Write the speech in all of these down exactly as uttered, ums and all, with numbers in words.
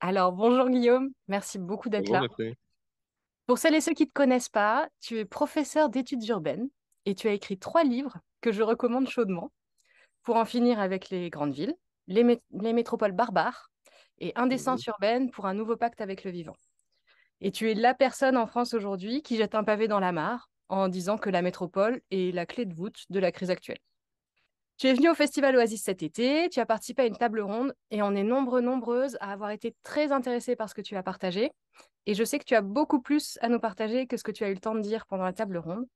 Alors, bonjour Guillaume, merci beaucoup d'être là. Bonjour, pour celles et ceux qui ne te connaissent pas, tu es professeur d'études urbaines et tu as écrit trois livres que je recommande chaudement pour en finir avec les grandes villes, les, mé- les métropoles barbares et Indécence mmh. urbaine pour un nouveau pacte avec le vivant. Et tu es la personne en France aujourd'hui qui jette un pavé dans la mare en disant que la métropole est la clé de voûte de la crise actuelle. Tu es venue au Festival Oasis cet été, tu as participé à une table ronde et on est nombreux, nombreuses à avoir été très intéressés par ce que tu as partagé. Et je sais que tu as beaucoup plus à nous partager que ce que tu as eu le temps de dire pendant la table ronde.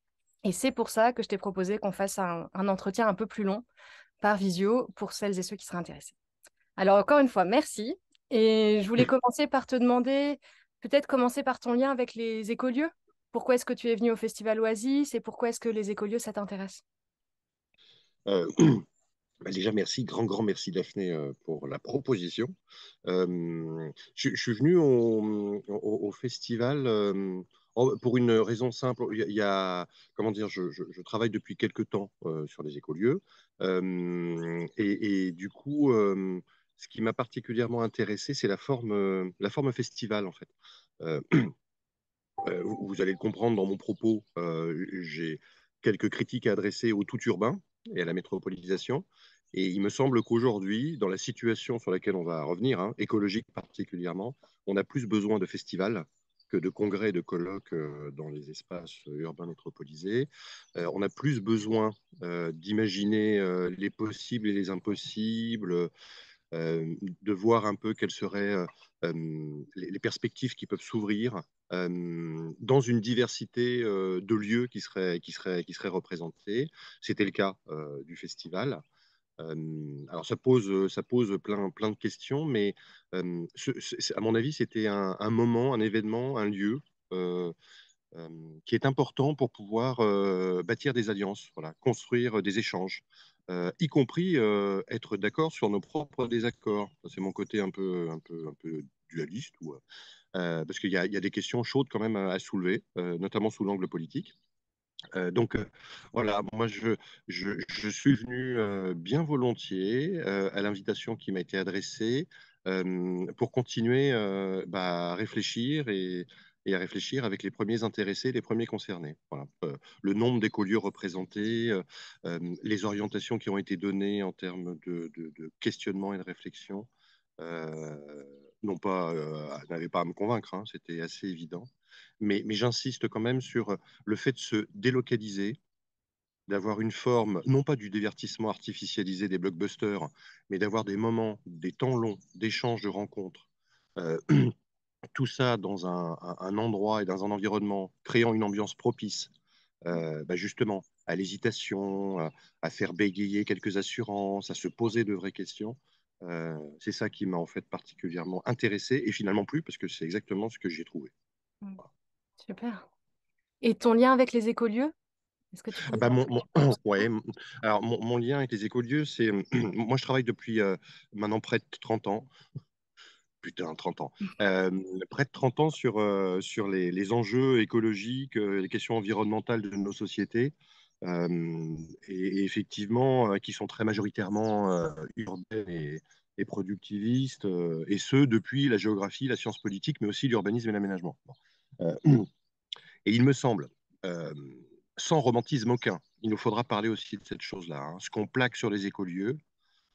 Et c'est pour ça que je t'ai proposé qu'on fasse un, un entretien un peu plus long par visio pour celles et ceux qui seraient intéressés. Alors encore une fois, merci. Et je voulais commencer par te demander, peut-être commencer par ton lien avec les écolieux. Pourquoi est-ce que tu es venue au Festival Oasis et pourquoi est-ce que les écolieux, ça t'intéresse ? Euh, bah déjà merci, grand grand merci Daphné euh, pour la proposition. Euh, je, je suis venu au, au, au festival euh, pour une raison simple. Il y a, comment dire, je, je, je travaille depuis quelques temps euh, sur les écolieux euh, et, et du coup euh, ce qui m'a particulièrement intéressé c'est la forme, la forme festival en fait. Euh, euh, vous allez le comprendre dans mon propos, euh, j'ai quelques critiques à adresser au tout urbain et à la métropolisation. Et il me semble qu'aujourd'hui, dans la situation sur laquelle on va revenir, hein, écologique particulièrement, on a plus besoin de festivals que de congrès et de colloques euh, dans les espaces urbains métropolisés. Euh, on a plus besoin euh, d'imaginer euh, les possibles et les impossibles, euh, de voir un peu quelles seraient euh, les, les perspectives qui peuvent s'ouvrir Euh, dans une diversité euh, de lieux qui seraient, qui seraient, qui seraient représentés. C'était le cas euh, du festival. Euh, alors ça pose, ça pose plein, plein de questions, mais euh, ce, ce, à mon avis, c'était un, un moment, un événement, un lieu euh, euh, qui est important pour pouvoir euh, bâtir des alliances, voilà, construire des échanges, euh, y compris euh, être d'accord sur nos propres désaccords. C'est mon côté un peu, un peu, un peu dualiste ou... Euh, parce qu'il y a, il y a des questions chaudes quand même à, à soulever, euh, notamment sous l'angle politique. Euh, donc euh, voilà, moi je, je, je suis venu euh, bien volontiers euh, à l'invitation qui m'a été adressée euh, pour continuer euh, bah, à réfléchir et, et à réfléchir avec les premiers intéressés, les premiers concernés. Voilà. Euh, le nombre d'écolieux représentés, euh, euh, les orientations qui ont été données en termes de, de, de questionnement et de réflexion. Euh, non pas, euh, n'avait pas à me convaincre, hein, c'était assez évident. Mais, mais j'insiste quand même sur le fait de se délocaliser, d'avoir une forme, non pas du divertissement artificialisé des blockbusters, mais d'avoir des moments, des temps longs, d'échanges, de rencontres. Euh, tout ça dans un, un endroit et dans un environnement, créant une ambiance propice, euh, bah justement, à l'hésitation, à, à faire bégayer quelques assurances, à se poser de vraies questions. Euh, c'est ça qui m'a en fait particulièrement intéressée et finalement plu parce que c'est exactement ce que j'ai trouvé. Voilà. Super. Et ton lien avec les écolieux ? Est-ce que tu ah bah mon, mon, ouais, alors mon, mon lien avec les écolieux, c'est moi je travaille depuis euh, maintenant près de trente ans. Putain, trente ans. Euh, près de trente ans sur, euh, sur les, les enjeux écologiques, euh, les questions environnementales de nos sociétés. Euh, et, et effectivement euh, qui sont très majoritairement euh, urbains et, et productivistes, euh, et ce depuis la géographie, la science politique, mais aussi l'urbanisme et l'aménagement. Euh, et il me semble, euh, sans romantisme aucun, il nous faudra parler aussi de cette chose-là, hein, ce qu'on plaque sur les écolieux,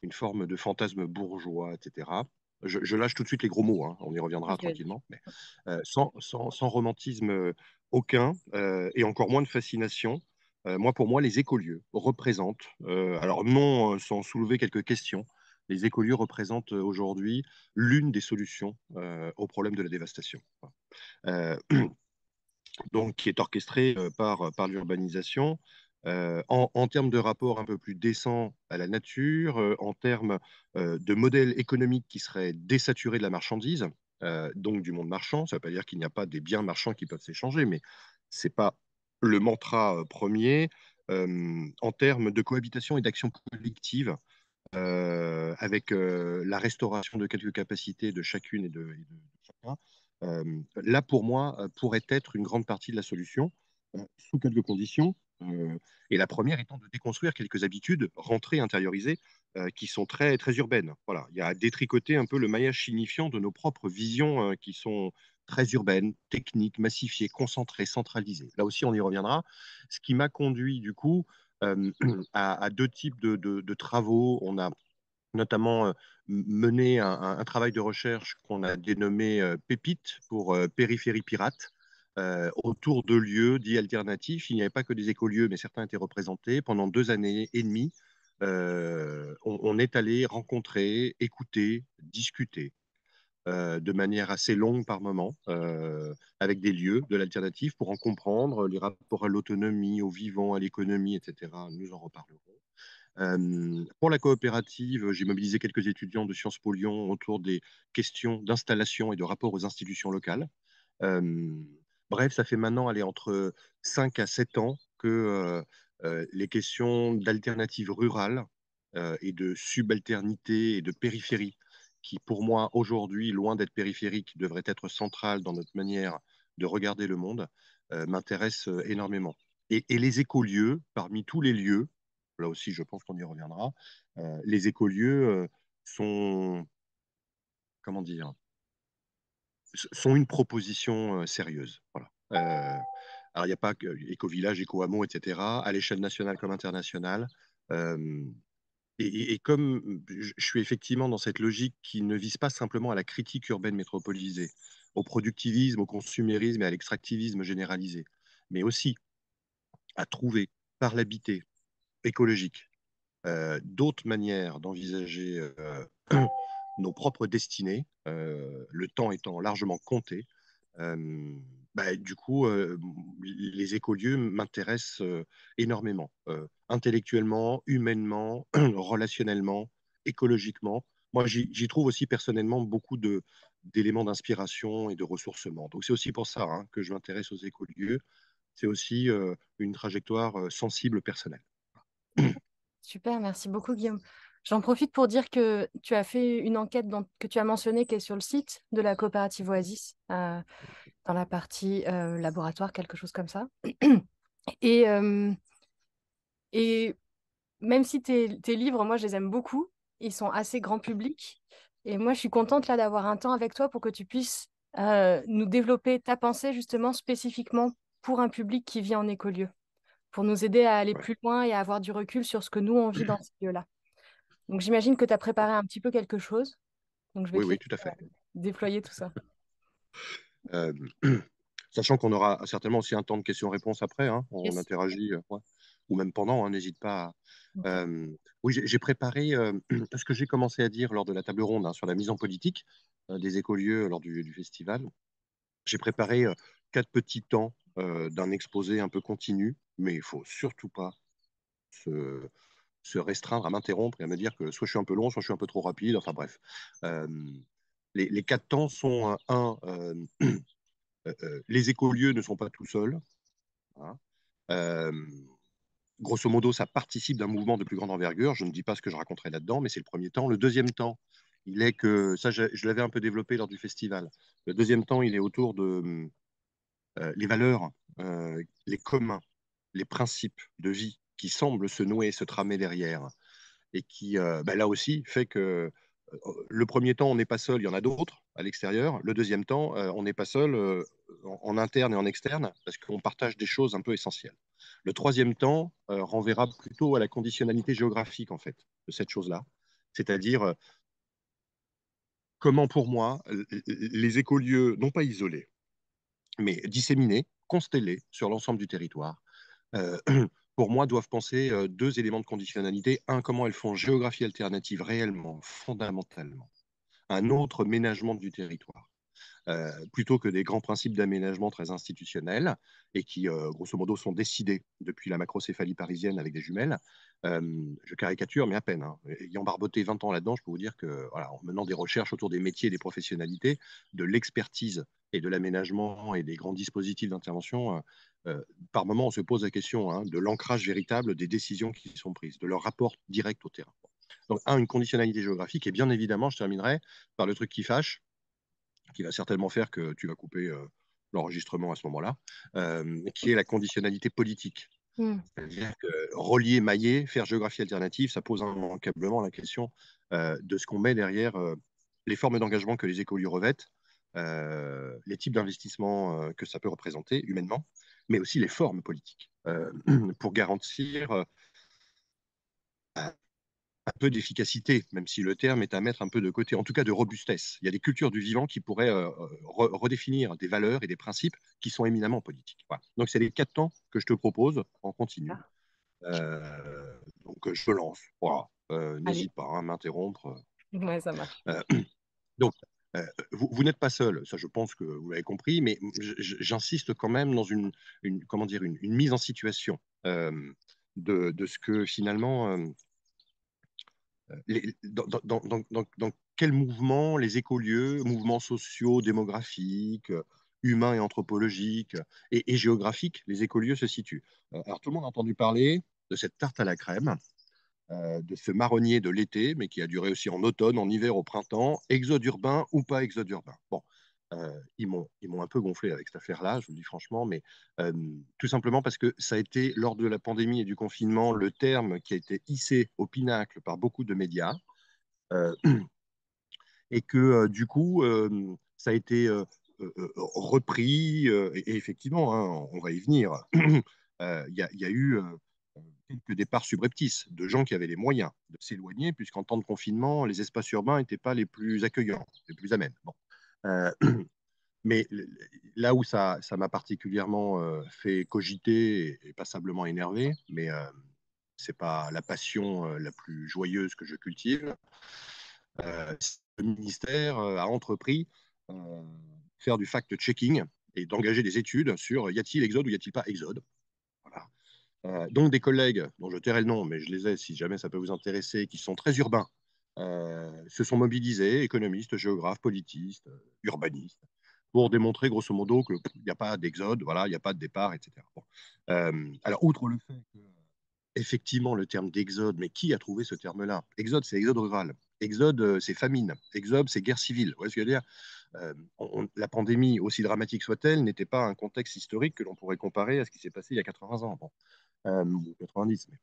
une forme de fantasme bourgeois, et cetera. Je, je lâche tout de suite les gros mots, hein, on y reviendra okay. tranquillement, mais euh, sans, sans, sans romantisme aucun, euh, et encore moins de fascination. Moi, pour moi, les écolieux représentent, euh, alors non euh, sans soulever quelques questions, les écolieux représentent aujourd'hui l'une des solutions euh, au problème de la dévastation. Euh, donc, qui est orchestrée par, par l'urbanisation, euh, en, en termes de rapport un peu plus décent à la nature, euh, en termes euh, de modèles économiques qui seraient désaturés de la marchandise, euh, donc du monde marchand. Ça ne veut pas dire qu'il n'y a pas des biens marchands qui peuvent s'échanger, mais ce n'est pas le mantra premier euh, en termes de cohabitation et d'action collective euh, avec euh, la restauration de quelques capacités de chacune et de, et de chacun. Euh, là, pour moi, pourrait être une grande partie de la solution, euh, sous quelques conditions. Euh, et la première étant de déconstruire quelques habitudes rentrées, intériorisées, euh, qui sont très, très urbaines. Voilà. Il y a à détricoter un peu le maillage signifiant de nos propres visions euh, qui sont très urbaines, techniques, massifiées, concentrées, centralisées. Là aussi, on y reviendra. Ce qui m'a conduit, du coup, euh, à, à deux types de, de, de travaux. On a notamment euh, mené un, un, un travail de recherche qu'on a dénommé euh, Pépite pour euh, périphérie pirate. Euh, autour de lieux dits alternatifs, il n'y avait pas que des écolieux, mais certains étaient représentés. Pendant deux années et demie, euh, on, on est allé rencontrer, écouter, discuter euh, de manière assez longue par moment, euh, avec des lieux de l'alternatif pour en comprendre les rapports à l'autonomie, au vivant, à l'économie, et cetera. Nous en reparlerons. Euh, pour la coopérative, j'ai mobilisé quelques étudiants de Sciences Po Lyon autour des questions d'installation et de rapport aux institutions locales. Euh, Bref, ça fait maintenant aller entre cinq à sept ans que euh, euh, les questions d'alternatives rurales euh, et de subalternité et de périphérie, qui pour moi aujourd'hui, loin d'être périphérique, devraient être centrales dans notre manière de regarder le monde, euh, m'intéressent énormément. Et, et les écolieux, parmi tous les lieux, là aussi je pense qu'on y reviendra, euh, les écolieux euh, sont, comment dire, sont une proposition sérieuse. Voilà. Euh, alors, il n'y a pas qu'éco-village, éco-hameau, et cetera, à l'échelle nationale comme internationale. Euh, et, et comme je suis effectivement dans cette logique qui ne vise pas simplement à la critique urbaine métropolisée, au productivisme, au consumérisme et à l'extractivisme généralisé, mais aussi à trouver par l'habité écologique euh, d'autres manières d'envisager euh, nos propres destinées, euh, le temps étant largement compté, euh, bah, du coup, euh, les écolieux m'intéressent euh, énormément, euh, intellectuellement, humainement, relationnellement, écologiquement. Moi, j'y trouve aussi personnellement beaucoup d'éléments d'inspiration et de ressourcement. Donc, c'est aussi pour ça hein, que je m'intéresse aux écolieux. C'est aussi euh, une trajectoire euh, sensible personnelle. Super, merci beaucoup, Guillaume. J'en profite pour dire que tu as fait une enquête dont, que tu as mentionnée qui est sur le site de la coopérative Oasis, euh, dans la partie euh, laboratoire, quelque chose comme ça. Et, euh, et même si tes, tes livres, moi, je les aime beaucoup, ils sont assez grand public. Et moi, je suis contente là d'avoir un temps avec toi pour que tu puisses euh, nous développer ta pensée justement spécifiquement pour un public qui vit en écolieu, pour nous aider à aller ouais. plus loin et à avoir du recul sur ce que nous, on vit dans ces lieux-là. Donc, j'imagine que tu as préparé un petit peu quelque chose. Donc, je vais oui, oui, tout à fait. Déployer tout ça. Euh, sachant qu'on aura certainement aussi un temps de questions-réponses après. Hein. On yes. interagit, ouais. ou même pendant, n'hésite hein, pas. Okay. Euh, oui, j'ai préparé euh, ce que j'ai commencé à dire lors de la table ronde hein, sur la mise en politique euh, des écolieux lors du, du festival. J'ai préparé euh, quatre petits temps euh, d'un exposé un peu continu, mais il ne faut surtout pas se... se restreindre à m'interrompre et à me dire que soit je suis un peu long, soit je suis un peu trop rapide, enfin bref. Euh, les, les quatre temps sont, un, euh, euh, les écolieux ne sont pas tout seuls. Hein. Euh, grosso modo, ça participe d'un mouvement de plus grande envergure. Je ne dis pas ce que je raconterai là-dedans, mais c'est le premier temps. Le deuxième temps, il est que, ça je, je l'avais un peu développé lors du festival, le deuxième temps, il est autour de euh, les valeurs, euh, les communs, les principes de vie, qui semble se nouer, se tramer derrière, et qui, euh, bah là aussi, fait que euh, le premier temps, on n'est pas seul, il y en a d'autres à l'extérieur. Le deuxième temps, euh, on n'est pas seul euh, en, en interne et en externe, parce qu'on partage des choses un peu essentielles. Le troisième temps euh, renverra plutôt à la conditionnalité géographique, en fait, de cette chose-là, c'est-à-dire euh, comment, pour moi, les écolieux, non pas isolés, mais disséminés, constellés sur l'ensemble du territoire, euh, pour moi, doivent penser euh, deux éléments de conditionnalité. Un, comment elles font géographie alternative réellement, fondamentalement. Un autre ménagement du territoire, euh, plutôt que des grands principes d'aménagement très institutionnels et qui, euh, grosso modo, sont décidés depuis la macrocéphalie parisienne avec des jumelles. Euh, je caricature, mais à peine. Hein. Ayant barboté vingt ans là-dedans, je peux vous dire que, voilà, en menant des recherches autour des métiers et des professionnalités, de l'expertise et de l'aménagement et des grands dispositifs d'intervention, euh, Euh, par moment, on se pose la question hein, de l'ancrage véritable des décisions qui sont prises, de leur rapport direct au terrain. Donc, un, une conditionnalité géographique, et bien évidemment, je terminerai par le truc qui fâche, qui va certainement faire que tu vas couper euh, l'enregistrement à ce moment-là, euh, qui est la conditionnalité politique. Mmh. C'est-à-dire que relier, mailler, faire géographie alternative, ça pose immanquablement la question euh, de ce qu'on met derrière euh, les formes d'engagement que les écoliers revêtent, euh, les types d'investissement euh, que ça peut représenter humainement, mais aussi les formes politiques euh, pour garantir euh, un peu d'efficacité, même si le terme est à mettre un peu de côté, en tout cas de robustesse. Il y a des cultures du vivant qui pourraient euh, re redéfinir des valeurs et des principes qui sont éminemment politiques. Voilà. Donc, c'est les quatre temps que je te propose en continu. Euh, donc, je lance. Voilà. Euh, N'hésite pas hein, à m'interrompre. Ouais, ça marche. Euh, donc, euh, vous, vous n'êtes pas seul. Ça, je pense que vous l'avez compris, mais j'insiste quand même dans une, une, comment dire, une, une mise en situation euh, de, de ce que finalement... Euh, Les, dans, dans, dans, dans, dans quel mouvement les écolieux, mouvements sociaux, démographiques, humains et anthropologiques et, et géographiques, les écolieux se situent. Alors tout le monde a entendu parler de cette tarte à la crème, euh, de ce marronnier de l'été, mais qui a duré aussi en automne, en hiver, au printemps, exode urbain ou pas exode urbain. Bon, euh, ils m'ont un peu gonflé avec cette affaire-là, je vous le dis franchement, mais euh, tout simplement parce que ça a été, lors de la pandémie et du confinement, le terme qui a été hissé au pinacle par beaucoup de médias, euh, et que euh, du coup, euh, ça a été euh, euh, repris, euh, et, et effectivement, hein, on va y venir, il euh, y, y a eu... Euh, quelques départs subreptices de gens qui avaient les moyens de s'éloigner, puisqu'en temps de confinement, les espaces urbains n'étaient pas les plus accueillants, les plus amènes. Bon. Euh, mais là où ça ça m'a particulièrement euh, fait cogiter et, et passablement énervé, mais euh, ce n'est pas la passion euh, la plus joyeuse que je cultive, euh, le ministère euh, a entrepris euh, faire du fact-checking et d'engager des études sur y a-t-il exode ou y a-t-il pas exode. Voilà. Euh, donc des collègues, dont je tairai le nom, mais je les ai si jamais ça peut vous intéresser, qui sont très urbains, euh, se sont mobilisés, économistes, géographes, politistes, euh, urbanistes, pour démontrer grosso modo qu'il n'y a pas d'exode, voilà, il n'y a pas de départ, et cetera. Bon. Euh, alors, outre le fait que, effectivement, le terme d'exode, mais qui a trouvé ce terme-là? Exode, c'est exode rural. Exode, euh, c'est famine. Exode, c'est guerre civile. Vous voyez ce que je veux dire? Euh, on, la pandémie, aussi dramatique soit-elle, n'était pas un contexte historique que l'on pourrait comparer à ce qui s'est passé il y a quatre-vingts ans, bon. euh, quatre-vingt-dix. Mais...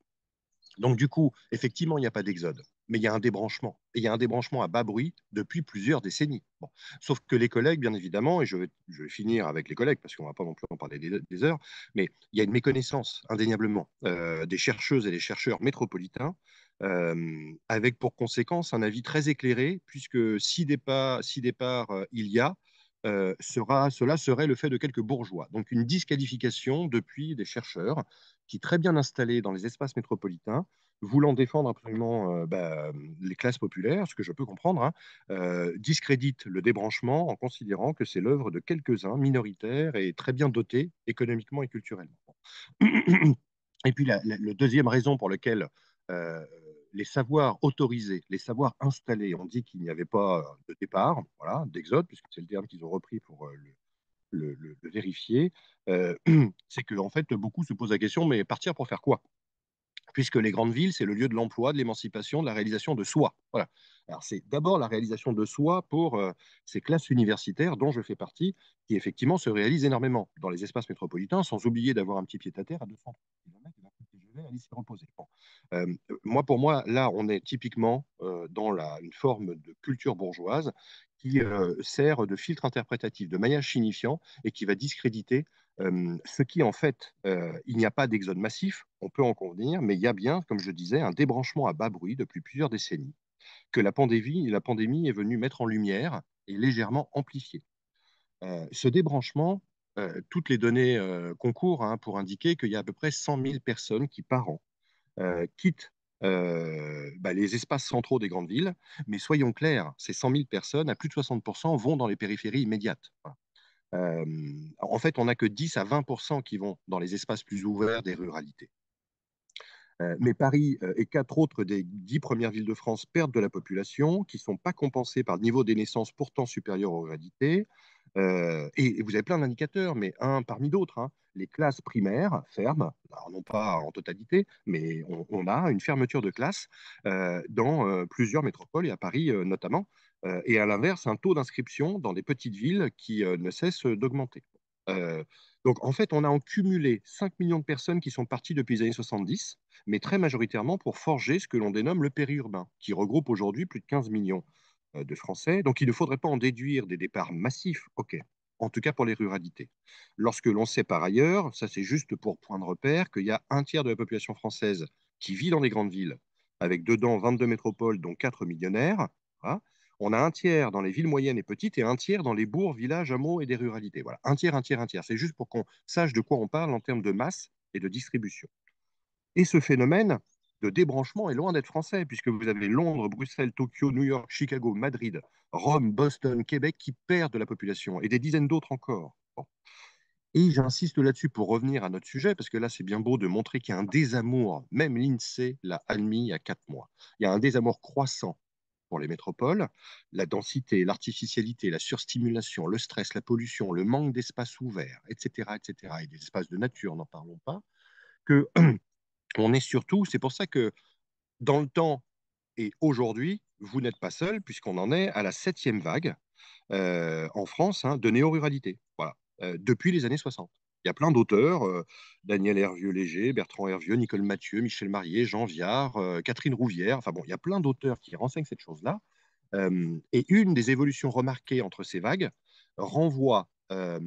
Donc du coup, effectivement, il n'y a pas d'exode, mais il y a un débranchement. Et il y a un débranchement à bas bruit depuis plusieurs décennies. Bon. Sauf que les collègues, bien évidemment, et je vais, je vais finir avec les collègues, parce qu'on ne va pas non plus en parler des, des heures, mais il y a une méconnaissance, indéniablement, euh, des chercheuses et des chercheurs métropolitains, euh, avec pour conséquence un avis très éclairé, puisque si départ, si départ euh, il y a, Euh, sera, cela serait le fait de quelques bourgeois. Donc une disqualification depuis des chercheurs qui, très bien installés dans les espaces métropolitains, voulant défendre absolument euh, bah, les classes populaires, ce que je peux comprendre, hein, euh, discréditent le débranchement en considérant que c'est l'œuvre de quelques-uns minoritaires et très bien dotés économiquement et culturellement. Et puis la, la, la deuxième raison pour laquelle euh, les savoirs autorisés, les savoirs installés, on dit qu'il n'y avait pas de départ, voilà, d'exode, puisque c'est le terme qu'ils ont repris pour le, le, le, le vérifier, euh, c'est que en fait, beaucoup se posent la question, mais partir pour faire quoi? Puisque les grandes villes, c'est le lieu de l'emploi, de l'émancipation, de la réalisation de soi. Voilà. Alors c'est d'abord la réalisation de soi pour euh, ces classes universitaires dont je fais partie, qui effectivement se réalisent énormément dans les espaces métropolitains, sans oublier d'avoir un petit pied-à-terre à deux cents kilomètres. Aller s'y reposer. Bon. Euh, moi, pour moi, là, on est typiquement euh, dans la, une forme de culture bourgeoise qui euh, sert de filtre interprétatif, de maillage signifiant et qui va discréditer euh, ce qui, en fait, euh, il n'y a pas d'exode massif, on peut en convenir, mais il y a bien, comme je disais, un débranchement à bas bruit depuis plusieurs décennies que la pandémie, la pandémie est venue mettre en lumière et légèrement amplifier. Euh, ce débranchement, Euh, toutes les données euh, concourent hein, pour indiquer qu'il y a à peu près cent mille personnes qui, par an, euh, quittent euh, bah, les espaces centraux des grandes villes. Mais soyons clairs, ces cent mille personnes, à plus de soixante pour cent, vont dans les périphéries immédiates. Voilà. Euh, en fait, on n'a que dix à vingt pour cent qui vont dans les espaces plus ouverts des ruralités. Euh, mais Paris euh, et quatre autres des dix premières villes de France perdent de la population, qui ne sont pas compensées par le niveau des naissances pourtant supérieur aux ruralités. Euh, et, et vous avez plein d'indicateurs, mais un parmi d'autres, hein, les classes primaires ferment, alors non pas en totalité, mais on, on a une fermeture de classes euh, dans euh, plusieurs métropoles, et à Paris euh, notamment, euh, et à l'inverse, un taux d'inscription dans des petites villes qui euh, ne cesse d'augmenter. Euh, donc, en fait, on a en cumulé cinq millions de personnes qui sont parties depuis les années soixante-dix, mais très majoritairement pour forger ce que l'on dénomme le périurbain, qui regroupe aujourd'hui plus de quinze millions de Français. Donc, il ne faudrait pas en déduire des départs massifs, ok, en tout cas pour les ruralités. Lorsque l'on sait par ailleurs, ça c'est juste pour point de repère, qu'il y a un tiers de la population française qui vit dans des grandes villes, avec dedans vingt-deux métropoles, dont quatre millionnaires, voilà. On a un tiers dans les villes moyennes et petites et un tiers dans les bourgs, villages, hameaux et des ruralités. Voilà, un tiers, un tiers, un tiers. C'est juste pour qu'on sache de quoi on parle en termes de masse et de distribution. Et ce phénomène de débranchement est loin d'être français, puisque vous avez Londres, Bruxelles, Tokyo, New York, Chicago, Madrid, Rome, Boston, Québec qui perdent de la population et des dizaines d'autres encore. Bon. Et j'insiste là-dessus pour revenir à notre sujet, parce que là, c'est bien beau de montrer qu'il y a un désamour. Même l'INSEE l'a admis il y a quatre mois. Il y a un désamour croissant pour les métropoles, la densité, l'artificialité, la surstimulation, le stress, la pollution, le manque d'espaces ouverts, et cetera, et cetera, et des espaces de nature, n'en parlons pas, que on est surtout, c'est pour ça que dans le temps et aujourd'hui, vous n'êtes pas seul, puisqu'on en est à la septième vague euh, en France hein, de néo-ruralité, voilà, euh, depuis les années soixante. Il y a plein d'auteurs, euh, Daniel Hervieux-Léger, Bertrand Hervieux, Nicole Mathieu, Michel Marié, Jean Viard, euh, Catherine Rouvière. Enfin bon, il y a plein d'auteurs qui renseignent cette chose-là. Euh, et une des évolutions remarquées entre ces vagues renvoie euh,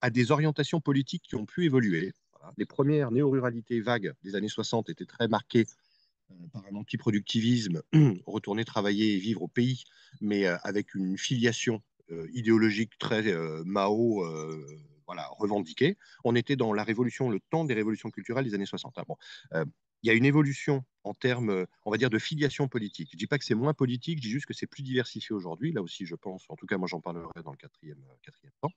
à des orientations politiques qui ont pu évoluer. Voilà. Les premières néo-ruralités vagues des années soixante étaient très marquées euh, par un anti-productivisme, retourner travailler et vivre au pays, mais euh, avec une filiation euh, idéologique très euh, Mao. Euh, Voilà, revendiqué. On était dans la révolution, le temps des révolutions culturelles des années soixante. Ah bon, euh, il y a une évolution en termes, on va dire, de filiation politique. Je ne dis pas que c'est moins politique, je dis juste que c'est plus diversifié aujourd'hui. Là aussi, je pense, en tout cas, moi j'en parlerai dans le quatrième, quatrième temps.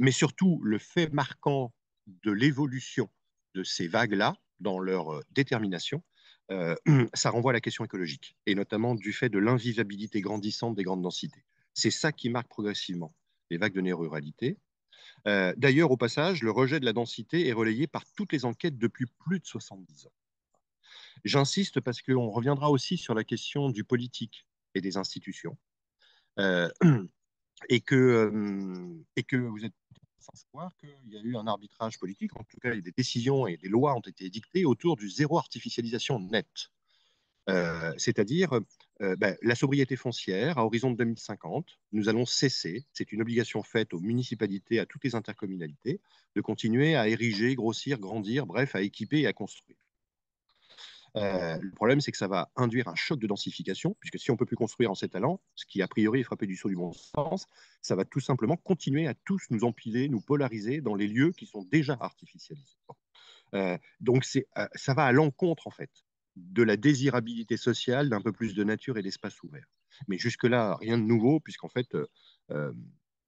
Mais surtout, le fait marquant de l'évolution de ces vagues-là, dans leur détermination, euh, ça renvoie à la question écologique, et notamment du fait de l'invivabilité grandissante des grandes densités. C'est ça qui marque progressivement les vagues de néo-ruralité. Euh, D'ailleurs, au passage, le rejet de la densité est relayé par toutes les enquêtes depuis plus de soixante-dix ans. J'insiste parce qu'on reviendra aussi sur la question du politique et des institutions, euh, et, que, euh, et que vous êtes sans savoir qu'il y a eu un arbitrage politique, en tout cas des décisions et des lois ont été édictées autour du zéro artificialisation nette, euh, c'est-à-dire Euh, ben, la sobriété foncière, à horizon de deux mille cinquante, nous allons cesser, c'est une obligation faite aux municipalités, à toutes les intercommunalités, de continuer à ériger, grossir, grandir, bref, à équiper et à construire. Euh, le problème, c'est que ça va induire un choc de densification, puisque si on ne peut plus construire en s'étalant, ce qui a priori est frappé du sceau du bon sens, ça va tout simplement continuer à tous nous empiler, nous polariser dans les lieux qui sont déjà artificialisés. Euh, donc c'est, euh, ça va à l'encontre, en fait, de la désirabilité sociale d'un peu plus de nature et d'espace ouvert. Mais jusque-là, rien de nouveau, puisqu'en fait, euh,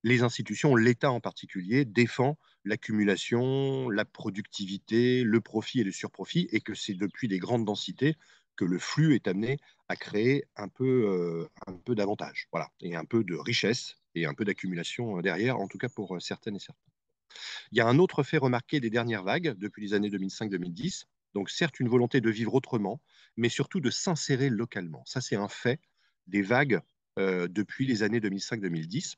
les institutions, l'État en particulier, défend l'accumulation, la productivité, le profit et le surprofit, et que c'est depuis des grandes densités que le flux est amené à créer un peu, euh, un peu d'avantages, voilà, et un peu de richesse, et un peu d'accumulation derrière, en tout cas pour certaines et certains. Il y a un autre fait remarqué des dernières vagues, depuis les années deux mille cinq deux mille dix, donc certes une volonté de vivre autrement, mais surtout de s'insérer localement. Ça, c'est un fait des vagues euh, depuis les années deux mille cinq deux mille dix.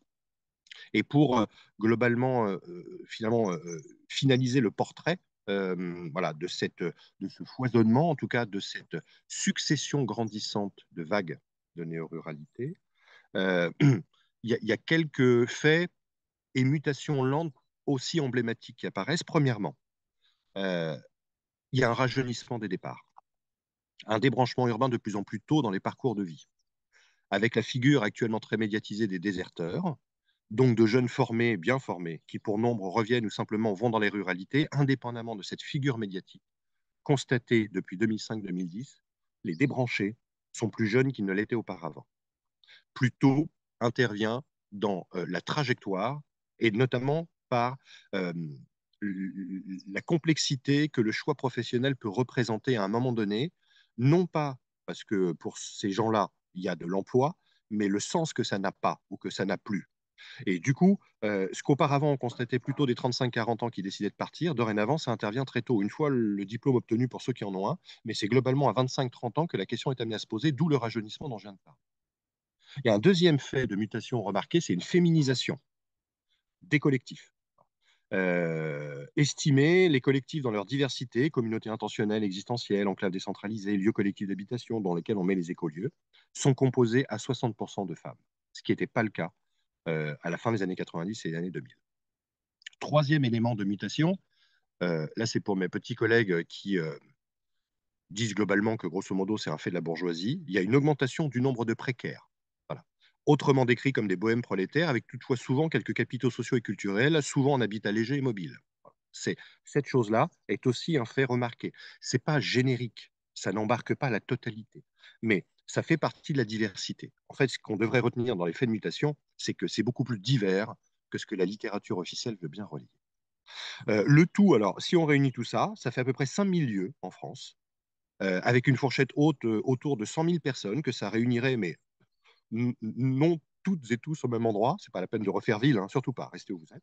Et pour euh, globalement, euh, finalement, euh, finaliser le portrait euh, voilà, de, cette, de ce foisonnement, en tout cas de cette succession grandissante de vagues de néo-ruralité, euh, il y, y a quelques faits et mutations lentes aussi emblématiques qui apparaissent. Premièrement, euh, il y a un rajeunissement des départs, un débranchement urbain de plus en plus tôt dans les parcours de vie, avec la figure actuellement très médiatisée des déserteurs, donc de jeunes formés, bien formés, qui pour nombre reviennent ou simplement vont dans les ruralités, indépendamment de cette figure médiatique. Constatée depuis deux mille cinq deux mille dix, les débranchés sont plus jeunes qu'ils ne l'étaient auparavant. Plus tôt intervient dans euh, la trajectoire, et notamment par Euh, la complexité que le choix professionnel peut représenter à un moment donné, non pas parce que pour ces gens-là, il y a de l'emploi, mais le sens que ça n'a pas ou que ça n'a plus. Et du coup, euh, ce qu'auparavant on constatait plutôt des trente-cinq à quarante ans qui décidaient de partir, dorénavant ça intervient très tôt, une fois le diplôme obtenu pour ceux qui en ont un, mais c'est globalement à vingt-cinq à trente ans que la question est amenée à se poser, d'où le rajeunissement dont je viens de parler. Il y a un deuxième fait de mutation remarqué, c'est une féminisation des collectifs. Euh, estimer les collectifs dans leur diversité, communautés intentionnelles, existentielles, enclaves décentralisées, lieux collectifs d'habitation dans lesquels on met les écolieux, sont composés à soixante pour cent de femmes, ce qui n'était pas le cas euh, à la fin des années quatre-vingt-dix et des années deux mille. Troisième élément de mutation, euh, là c'est pour mes petits collègues qui euh, disent globalement que grosso modo c'est un fait de la bourgeoisie, il y a une augmentation du nombre de précaires. Autrement décrits comme des bohèmes prolétaires, avec toutefois souvent quelques capitaux sociaux et culturels, souvent en habitat léger et mobile. Cette chose-là est aussi un fait remarqué. Ce n'est pas générique, ça n'embarque pas la totalité, mais ça fait partie de la diversité. En fait, ce qu'on devrait retenir dans les faits de mutation, c'est que c'est beaucoup plus divers que ce que la littérature officielle veut bien relier. Euh, le tout, alors, si on réunit tout ça, ça fait à peu près cinq mille lieux en France, euh, avec une fourchette haute euh, autour de cent mille personnes que ça réunirait, mais non toutes et tous au même endroit, c'est pas la peine de refaire ville, hein, surtout pas, restez où vous êtes,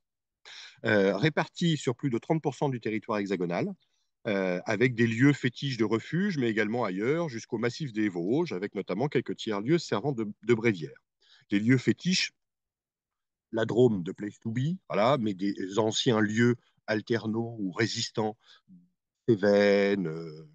euh, répartis sur plus de trente pour cent du territoire hexagonal, euh, avec des lieux fétiches de refuge, mais également ailleurs, jusqu'au massif des Vosges, avec notamment quelques tiers-lieux servant de, de brévières. Des lieux fétiches, la Drôme de Place to Be, voilà, mais des anciens lieux alternaux ou résistants, Cévennes, euh,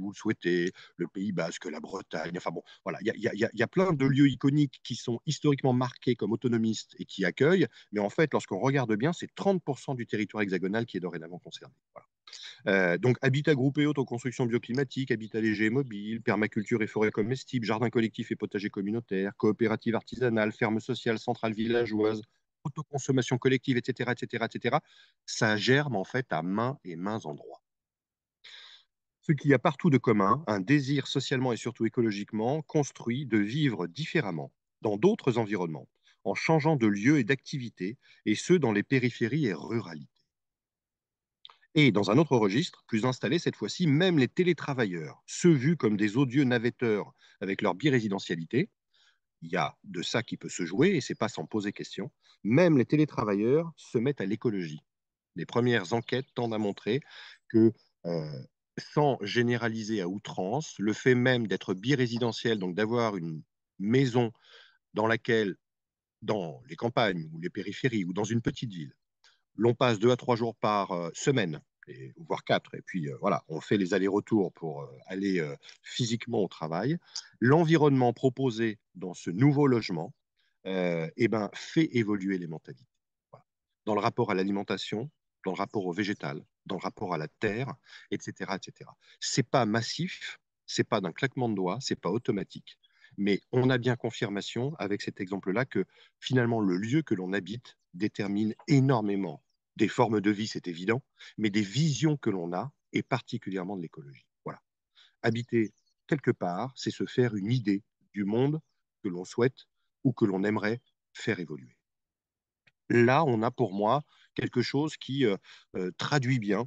vous le souhaitez, le Pays Basque, la Bretagne, enfin bon, voilà, il y, y, y a plein de lieux iconiques qui sont historiquement marqués comme autonomistes et qui accueillent, mais en fait, lorsqu'on regarde bien, c'est trente pour cent du territoire hexagonal qui est dorénavant concerné. Voilà. Euh, donc, habitat groupé, autoconstruction bioclimatique, habitat léger et mobile, permaculture et forêt comestible, jardin collectif et potager communautaire, coopérative artisanale, ferme sociale, centrale villageoise, autoconsommation collective, et cetera, et cetera, et cetera. Ça germe en fait à main et mains endroits. Ce qu'il y a partout de commun, un désir socialement et surtout écologiquement construit de vivre différemment, dans d'autres environnements, en changeant de lieu et d'activité, et ce, dans les périphéries et ruralités. Et dans un autre registre, plus installé cette fois-ci, même les télétravailleurs, ceux vus comme des odieux navetteurs avec leur birésidentialité, il y a de ça qui peut se jouer, et c'est pas sans poser question, même les télétravailleurs se mettent à l'écologie. Les premières enquêtes tendent à montrer que... Euh, sans généraliser à outrance, le fait même d'être birésidentiel, donc d'avoir une maison dans laquelle, dans les campagnes ou les périphéries ou dans une petite ville, l'on passe deux à trois jours par semaine, et, voire quatre, et puis euh, voilà, on fait les allers-retours pour euh, aller euh, physiquement au travail. L'environnement proposé dans ce nouveau logement euh, eh ben, fait évoluer les mentalités. Voilà. Dans le rapport à l'alimentation, dans le rapport au végétal, dans le rapport à la terre, et cetera, et cetera. C'est pas massif, c'est pas d'un claquement de doigts, c'est pas automatique. Mais on a bien confirmation avec cet exemple-là que finalement le lieu que l'on habite détermine énormément des formes de vie, c'est évident, mais des visions que l'on a et particulièrement de l'écologie. Voilà. Habiter quelque part, c'est se faire une idée du monde que l'on souhaite ou que l'on aimerait faire évoluer. Là, on a pour moi quelque chose qui euh, euh, traduit bien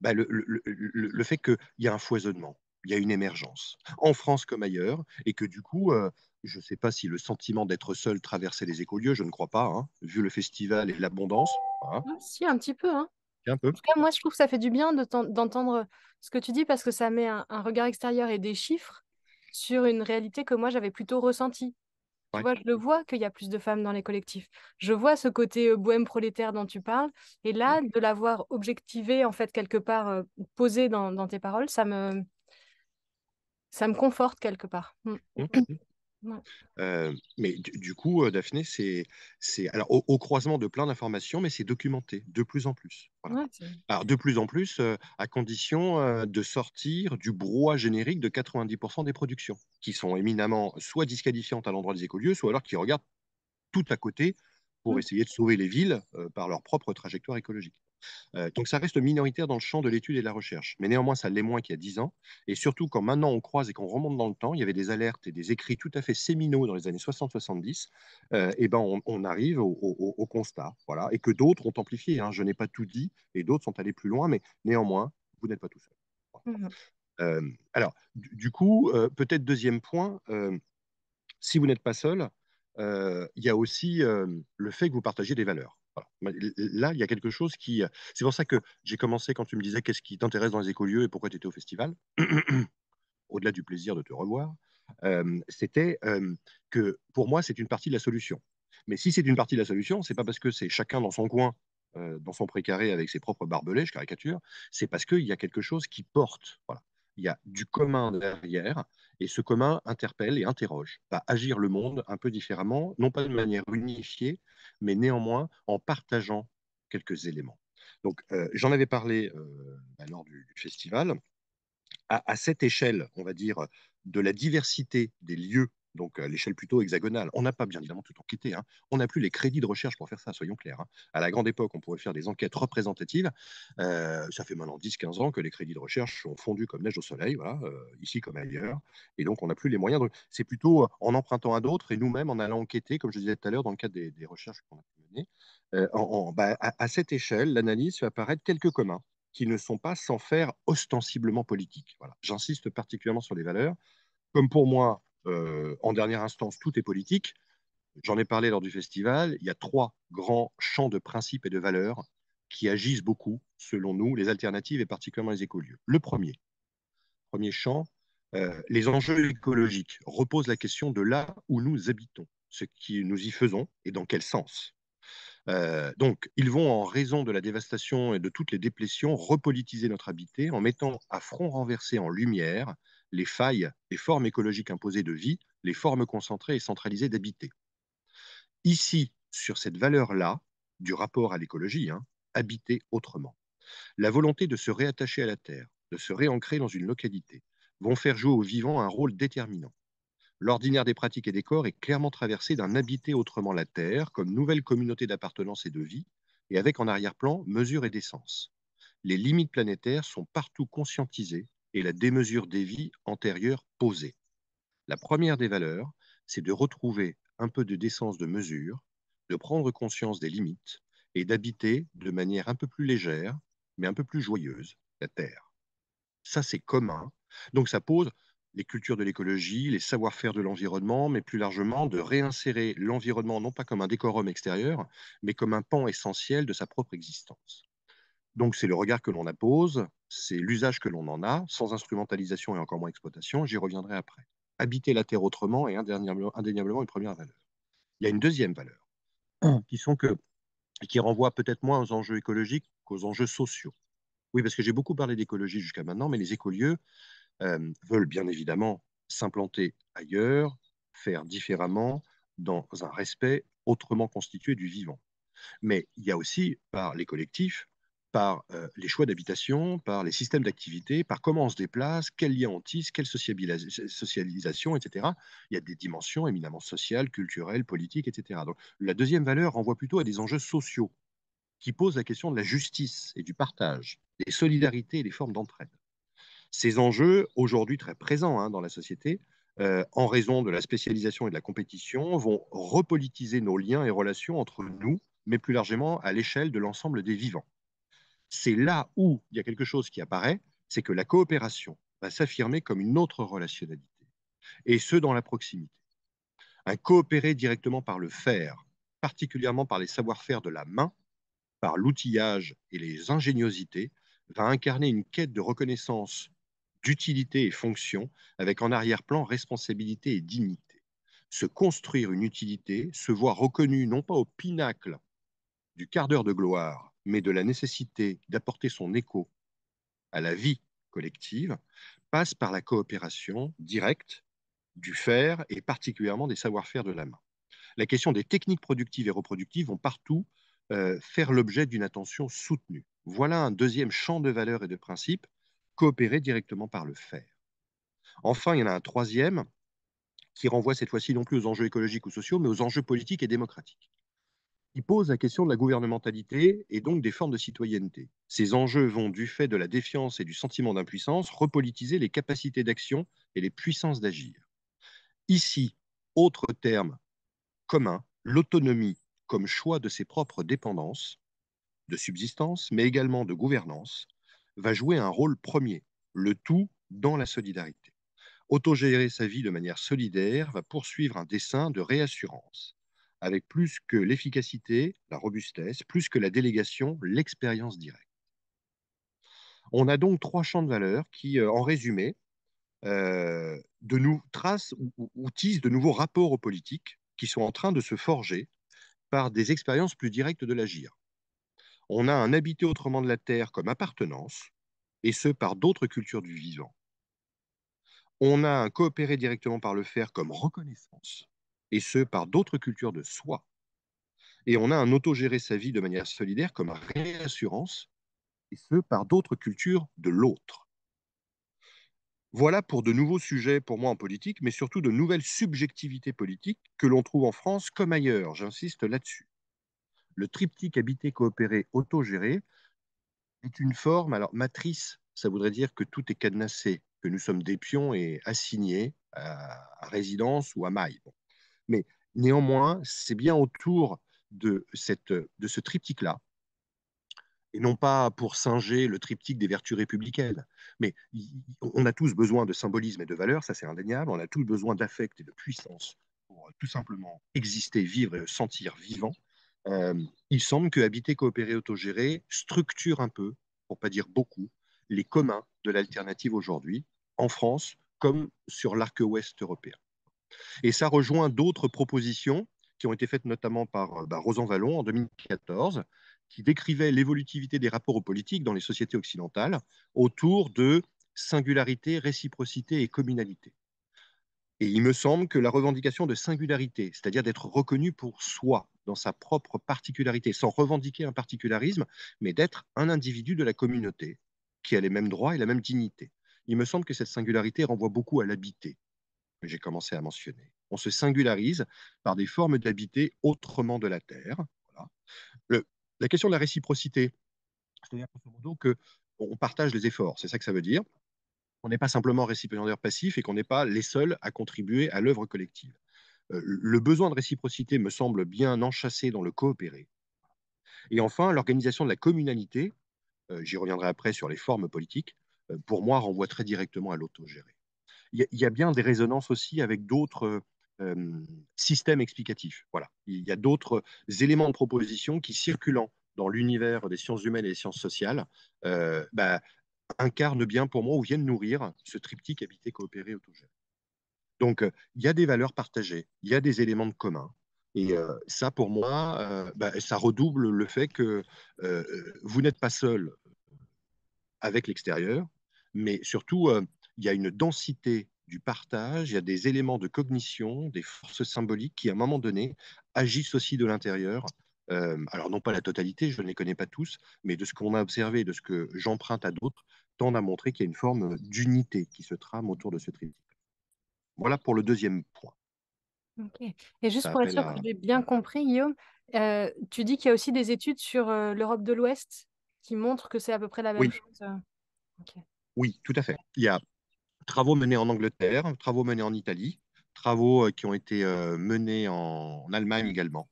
bah, le, le, le, le fait qu'il y a un foisonnement, il y a une émergence, en France comme ailleurs, et que du coup, euh, je ne sais pas si le sentiment d'être seul traversait les écolieux, je ne crois pas, hein, vu le festival et l'abondance. Hein. Si, un petit peu. Hein. Un peu. En tout cas, moi, je trouve que ça fait du bien d'entendre de ce que tu dis, parce que ça met un, un regard extérieur et des chiffres sur une réalité que moi, j'avais plutôt ressentie. Tu vois, je le vois qu'il y a plus de femmes dans les collectifs. Je vois ce côté euh, bohème prolétaire dont tu parles. Et là, de l'avoir objectivé, en fait, quelque part, euh, posé dans, dans tes paroles, ça me, ça me conforte quelque part. Mm. Mm-hmm. Ouais. Euh, mais du, du coup, euh, Daphné, c'est au, au croisement de plein d'informations, mais c'est documenté de plus en plus. Voilà. Ouais, alors, de plus en plus, euh, à condition euh, de sortir du brouhaha générique de quatre-vingt-dix pour cent des productions, qui sont éminemment soit disqualifiantes à l'endroit des écolieux, soit alors qui regardent tout à côté pour mmh. essayer de sauver les villes euh, par leur propre trajectoire écologique. Euh, donc ça reste minoritaire dans le champ de l'étude et de la recherche, mais néanmoins ça l'est moins qu'il y a dix ans, et surtout quand maintenant on croise et qu'on remonte dans le temps, il y avait des alertes et des écrits tout à fait séminaux dans les années soixante soixante-dix, euh, et ben on, on arrive au, au, au constat, voilà, et que d'autres ont amplifié, hein. Je n'ai pas tout dit, et d'autres sont allés plus loin, mais néanmoins, vous n'êtes pas tout seul. Voilà. Mmh. Euh, alors, du, du coup, euh, peut-être deuxième point, euh, si vous n'êtes pas seul, euh, il y a aussi euh, le fait que vous partagez des valeurs. Voilà. Là, il y a quelque chose qui... C'est pour ça que j'ai commencé quand tu me disais qu'est-ce qui t'intéresse dans les écolieux et pourquoi tu étais au festival, au-delà du plaisir de te revoir, euh, c'était euh, que pour moi, c'est une partie de la solution. Mais si c'est une partie de la solution, c'est pas parce que c'est chacun dans son coin, euh, dans son précaré avec ses propres barbelés, je caricature, c'est parce qu'il y a quelque chose qui porte. Voilà. Il y a du commun derrière, et ce commun interpelle et interroge, va agir le monde un peu différemment, non pas de manière unifiée, mais néanmoins en partageant quelques éléments. Donc, euh, j'en avais parlé euh, lors du, du festival. À, à cette échelle, on va dire, de la diversité des lieux, donc à l'échelle plutôt hexagonale, on n'a pas bien évidemment tout enquêté, hein. On n'a plus les crédits de recherche pour faire ça, soyons clairs, hein. À la grande époque, on pouvait faire des enquêtes représentatives. Euh, ça fait maintenant dix quinze ans que les crédits de recherche ont fondu comme neige au soleil, voilà, euh, ici comme ailleurs, et donc on n'a plus les moyens de... C'est plutôt en empruntant à d'autres et nous-mêmes en allant enquêter, comme je disais tout à l'heure, dans le cadre des, des recherches qu'on a pu mener. Euh, en, en, bah, à, à cette échelle, l'analyse fait apparaître quelques communs qui ne sont pas sans faire ostensiblement politiques. Voilà. J'insiste particulièrement sur les valeurs. Comme pour moi, Euh, en dernière instance, tout est politique. J'en ai parlé lors du festival. Il y a trois grands champs de principes et de valeurs qui agissent beaucoup, selon nous, les alternatives et particulièrement les écolieux. Le premier, premier champ, euh, les enjeux écologiques reposent la question de là où nous habitons, ce que nous y faisons et dans quel sens. Euh, donc, ils vont, en raison de la dévastation et de toutes les déplétions, repolitiser notre habité en mettant à front renversé en lumière les failles, les formes écologiques imposées de vie, les formes concentrées et centralisées d'habiter. Ici, sur cette valeur-là, du rapport à l'écologie, hein, habiter autrement. La volonté de se réattacher à la terre, de se réancrer dans une localité, vont faire jouer aux vivants un rôle déterminant. L'ordinaire des pratiques et des corps est clairement traversé d'un habiter autrement la terre comme nouvelle communauté d'appartenance et de vie, et avec en arrière-plan mesure et décence. Les limites planétaires sont partout conscientisées, et la démesure des vies antérieures posées. La première des valeurs, c'est de retrouver un peu de décence de mesure, de prendre conscience des limites et d'habiter de manière un peu plus légère, mais un peu plus joyeuse, la Terre. Ça, c'est commun. Donc ça pose les cultures de l'écologie, les savoir-faire de l'environnement, mais plus largement de réinsérer l'environnement non pas comme un décorum extérieur, mais comme un pan essentiel de sa propre existence. Donc c'est le regard que l'on appose, c'est l'usage que l'on en a, sans instrumentalisation et encore moins exploitation, j'y reviendrai après. Habiter la terre autrement est indéniablement une première valeur. Il y a une deuxième valeur, qui, sont que, qui renvoie peut-être moins aux enjeux écologiques qu'aux enjeux sociaux. Oui, parce que j'ai beaucoup parlé d'écologie jusqu'à maintenant, mais les écolieux euh, veulent bien évidemment s'implanter ailleurs, faire différemment, dans un respect autrement constitué du vivant. Mais il y a aussi, par les collectifs, par euh, les choix d'habitation, par les systèmes d'activité, par comment on se déplace, quels liens on tisse, quelle socialisation, et cetera. Il y a des dimensions éminemment sociales, culturelles, politiques, et cetera. Donc, la deuxième valeur renvoie plutôt à des enjeux sociaux qui posent la question de la justice et du partage, des solidarités et des formes d'entraide. Ces enjeux, aujourd'hui très présents hein, dans la société, euh, en raison de la spécialisation et de la compétition, vont repolitiser nos liens et relations entre nous, mais plus largement à l'échelle de l'ensemble des vivants. C'est là où il y a quelque chose qui apparaît, c'est que la coopération va s'affirmer comme une autre relationnalité, et ce dans la proximité. Un coopérer directement par le faire, particulièrement par les savoir-faire de la main, par l'outillage et les ingéniosités, va incarner une quête de reconnaissance d'utilité et fonction, avec en arrière-plan responsabilité et dignité. Se construire une utilité, se voir reconnu non pas au pinacle du quart d'heure de gloire, mais de la nécessité d'apporter son écho à la vie collective, passe par la coopération directe du faire et particulièrement des savoir-faire de la main. La question des techniques productives et reproductives vont partout euh, faire l'objet d'une attention soutenue. Voilà un deuxième champ de valeurs et de principes, coopérer directement par le faire. Enfin, il y en a un troisième qui renvoie cette fois-ci non plus aux enjeux écologiques ou sociaux, mais aux enjeux politiques et démocratiques. Il pose la question de la gouvernementalité et donc des formes de citoyenneté. Ces enjeux vont, du fait de la défiance et du sentiment d'impuissance, repolitiser les capacités d'action et les puissances d'agir. Ici, autre terme commun, l'autonomie comme choix de ses propres dépendances, de subsistance, mais également de gouvernance, va jouer un rôle premier, le tout dans la solidarité. Autogérer sa vie de manière solidaire va poursuivre un dessein de réassurance, avec plus que l'efficacité, la robustesse, plus que la délégation, l'expérience directe. On a donc trois champs de valeurs qui, en résumé, euh, de nous tracent ou, ou, ou tissent de nouveaux rapports aux politiques qui sont en train de se forger par des expériences plus directes de l'agir. On a un habiter autrement de la terre comme appartenance, et ce par d'autres cultures du vivant. On a un coopérer directement par le faire comme reconnaissance, et ce par d'autres cultures de soi. Et on a un autogérer sa vie de manière solidaire comme réassurance, et ce par d'autres cultures de l'autre. Voilà pour de nouveaux sujets pour moi en politique, mais surtout de nouvelles subjectivités politiques que l'on trouve en France comme ailleurs, j'insiste là-dessus. Le triptyque habiter, coopérer, autogérer est une forme, alors matrice, ça voudrait dire que tout est cadenassé, que nous sommes des pions et assignés à, à résidence ou à maille. Bon. Mais néanmoins, c'est bien autour de, cette, de ce triptyque-là, et non pas pour singer le triptyque des vertus républicaines. Mais on a tous besoin de symbolisme et de valeur, ça c'est indéniable, on a tous besoin d'affect et de puissance pour tout simplement exister, vivre et sentir vivant. Euh, il semble que habiter, coopérer, autogérer structure un peu, pour ne pas dire beaucoup, les communs de l'alternative aujourd'hui, en France comme sur l'arc ouest européen. Et ça rejoint d'autres propositions qui ont été faites notamment par bah, Rosan Vallon en deux mille quatorze, qui décrivait l'évolutivité des rapports aux politiques dans les sociétés occidentales autour de singularité, réciprocité et communalité. Et il me semble que la revendication de singularité, c'est-à-dire d'être reconnu pour soi, dans sa propre particularité, sans revendiquer un particularisme, mais d'être un individu de la communauté qui a les mêmes droits et la même dignité. Il me semble que cette singularité renvoie beaucoup à l'habiter, que j'ai commencé à mentionner. On se singularise par des formes d'habiter autrement de la terre. Voilà. Le, la question de la réciprocité, c'est-à-dire qu'on partage les efforts, c'est ça que ça veut dire. On n'est pas simplement récipiendaire passif et qu'on n'est pas les seuls à contribuer à l'œuvre collective. Euh, le besoin de réciprocité me semble bien enchâssé dans le coopérer. Et enfin, l'organisation de la communalité, euh, j'y reviendrai après sur les formes politiques, euh, pour moi renvoie très directement à l'autogérer. Il y, y a bien des résonances aussi avec d'autres euh, systèmes explicatifs. Voilà. Il y a d'autres éléments de proposition qui, circulant dans l'univers des sciences humaines et des sciences sociales, euh, bah, incarnent bien pour moi ou viennent nourrir ce triptyque habiter, coopérer, autogérer. Donc, il euh, y a des valeurs partagées, il y a des éléments de commun. Et euh, ça, pour moi, euh, bah, ça redouble le fait que euh, vous n'êtes pas seul avec l'extérieur, mais surtout, il euh, y a une densité du partage, il y a des éléments de cognition, des forces symboliques qui, à un moment donné, agissent aussi de l'intérieur. Euh, alors non pas la totalité, je ne les connais pas tous, mais de ce qu'on a observé, de ce que j'emprunte à d'autres, tend à montrer qu'il y a une forme d'unité qui se trame autour de ce triptyque. Voilà pour le deuxième point. Okay. Et juste ça pour être sûr à... que j'ai bien compris, Guillaume, euh, tu dis qu'il y a aussi des études sur euh, l'Europe de l'Ouest qui montrent que c'est à peu près la même oui. chose. Okay. Oui, tout à fait. Il y a travaux menés en Angleterre, travaux menés en Italie, travaux euh, qui ont été euh, menés en, en Allemagne également.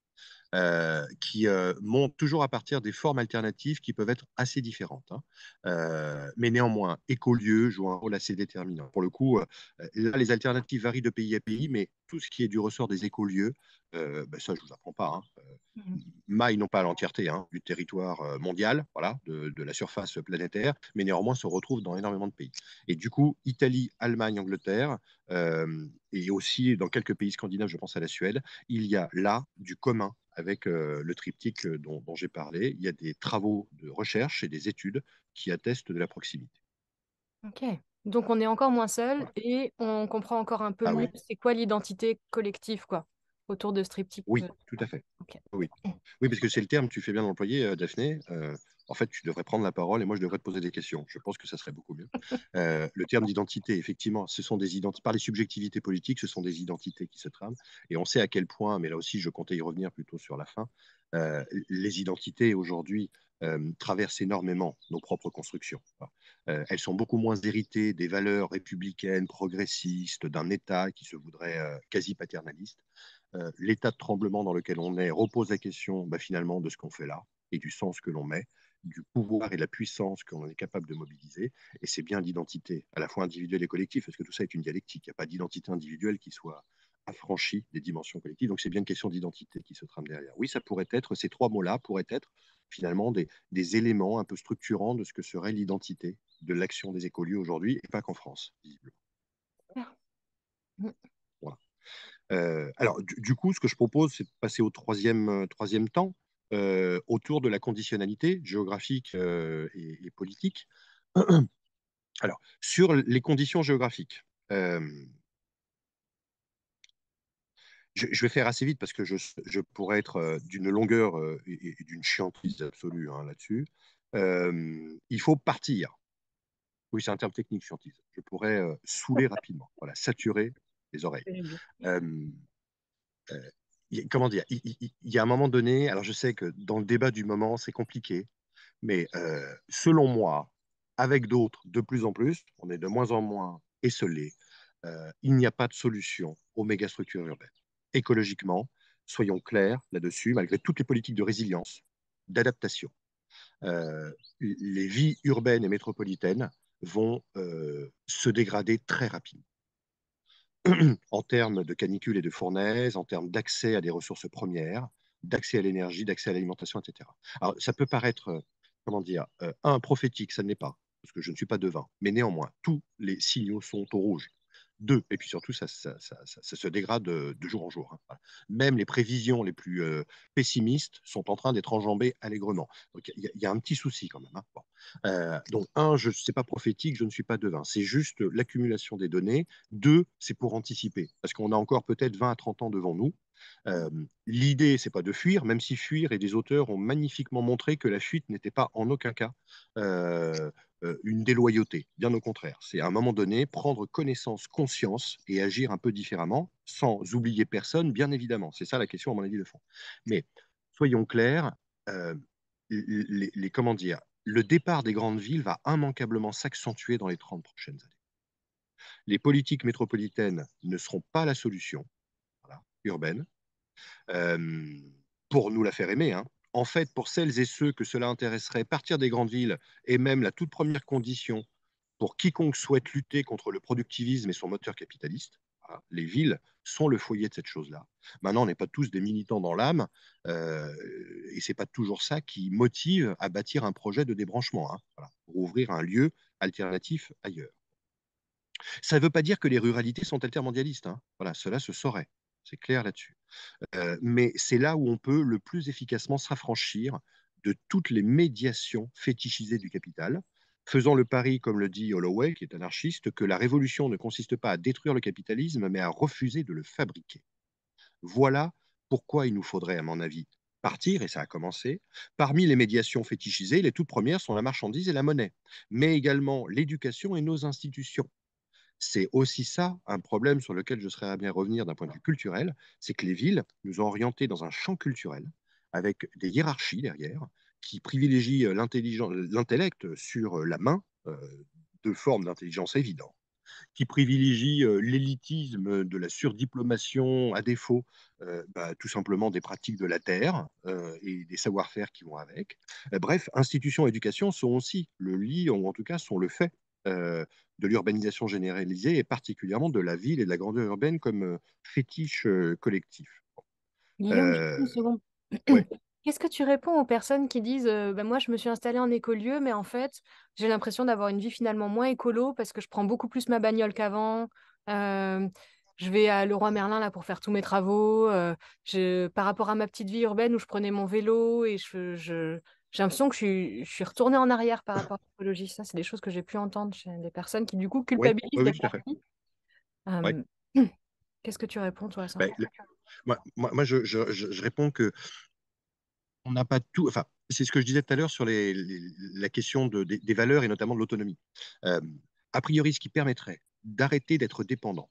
Euh, qui euh, montent toujours à partir des formes alternatives qui peuvent être assez différentes. Hein. Euh, mais néanmoins, écolieux joue un rôle assez déterminant. Pour le coup, euh, là, les alternatives varient de pays à pays, mais tout ce qui est du ressort des écolieux, euh, ben ça, je ne vous apprends pas, hein. Mmh. Mailles non pas l'entièreté hein, du territoire mondial, voilà, de, de la surface planétaire, mais néanmoins se retrouve dans énormément de pays. Et du coup, Italie, Allemagne, Angleterre, euh, et aussi dans quelques pays scandinaves, je pense à la Suède, il y a là du commun avec euh, le triptyque dont, dont j'ai parlé. Il y a des travaux de recherche et des études qui attestent de la proximité. Ok, donc on est encore moins seul ouais. et on comprend encore un peu ah, mieux oui. c'est quoi l'identité collective quoi, autour de ce triptyque. Oui, de... tout à fait. Okay. Oui. oui, parce que c'est le terme, tu fais bien l'employer, Daphné. Euh, en fait, tu devrais prendre la parole et moi, je devrais te poser des questions. Je pense que ça serait beaucoup mieux. Euh, le terme d'identité, effectivement, ce sont des identités. Par les subjectivités politiques, ce sont des identités qui se trament. Et on sait à quel point, mais là aussi, je comptais y revenir plutôt sur la fin, euh, les identités aujourd'hui euh, traversent énormément nos propres constructions. Euh, elles sont beaucoup moins héritées des valeurs républicaines, progressistes, d'un État qui se voudrait euh, quasi paternaliste. Euh, l'état de tremblement dans lequel on est repose la question bah, finalement de ce qu'on fait là et du sens que l'on met, du pouvoir et de la puissance qu'on est capable de mobiliser. Et c'est bien l'identité, à la fois individuelle et collective, parce que tout ça est une dialectique. Il n'y a pas d'identité individuelle qui soit affranchie des dimensions collectives. Donc c'est bien une question d'identité qui se trame derrière. Oui, ça pourrait être, ces trois mots-là pourraient être finalement des, des éléments un peu structurants de ce que serait l'identité de l'action des écoliers aujourd'hui, et pas qu'en France, visiblement. Voilà. Euh, alors, du, du coup, ce que je propose, c'est de passer au troisième, troisième temps, euh, autour de la conditionnalité géographique euh, et, et politique. Alors, sur les conditions géographiques, euh, je, je vais faire assez vite parce que je, je pourrais être euh, d'une longueur euh, et, et d'une chiantise absolue hein, là-dessus. Euh, il faut partir. Oui, c'est un terme technique, chiantise. Je pourrais euh, saouler rapidement, voilà, saturer les oreilles. Euh, euh, comment dire, il, il, il y a un moment donné, alors je sais que dans le débat du moment, c'est compliqué, mais euh, selon moi, avec d'autres, de plus en plus, on est de moins en moins esseulés, euh, il n'y a pas de solution aux mégastructures urbaines. Écologiquement, soyons clairs là-dessus, malgré toutes les politiques de résilience, d'adaptation, euh, les vies urbaines et métropolitaines vont euh, se dégrader très rapidement. En termes de canicules et de fournaises, en termes d'accès à des ressources premières, d'accès à l'énergie, d'accès à l'alimentation, et cetera. Alors, ça peut paraître, comment dire, euh, un, prophétique, ça ne l'est pas, parce que je ne suis pas devin, mais néanmoins, tous les signaux sont au rouge. Deux, et puis surtout, ça, ça, ça, ça, ça se dégrade de, de jour en jour. Hein. Même les prévisions les plus euh, pessimistes sont en train d'être enjambées allègrement. Donc, il y, y a un petit souci quand même. Hein. Bon. Euh, donc, un, je ne suis pas prophétique, je ne suis pas devin. C'est juste l'accumulation des données. Deux, c'est pour anticiper, parce qu'on a encore peut-être vingt à trente ans devant nous. Euh, L'idée, c'est pas de fuir, même si fuir, et des auteurs ont magnifiquement montré que la fuite n'était pas en aucun cas euh, euh, une déloyauté, bien au contraire. C'est à un moment donné prendre connaissance, conscience et agir un peu différemment, sans oublier personne, bien évidemment. C'est ça la question, à mon avis, de fond. Mais soyons clairs, euh, les, les, comment dire, le départ des grandes villes va immanquablement s'accentuer dans les trente prochaines années. Les politiques métropolitaines ne seront pas la solution. Urbaine, euh, pour nous la faire aimer. Hein. En fait, pour celles et ceux que cela intéresserait, partir des grandes villes est même la toute première condition pour quiconque souhaite lutter contre le productivisme et son moteur capitaliste. Voilà. Les villes sont le foyer de cette chose-là. Maintenant, on n'est pas tous des militants dans l'âme, euh, et ce n'est pas toujours ça qui motive à bâtir un projet de débranchement, hein, voilà, pour ouvrir un lieu alternatif ailleurs. Ça ne veut pas dire que les ruralités sont altermondialistes. Hein. Voilà, cela se saurait. C'est clair là-dessus. Euh, mais c'est là où on peut le plus efficacement s'affranchir de toutes les médiations fétichisées du capital, faisant le pari, comme le dit Holloway, qui est anarchiste, que la révolution ne consiste pas à détruire le capitalisme, mais à refuser de le fabriquer. Voilà pourquoi il nous faudrait, à mon avis, partir, et ça a commencé. Parmi les médiations fétichisées, les toutes premières sont la marchandise et la monnaie, mais également l'éducation et nos institutions. C'est aussi ça, un problème sur lequel je serais à bien revenir d'un point de vue culturel, c'est que les villes nous ont orientés dans un champ culturel, avec des hiérarchies derrière, qui privilégient l'intellect sur la main, euh, de forme d'intelligence évidente, qui privilégient euh, l'élitisme de la surdiplomation à défaut, euh, bah, tout simplement des pratiques de la terre euh, et des savoir-faire qui vont avec. Euh, bref, institutions et éducation sont aussi le lit, ou en tout cas sont le fait, Euh, de l'urbanisation généralisée et particulièrement de la ville et de la grandeur urbaine comme euh, fétiche euh, collectif. Euh, ouais. Qu'est-ce que tu réponds aux personnes qui disent euh, ben moi je me suis installée en écolieu mais en fait j'ai l'impression d'avoir une vie finalement moins écolo parce que je prends beaucoup plus ma bagnole qu'avant, euh, je vais à Leroy Merlin là pour faire tous mes travaux, euh, je, par rapport à ma petite vie urbaine où je prenais mon vélo et je... je... J'ai l'impression que je suis, je suis retournée en arrière par rapport à l'écologie. Ça, c'est des choses que j'ai pu entendre chez des personnes qui, du coup, culpabilisent. Oui, oui, oui, euh, oui. Qu'est-ce que tu réponds, toi, à ça? Ben, le... Moi, moi je, je, je réponds que on n'a pas tout. Enfin, c'est ce que je disais tout à l'heure sur les, les, la question de, des, des valeurs et notamment de l'autonomie. Euh, a priori, ce qui permettrait d'arrêter d'être dépendant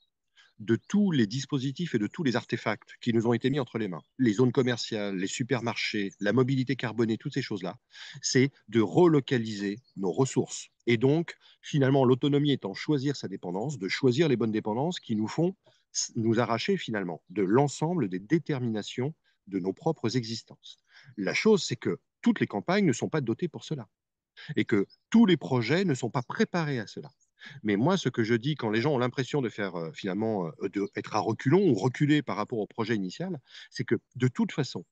de tous les dispositifs et de tous les artefacts qui nous ont été mis entre les mains, les zones commerciales, les supermarchés, la mobilité carbonée, toutes ces choses-là, c'est de relocaliser nos ressources. Et donc, finalement, l'autonomie étant choisir sa dépendance, de choisir les bonnes dépendances qui nous font nous arracher finalement de l'ensemble des déterminations de nos propres existences. La chose, c'est que toutes les campagnes ne sont pas dotées pour cela et que tous les projets ne sont pas préparés à cela. Mais moi, ce que je dis quand les gens ont l'impression de faire euh, finalement euh, de être à reculons ou reculer par rapport au projet initial, c'est que de toute façon,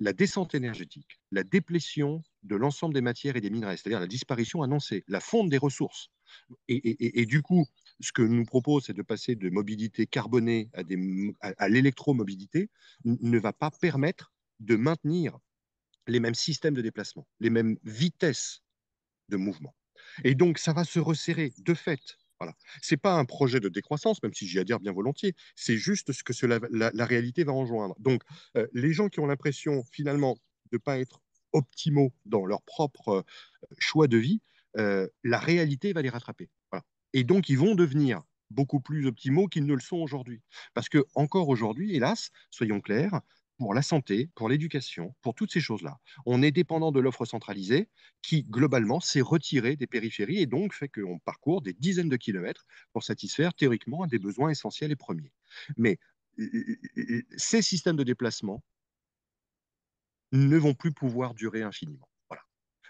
la descente énergétique, la déplétion de l'ensemble des matières et des minerais, c'est-à-dire la disparition annoncée, la fonte des ressources, Et, et, et, et du coup, ce que nous propose, c'est de passer de mobilité carbonée à, des, à, à l'électromobilité, ne va pas permettre de maintenir les mêmes systèmes de déplacement, les mêmes vitesses de mouvement. Et donc, ça va se resserrer de fait. Voilà. Ce n'est pas un projet de décroissance, même si j'y adhère bien volontiers, c'est juste ce que cela, la, la réalité va enjoindre. Donc, euh, les gens qui ont l'impression, finalement, de ne pas être optimaux dans leur propre choix de vie, euh, la réalité va les rattraper. Voilà. Et donc, ils vont devenir beaucoup plus optimaux qu'ils ne le sont aujourd'hui. Parce que encore aujourd'hui, hélas, soyons clairs, pour la santé, pour l'éducation, pour toutes ces choses-là, on est dépendant de l'offre centralisée qui, globalement, s'est retirée des périphéries et donc fait qu'on parcourt des dizaines de kilomètres pour satisfaire théoriquement des besoins essentiels et premiers. Mais ces systèmes de déplacement ne vont plus pouvoir durer infiniment. Voilà.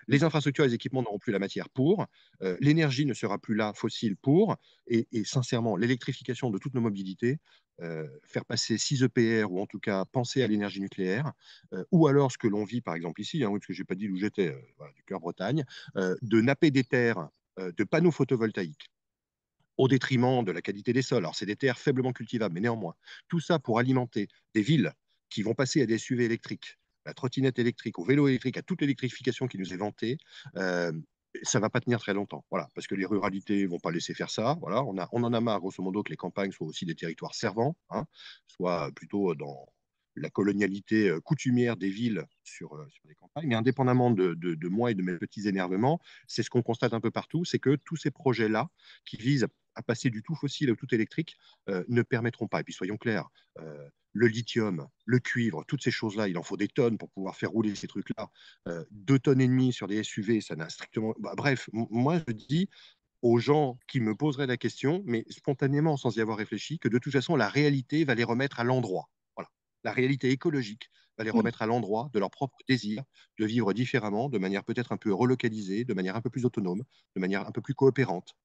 Les infrastructures et les équipements n'auront plus la matière pour, euh, l'énergie ne sera plus là, fossile pour, et, et sincèrement, l'électrification de toutes nos mobilités, euh, faire passer six E P R, ou en tout cas penser à l'énergie nucléaire, euh, ou alors ce que l'on vit par exemple ici, hein, parce que je n'ai pas dit où j'étais, euh, voilà, du cœur Bretagne, euh, de napper des terres euh, de panneaux photovoltaïques, au détriment de la qualité des sols. Alors c'est des terres faiblement cultivables, mais néanmoins, tout ça pour alimenter des villes qui vont passer à des S U V électriques, la trottinette électrique, au vélo électrique, à toute l'électrification qui nous est vantée, euh, ça ne va pas tenir très longtemps. Voilà, parce que les ruralités ne vont pas laisser faire ça. Voilà, on, a, on en a marre, grosso modo, que les campagnes soient aussi des territoires servants, hein, soit plutôt dans la colonialité euh, coutumière des villes sur, euh, sur les campagnes. Mais indépendamment de, de, de moi et de mes petits énervements, c'est ce qu'on constate un peu partout, c'est que tous ces projets-là qui visent à passer du tout fossile au tout électrique euh, ne permettront pas. Et puis soyons clairs, euh, le lithium, le cuivre, toutes ces choses-là, il en faut des tonnes pour pouvoir faire rouler ces trucs-là. Euh, deux tonnes et demie sur des S U V, ça n'a strictement... Bah, bref, moi je dis aux gens qui me poseraient la question, mais spontanément, sans y avoir réfléchi, que de toute façon, la réalité va les remettre à l'endroit. Voilà. La réalité écologique va les remettre à l'endroit de leur propre désir de vivre différemment, de manière peut-être un peu relocalisée, de manière un peu plus autonome, de manière un peu plus coopérante,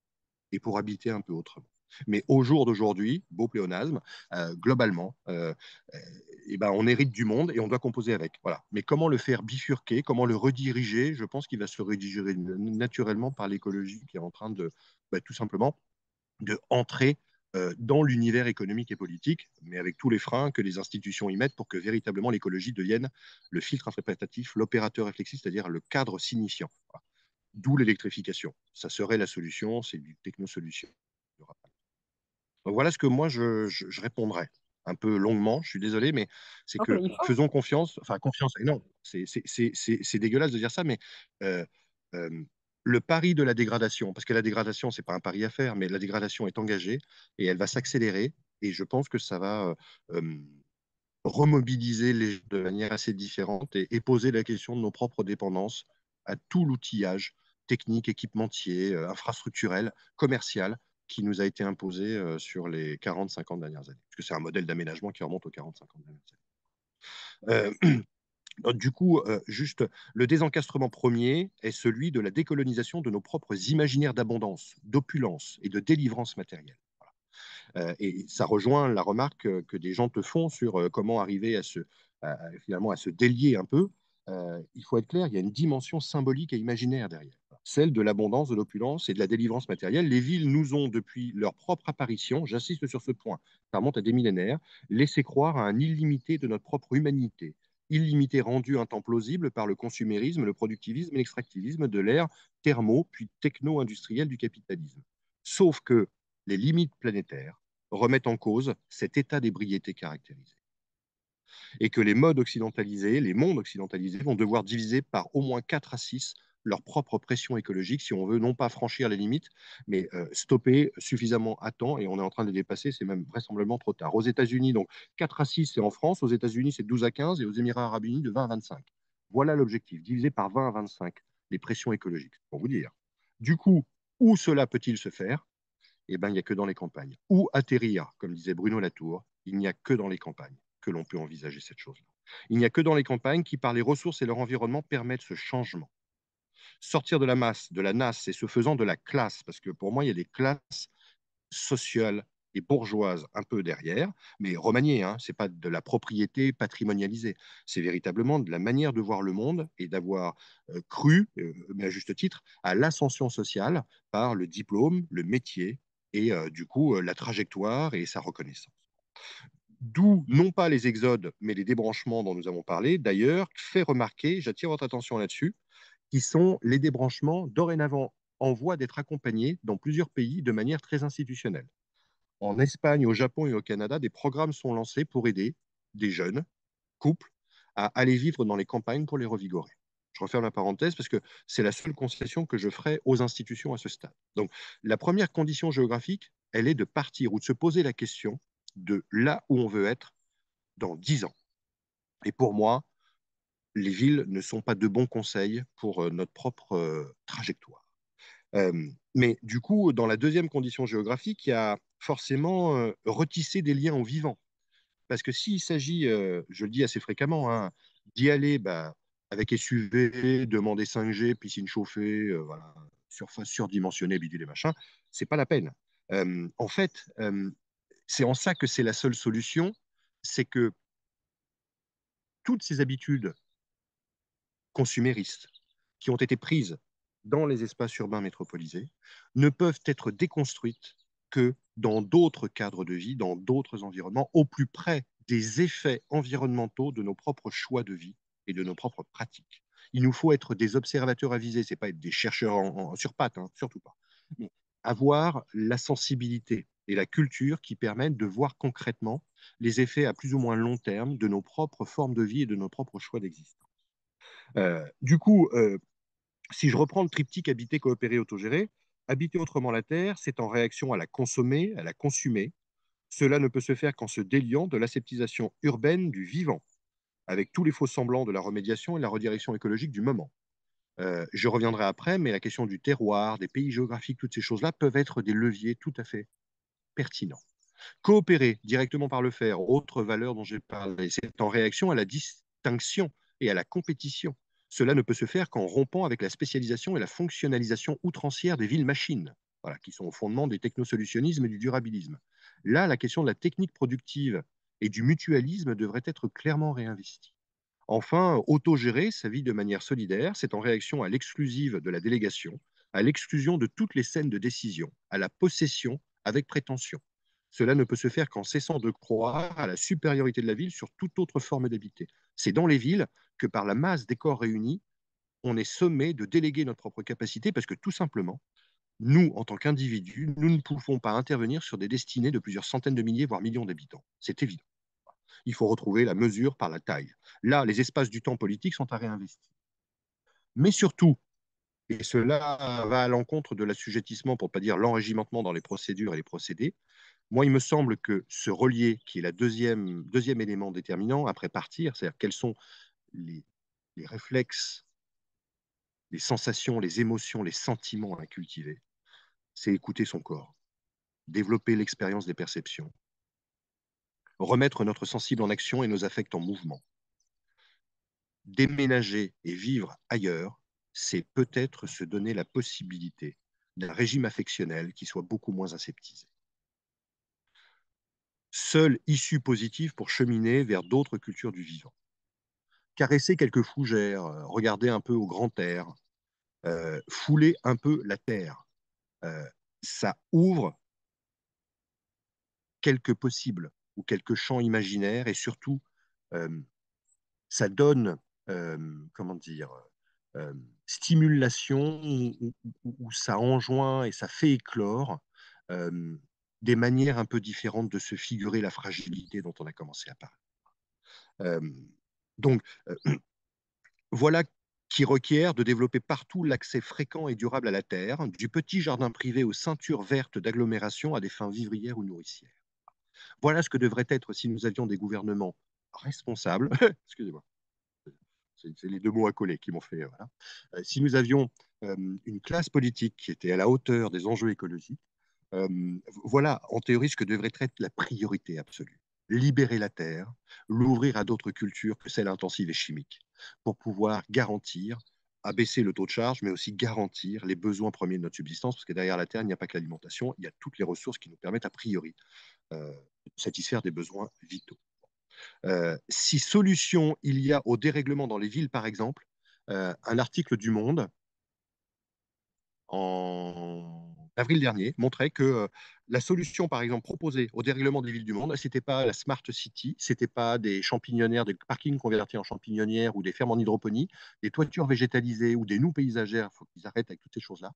et pour habiter un peu autrement. Mais au jour d'aujourd'hui, beau pléonasme, euh, globalement, euh, euh, et ben on hérite du monde et on doit composer avec. Voilà. Mais comment le faire bifurquer, comment le rediriger? Je pense qu'il va se rediriger naturellement par l'écologie qui est en train de, bah, tout simplement, de entrer euh, dans l'univers économique et politique, mais avec tous les freins que les institutions y mettent pour que véritablement l'écologie devienne le filtre interprétatif, l'opérateur réflexif, c'est-à-dire le cadre signifiant. Voilà. D'où l'électrification. Ça serait la solution, c'est du technosolution. Donc voilà ce que moi, je, je, je répondrais. Un peu longuement, je suis désolé, mais c'est que okay. Faisons confiance. Enfin, confiance, non, c'est dégueulasse de dire ça, mais euh, euh, le pari de la dégradation, parce que la dégradation, ce n'est pas un pari à faire, mais la dégradation est engagée et elle va s'accélérer. Et je pense que ça va euh, remobiliser les gens de manière assez différente et, et poser la question de nos propres dépendances à tout l'outillage technique, équipementier, euh, infrastructurel, commercial, qui nous a été imposé euh, sur les quarante à cinquante dernières années. Parce que c'est un modèle d'aménagement qui remonte aux quarante à cinquante dernières années. Euh, du coup, euh, juste, le désencastrement premier est celui de la décolonisation de nos propres imaginaires d'abondance, d'opulence et de délivrance matérielle. Voilà. Euh, et ça rejoint la remarque que des gens te font sur euh, comment arriver à se, à, finalement, à se délier un peu. Euh, il faut être clair, il y a une dimension symbolique et imaginaire derrière, celle de l'abondance, de l'opulence et de la délivrance matérielle. Les villes nous ont, depuis leur propre apparition, j'insiste sur ce point, ça remonte à des millénaires, laissé croire à un illimité de notre propre humanité, illimité rendu un temps plausible par le consumérisme, le productivisme et l'extractivisme de l'ère thermo puis techno-industrielle du capitalisme. Sauf que les limites planétaires remettent en cause cet état d'ébriété caractérisé, et que les modes occidentalisés, les mondes occidentalisés vont devoir diviser par au moins quatre à six leur propre pression écologique si on veut non pas franchir les limites, mais euh, stopper suffisamment à temps, et on est en train de les dépasser, c'est même vraisemblablement trop tard. Aux États-Unis, donc quatre à six, c'est en France, aux États-Unis, c'est douze à quinze, et aux Émirats arabes unis, de vingt à vingt-cinq. Voilà l'objectif, diviser par vingt à vingt-cinq les pressions écologiques, pour vous dire. Du coup, où cela peut-il se faire? Eh bien, il n'y a que dans les campagnes. Où atterrir, comme disait Bruno Latour, il n'y a que dans les campagnes que l'on peut envisager cette chose-là. Il n'y a que dans les campagnes qui, par les ressources et leur environnement, permettent ce changement. Sortir de la masse, de la nasse, et ce faisant de la classe, parce que pour moi, il y a des classes sociales, et bourgeoise un peu derrière, mais remaniée, hein, ce n'est pas de la propriété patrimonialisée, c'est véritablement de la manière de voir le monde et d'avoir euh, cru, euh, mais à juste titre, à l'ascension sociale par le diplôme, le métier et euh, du coup euh, la trajectoire et sa reconnaissance. D'où, non pas les exodes, mais les débranchements dont nous avons parlé, d'ailleurs, fait remarquer, j'attire votre attention là-dessus, qui sont les débranchements dorénavant en voie d'être accompagnés dans plusieurs pays de manière très institutionnelle. En Espagne, au Japon et au Canada, des programmes sont lancés pour aider des jeunes couples à aller vivre dans les campagnes pour les revigorer. Je referme la parenthèse parce que c'est la seule concession que je ferai aux institutions à ce stade. Donc, la première condition géographique, elle est de partir ou de se poser la question de là où on veut être dans dix ans. Et pour moi, les villes ne sont pas de bons conseils pour notre propre trajectoire. Euh, mais du coup, dans la deuxième condition géographique, il y a forcément euh, retisser des liens aux vivants. Parce que s'il s'agit, euh, je le dis assez fréquemment, hein, d'y aller bah, avec S U V, demander cinq G, piscine chauffée, euh, voilà, surface surdimensionnée, bidule et machin, c'est pas la peine. Euh, en fait, euh, c'est en ça que c'est la seule solution, c'est que toutes ces habitudes consuméristes qui ont été prises dans les espaces urbains métropolisés ne peuvent être déconstruites que dans d'autres cadres de vie, dans d'autres environnements, au plus près des effets environnementaux de nos propres choix de vie et de nos propres pratiques. Il nous faut être des observateurs avisés, ce n'est pas être des chercheurs en, en, sur pattes, hein, surtout pas, mais avoir la sensibilité et la culture qui permettent de voir concrètement les effets à plus ou moins long terme de nos propres formes de vie et de nos propres choix d'existence. Euh, du coup, euh, si je reprends le triptyque habiter, coopérer, autogérer, habiter autrement la terre, c'est en réaction à la consommer, à la consumer. Cela ne peut se faire qu'en se déliant de l'aseptisation urbaine du vivant, avec tous les faux semblants de la remédiation et de la redirection écologique du moment. Euh, je reviendrai après, mais la question du terroir, des pays géographiques, toutes ces choses-là peuvent être des leviers tout à fait pertinents. Coopérer directement par le faire, autre valeur dont j'ai parlé, c'est en réaction à la distinction et à la compétition. Cela ne peut se faire qu'en rompant avec la spécialisation et la fonctionnalisation outrancière des villes-machines, voilà, qui sont au fondement des technosolutionnismes et du durabilisme. Là, la question de la technique productive et du mutualisme devrait être clairement réinvestie. Enfin, autogérer sa vie de manière solidaire, c'est en réaction à l'exclusive de la délégation, à l'exclusion de toutes les scènes de décision, à la possession avec prétention. Cela ne peut se faire qu'en cessant de croire à la supériorité de la ville sur toute autre forme d'habiter. C'est dans les villes que par la masse des corps réunis, on est sommé de déléguer notre propre capacité parce que tout simplement, nous, en tant qu'individus, nous ne pouvons pas intervenir sur des destinées de plusieurs centaines de milliers, voire millions d'habitants. C'est évident. Il faut retrouver la mesure par la taille. Là, les espaces du temps politique sont à réinvestir. Mais surtout, et cela va à l'encontre de l'assujettissement, pour ne pas dire l'enrégimentement dans les procédures et les procédés, moi, il me semble que ce relier, qui est le deuxième, deuxième élément déterminant après partir, c'est-à-dire quels sont les, les réflexes, les sensations, les émotions, les sentiments à cultiver, c'est écouter son corps, développer l'expérience des perceptions, remettre notre sensible en action et nos affects en mouvement. Déménager et vivre ailleurs, c'est peut-être se donner la possibilité d'un régime affectionnel qui soit beaucoup moins aseptisé. Seule issue positive pour cheminer vers d'autres cultures du vivant. Caresser quelques fougères, regarder un peu au grand air, euh, fouler un peu la terre, euh, ça ouvre quelques possibles ou quelques champs imaginaires et surtout, euh, ça donne, euh, comment dire, euh, stimulation où, où, où ça enjoint et ça fait éclore euh, des manières un peu différentes de se figurer la fragilité dont on a commencé à parler. Euh, donc, euh, voilà qui requiert de développer partout l'accès fréquent et durable à la terre, du petit jardin privé aux ceintures vertes d'agglomération à des fins vivrières ou nourricières. Voilà ce que devrait être si nous avions des gouvernements responsables, excusez-moi, c'est les deux mots à coller qui m'ont fait, voilà. euh, si nous avions euh, une classe politique qui était à la hauteur des enjeux écologiques, Euh, voilà, en théorie, ce que devrait être la priorité absolue. Libérer la terre, l'ouvrir à d'autres cultures que celles intensives et chimiques, pour pouvoir garantir abaisser le taux de charge, mais aussi garantir les besoins premiers de notre subsistance, parce que derrière la terre, il n'y a pas que l'alimentation, il y a toutes les ressources qui nous permettent a priori euh, de satisfaire des besoins vitaux. Euh, si solution il y a au dérèglement dans les villes, par exemple, euh, un article du Monde en avril dernier montrait que euh, la solution, par exemple, proposée au dérèglement des villes du monde, ce n'était pas la Smart City, ce n'était pas des champignonnières, des parkings convertis en champignonnières ou des fermes en hydroponie, des toitures végétalisées ou des noues paysagères. Il faut qu'ils arrêtent avec toutes ces choses-là,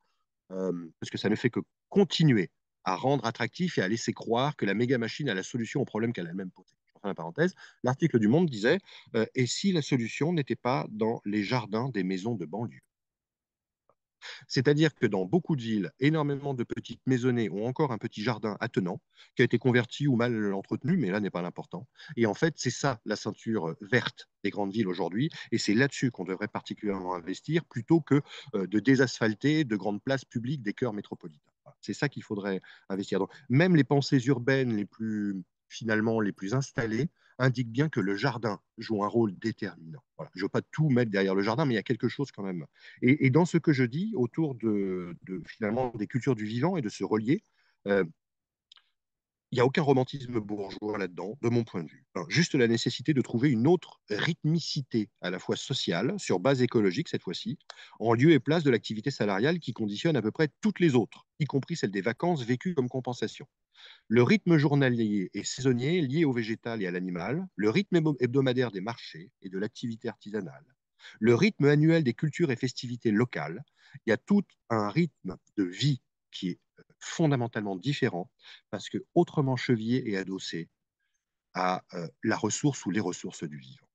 euh, parce que ça ne fait que continuer à rendre attractif et à laisser croire que la méga-machine a la solution au problème qu'elle a elle-même posé. Enfin, la parenthèse, l'article du Monde disait euh, « Et si la solution n'était pas dans les jardins des maisons de banlieue ?» C'est-à-dire que dans beaucoup de villes, énormément de petites maisonnées ont encore un petit jardin attenant qui a été converti ou mal entretenu, mais là n'est pas l'important. Et en fait, c'est ça la ceinture verte des grandes villes aujourd'hui, et c'est là-dessus qu'on devrait particulièrement investir plutôt que euh, de désasphalter de grandes places publiques des cœurs métropolitains. C'est ça qu'il faudrait investir. Donc, même les pensées urbaines les plus, finalement, les plus installées indiquent bien que le jardin joue un rôle déterminant. Voilà. Je ne veux pas tout mettre derrière le jardin, mais il y a quelque chose quand même. Et, et dans ce que je dis, autour de, de, finalement, des cultures du vivant et de se relier, euh, il n'y a aucun romantisme bourgeois là-dedans, de mon point de vue. Enfin, juste la nécessité de trouver une autre rythmicité, à la fois sociale, sur base écologique cette fois-ci, en lieu et place de l'activité salariale qui conditionne à peu près toutes les autres, y compris celle des vacances vécues comme compensation. Le rythme journalier et saisonnier lié au végétal et à l'animal, le rythme hebdomadaire des marchés et de l'activité artisanale, le rythme annuel des cultures et festivités locales, il y a tout un rythme de vie qui est fondamentalement différent, parce que autrement chevillé et adossé à euh, la ressource ou les ressources du vivant.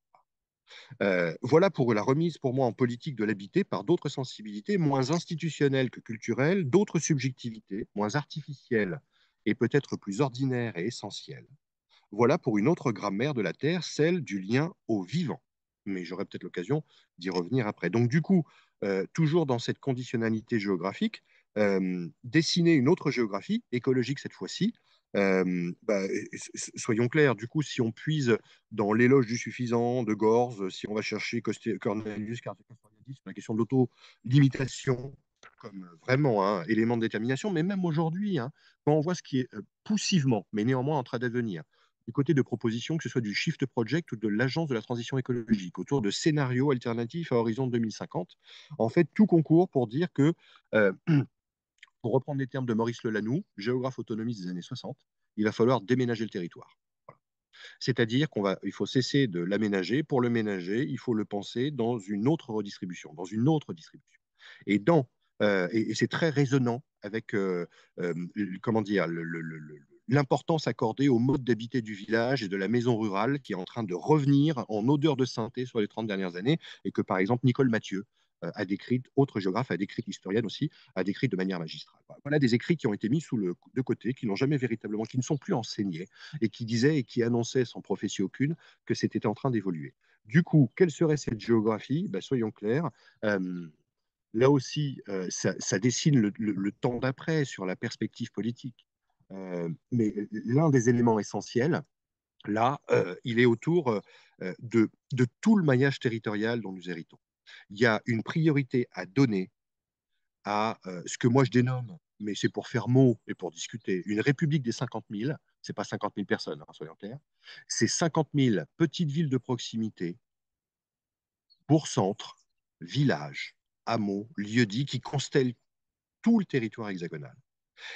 Euh, voilà pour la remise pour moi en politique de l'habité par d'autres sensibilités moins institutionnelles que culturelles, d'autres subjectivités moins artificielles et peut-être plus ordinaires et essentielles. Voilà pour une autre grammaire de la terre, celle du lien au vivant. Mais j'aurai peut-être l'occasion d'y revenir après. Donc du coup, euh, toujours dans cette conditionnalité géographique, Euh, dessiner une autre géographie, écologique cette fois-ci, euh, bah, soyons clairs, du coup, si on puise dans l'éloge du suffisant, de Gorz, si on va chercher Cornelius Castoriadis sur la question de l'auto-limitation comme vraiment un hein, élément de détermination, mais même aujourd'hui, hein, quand on voit ce qui est poussivement, mais néanmoins en train d'advenir, du côté de propositions, que ce soit du Shift Project ou de l'Agence de la transition écologique, autour de scénarios alternatifs à horizon deux mille cinquante, en fait, tout concourt pour dire que euh, pour reprendre les termes de Maurice Lelanoux, géographe autonomiste des années soixante, il va falloir déménager le territoire. Voilà. C'est-à-dire qu'il faut cesser de l'aménager. Pour le ménager, il faut le penser dans une autre redistribution, dans une autre distribution. Et, euh, et, et c'est très résonnant avec euh, euh, comment dire, le, le, le, l'importance accordée au mode d'habiter du village et de la maison rurale qui est en train de revenir en odeur de sainteté sur les trente dernières années et que, par exemple, Nicole Mathieu, a décrit, autre géographe, a décrit, historienne aussi, a décrit de manière magistrale. Voilà des écrits qui ont été mis sous le, de côté, qui n'ont jamais véritablement, qui ne sont plus enseignés, et qui disaient et qui annonçaient sans prophétie aucune que c'était en train d'évoluer. Du coup, quelle serait cette géographie? Ben, soyons clairs, euh, là aussi, euh, ça, ça dessine le, le, le temps d'après sur la perspective politique. Euh, mais l'un des éléments essentiels, là, euh, il est autour euh, de, de tout le maillage territorial dont nous héritons. Il y a une priorité à donner à euh, ce que moi je dénomme, mais c'est pour faire mot et pour discuter, une république des cinquante mille, ce n'est pas cinquante mille personnes, hein, soyons clairs, c'est cinquante mille petites villes de proximité, bourgs-centres, villages, hameaux, lieux-dits qui constellent tout le territoire hexagonal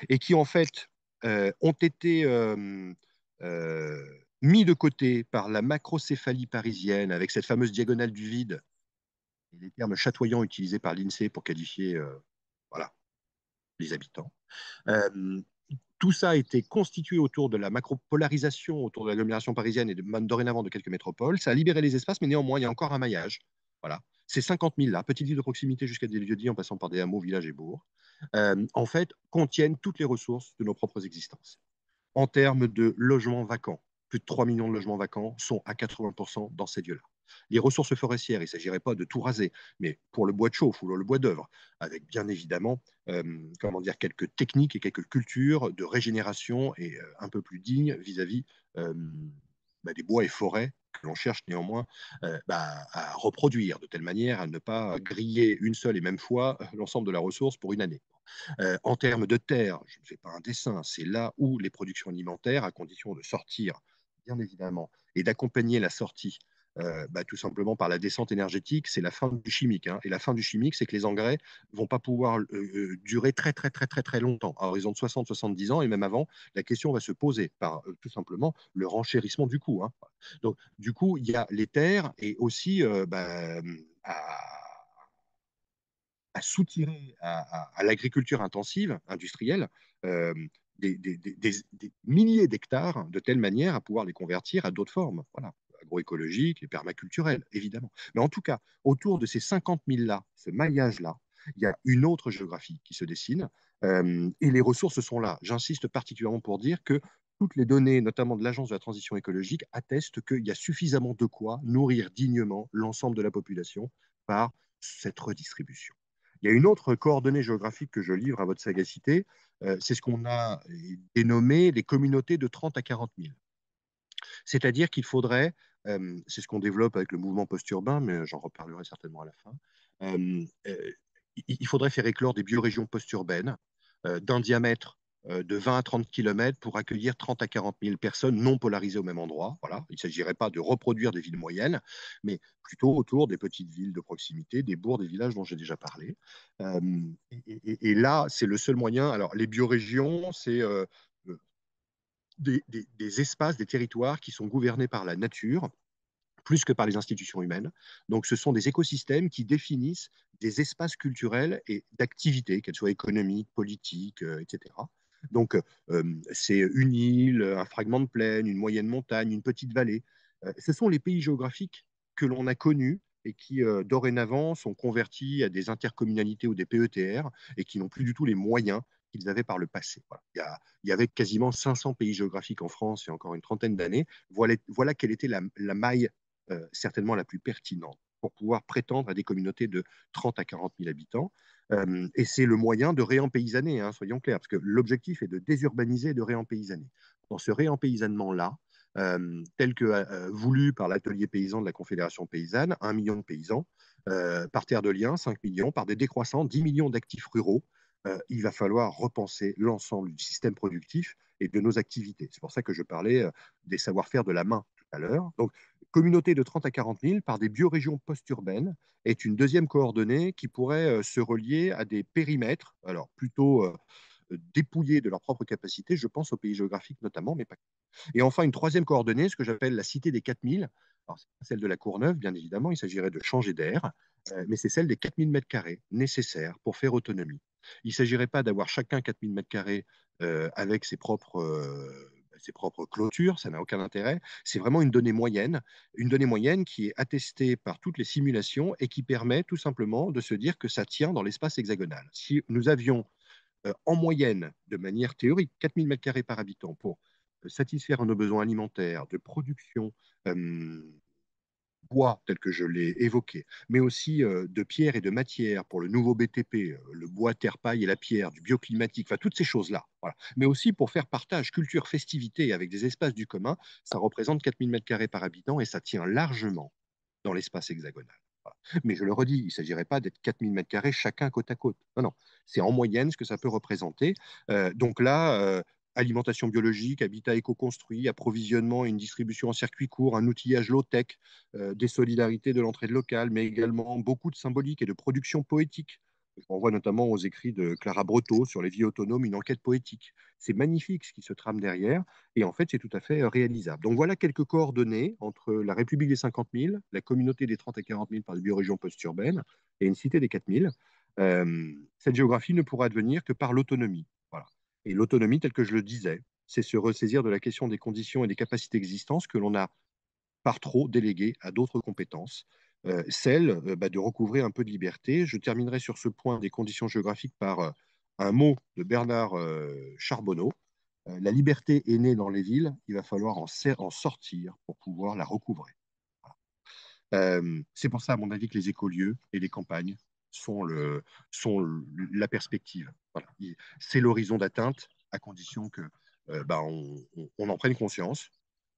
et qui en fait euh, ont été... Euh, euh, mis de côté par la macrocéphalie parisienne avec cette fameuse diagonale du vide et les termes chatoyants utilisés par l'INSEE pour qualifier euh, voilà, les habitants. Euh, tout ça a été constitué autour de la macropolarisation, autour de l'agglomération parisienne et de, dorénavant de quelques métropoles. Ça a libéré les espaces, mais néanmoins, il y a encore un maillage. Voilà. Ces cinquante mille là, petites villes de proximité jusqu'à des lieux-dits en passant par des hameaux, villages et bourgs, euh, en fait, contiennent toutes les ressources de nos propres existences. En termes de logements vacants, plus de trois millions de logements vacants sont à quatre-vingts pour cent dans ces lieux-là. Les ressources forestières, il ne s'agirait pas de tout raser, mais pour le bois de chauffe ou le bois d'œuvre, avec bien évidemment euh, comment dire, quelques techniques et quelques cultures de régénération et euh, un peu plus dignes vis-à-vis euh, bah, des bois et forêts que l'on cherche néanmoins euh, bah, à reproduire de telle manière à ne pas griller une seule et même fois l'ensemble de la ressource pour une année. Euh, en termes de terre, je ne fais pas un dessin, c'est là où les productions alimentaires, à condition de sortir, bien évidemment, et d'accompagner la sortie, Euh, bah, tout simplement par la descente énergétique, c'est la fin du chimique. Hein. Et la fin du chimique, c'est que les engrais ne vont pas pouvoir euh, durer très, très, très, très, très longtemps. À horizon de soixante à soixante-dix ans, et même avant, la question va se poser par euh, tout simplement le renchérissement du coût. Hein. Donc, du coup, il y a les terres et aussi euh, bah, à... à soutirer à, à, à l'agriculture intensive, industrielle, euh, des, des, des, des milliers d'hectares de telle manière à pouvoir les convertir à d'autres formes, voilà, agroécologiques et permaculturelles, évidemment. Mais en tout cas, autour de ces cinquante mille-là, ce maillage-là, il y a une autre géographie qui se dessine euh, et les ressources sont là. J'insiste particulièrement pour dire que toutes les données, notamment de l'Agence de la transition écologique, attestent qu'il y a suffisamment de quoi nourrir dignement l'ensemble de la population par cette redistribution. Il y a une autre coordonnée géographique que je livre à votre sagacité, euh, c'est ce qu'on a dénommé les communautés de trente à quarante mille. C'est-à-dire qu'il faudrait, euh, c'est ce qu'on développe avec le mouvement post-urbain, mais j'en reparlerai certainement à la fin, euh, euh, il faudrait faire éclore des biorégions post-urbaines euh, d'un diamètre euh, de vingt à trente kilomètres pour accueillir trente à quarante mille personnes non polarisées au même endroit. Voilà. Il ne s'agirait pas de reproduire des villes moyennes, mais plutôt autour des petites villes de proximité, des bourgs, des villages dont j'ai déjà parlé. Euh, et, et, et là, c'est le seul moyen. Alors, les biorégions, c'est euh, des, des, des espaces, des territoires qui sont gouvernés par la nature, plus que par les institutions humaines. Donc, ce sont des écosystèmes qui définissent des espaces culturels et d'activités, qu'elles soient économiques, politiques, euh, et cetera. Donc, euh, c'est une île, un fragment de plaine, une moyenne montagne, une petite vallée. Euh, ce sont les pays géographiques que l'on a connus et qui, euh, dorénavant, sont convertis à des intercommunalités ou des P E T R et qui n'ont plus du tout les moyens qu'ils avaient par le passé. Voilà. Il y a, il y avait quasiment cinq cents pays géographiques en France il y a encore une trentaine d'années. Voilà, voilà quelle était la, la maille euh, certainement la plus pertinente pour pouvoir prétendre à des communautés de trente à quarante mille habitants. Euh, et c'est le moyen de réempaysanner, hein, soyons clairs, parce que l'objectif est de désurbaniser et de réempaysanner. Dans ce réempaysannement-là, euh, tel que euh, voulu par l'atelier paysan de la Confédération paysanne, un million de paysans, euh, par terre de liens, cinq millions, par des décroissants, dix millions d'actifs ruraux, euh, il va falloir repenser l'ensemble du système productif et de nos activités. C'est pour ça que je parlais euh, des savoir-faire de la main tout à l'heure. Donc, communauté de trente à quarante mille par des biorégions post-urbaines est une deuxième coordonnée qui pourrait euh, se relier à des périmètres, alors plutôt euh, dépouillés de leur propre capacité, je pense aux pays géographiques notamment, mais pas que. Et enfin, une troisième coordonnée, ce que j'appelle la cité des quatre mille. Alors, c'est pas celle de la Courneuve, bien évidemment, il s'agirait de changer d'air, euh, mais c'est celle des quatre mille mètres carrés nécessaires pour faire autonomie. Il ne s'agirait pas d'avoir chacun quatre mille mètres carrés euh, avec ses propres... Euh, ses propres clôtures, ça n'a aucun intérêt. C'est vraiment une donnée moyenne, une donnée moyenne qui est attestée par toutes les simulations et qui permet tout simplement de se dire que ça tient dans l'espace hexagonal. Si nous avions euh, en moyenne, de manière théorique, quatre mille mètres carrés par habitant pour euh, satisfaire nos besoins alimentaires, de production euh, bois, tel que je l'ai évoqué, mais aussi euh, de pierre et de matière pour le nouveau B T P, euh, le bois, terre, paille et la pierre, du bioclimatique, enfin toutes ces choses-là. Voilà. Mais aussi pour faire partage, culture, festivité avec des espaces du commun, ça représente quatre mille mètres carrés par habitant et ça tient largement dans l'espace hexagonal. Voilà. Mais je le redis, il ne s'agirait pas d'être quatre mille mètres carrés chacun côte à côte. Non, non, c'est en moyenne ce que ça peut représenter. Euh, donc là... Euh, alimentation biologique, habitat éco-construit, approvisionnement et une distribution en circuit court, un outillage low-tech, euh, des solidarités de l'entraide locale, mais également beaucoup de symbolique et de production poétique. On voit notamment aux écrits de Clara Breteau sur les vies autonomes, une enquête poétique. C'est magnifique ce qui se trame derrière, et en fait, c'est tout à fait réalisable. Donc voilà quelques coordonnées entre la République des cinquante mille, la communauté des trente à quarante mille par les biorégions post-urbaines, et une cité des quatre mille. Euh, cette géographie ne pourra advenir que par l'autonomie. Voilà. Et l'autonomie, telle que je le disais, c'est se ressaisir de la question des conditions et des capacités existantes que l'on a par trop déléguées à d'autres compétences, euh, celle euh, bah, de recouvrer un peu de liberté. Je terminerai sur ce point des conditions géographiques par euh, un mot de Bernard euh, Charbonneau. Euh, la liberté est née dans les villes, il va falloir en, en sortir pour pouvoir la recouvrer. Voilà. Euh, c'est pour ça, à mon avis, que les écolieux et les campagnes sont, le, sont le, la perspective. Voilà. C'est l'horizon d'atteinte, à condition que euh, bah, on, on, on en prenne conscience,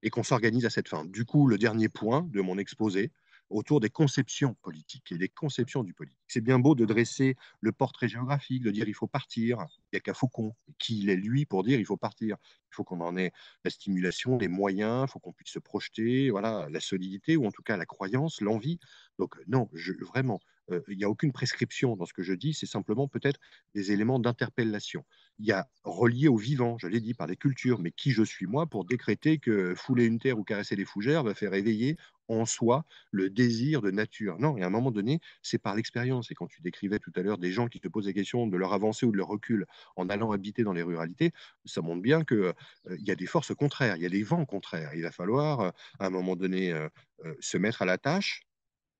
et qu'on s'organise à cette fin. Du coup, le dernier point de mon exposé, autour des conceptions politiques et des conceptions du politique. C'est bien beau de dresser le portrait géographique, de dire il faut partir, il n'y a qu'à Faucon, qui il est lui pour dire il faut partir. Il faut qu'on en ait la stimulation, les moyens, il faut qu'on puisse se projeter, voilà, la solidité ou en tout cas la croyance, l'envie. Donc non, je, vraiment, il euh, n'y a aucune prescription dans ce que je dis, c'est simplement peut-être des éléments d'interpellation. Il y a relié au vivant, je l'ai dit, par les cultures, mais qui je suis moi pour décréter que fouler une terre ou caresser les fougères va faire éveiller en soi le désir de nature. Non, et à un moment donné, c'est par l'expérience. Et quand tu décrivais tout à l'heure des gens qui te posent des questions de leur avancée ou de leur recul en allant habiter dans les ruralités, ça montre bien qu'il euh, y a des forces contraires, il y a des vents contraires. Il va falloir, euh, à un moment donné, euh, euh, se mettre à la tâche,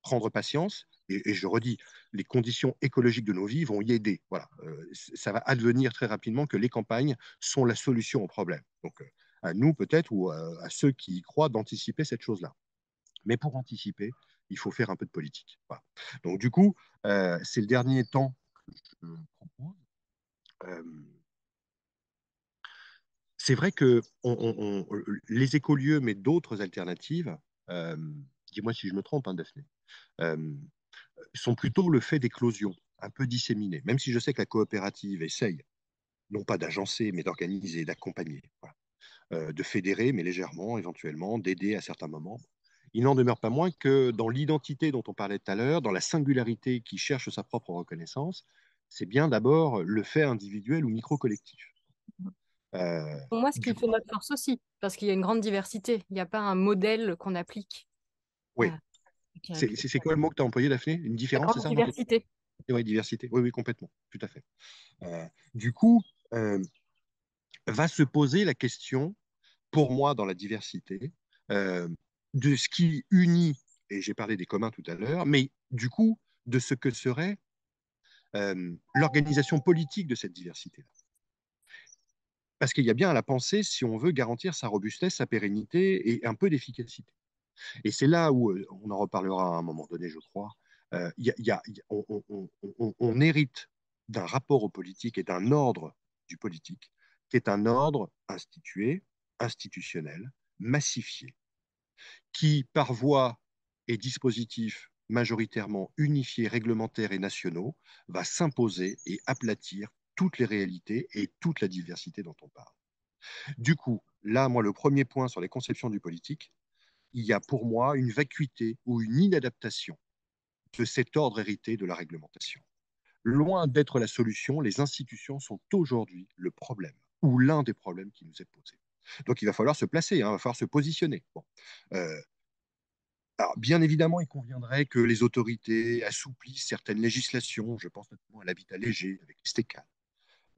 prendre patience, et, et je redis, les conditions écologiques de nos vies vont y aider. Voilà. Euh, ça va advenir très rapidement que les campagnes sont la solution au problème. Donc, euh, à nous peut-être, ou à, à ceux qui y croient, d'anticiper cette chose-là. Mais pour anticiper, il faut faire un peu de politique. Voilà. Donc du coup, euh, c'est le dernier temps que je propose. Euh, c'est vrai que on, on, on, les écolieux, mais d'autres alternatives, euh, dis-moi si je me trompe, hein, Daphné, euh, sont plutôt le fait d'éclosions, un peu disséminées, même si je sais que la coopérative essaye, non pas d'agencer, mais d'organiser, d'accompagner, voilà. euh, de fédérer, mais légèrement, éventuellement, d'aider à certains moments. Il n'en demeure pas moins que dans l'identité dont on parlait tout à l'heure, dans la singularité qui cherche sa propre reconnaissance, c'est bien d'abord le fait individuel ou micro-collectif. Euh, Pour moi, ce qui fait notre force aussi, parce qu'il y a une grande diversité, il n'y a pas un modèle qu'on applique. Oui. Euh, c'est quoi le mot que tu as employé, Daphné? Une différence, c'est ça? Diversité. Oui, diversité. Oui, oui, complètement, tout à fait. Euh, du coup, euh, va se poser la question, pour moi, dans la diversité, euh, de ce qui unit, et j'ai parlé des communs tout à l'heure, mais du coup, de ce que serait euh, l'organisation politique de cette diversité-là. Parce qu'il y a bien à la pensée, si on veut garantir sa robustesse, sa pérennité et un peu d'efficacité. Et c'est là où, on en reparlera à un moment donné, je crois, euh, y a, y a, y a, on, on, on, on hérite d'un rapport au politique et d'un ordre du politique, qui est un ordre institué, institutionnel, massifié, qui, par voie et dispositifs majoritairement unifiés, réglementaires et nationaux, va s'imposer et aplatir toutes les réalités et toute la diversité dont on parle. Du coup, là, moi, le premier point sur les conceptions du politique, il y a pour moi une vacuité ou une inadaptation de cet ordre hérité de la réglementation. Loin d'être la solution, les institutions sont aujourd'hui le problème, ou l'un des problèmes qui nous est posé. Donc, il va falloir se placer, hein, il va falloir se positionner. Bon. Euh, alors, bien évidemment, il conviendrait que les autorités assouplissent certaines législations, je pense notamment à l'habitat léger avec les stécales,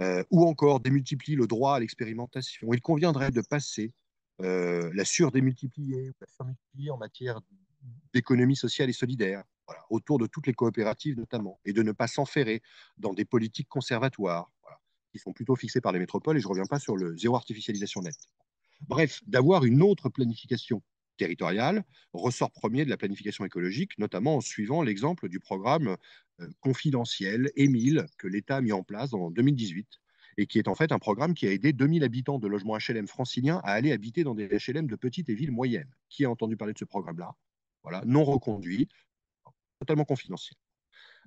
euh, ou encore démultiplient le droit à l'expérimentation. Il conviendrait de passer euh, la surdémultiplier ou la surmultiplier en matière d'économie sociale et solidaire, voilà, autour de toutes les coopératives notamment, et de ne pas s'enferrer dans des politiques conservatoires, voilà, qui sont plutôt fixés par les métropoles, et je ne reviens pas sur le zéro artificialisation nette. Bref, d'avoir une autre planification territoriale, ressort premier de la planification écologique, notamment en suivant l'exemple du programme euh, confidentiel Émile que l'État a mis en place en deux mille dix-huit, et qui est en fait un programme qui a aidé deux mille habitants de logements H L M franciliens à aller habiter dans des H L M de petites et villes moyennes. Qui a entendu parler de ce programme-là? Voilà, non reconduit, totalement confidentiel.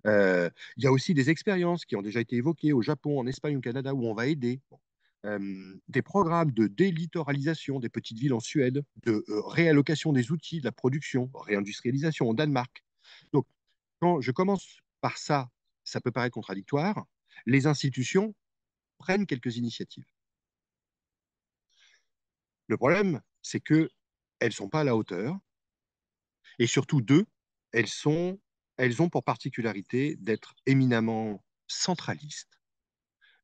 Il euh, y a aussi des expériences qui ont déjà été évoquées au Japon, en Espagne, au Canada, où on va aider. Bon. Euh, des programmes de délittoralisation des petites villes en Suède, de euh, réallocation des outils, de la production, réindustrialisation au Danemark. Donc, quand je commence par ça, ça peut paraître contradictoire, les institutions prennent quelques initiatives. Le problème, c'est qu'elles ne sont pas à la hauteur, et surtout, deux, elles sont... Elles ont pour particularité d'être éminemment centralistes,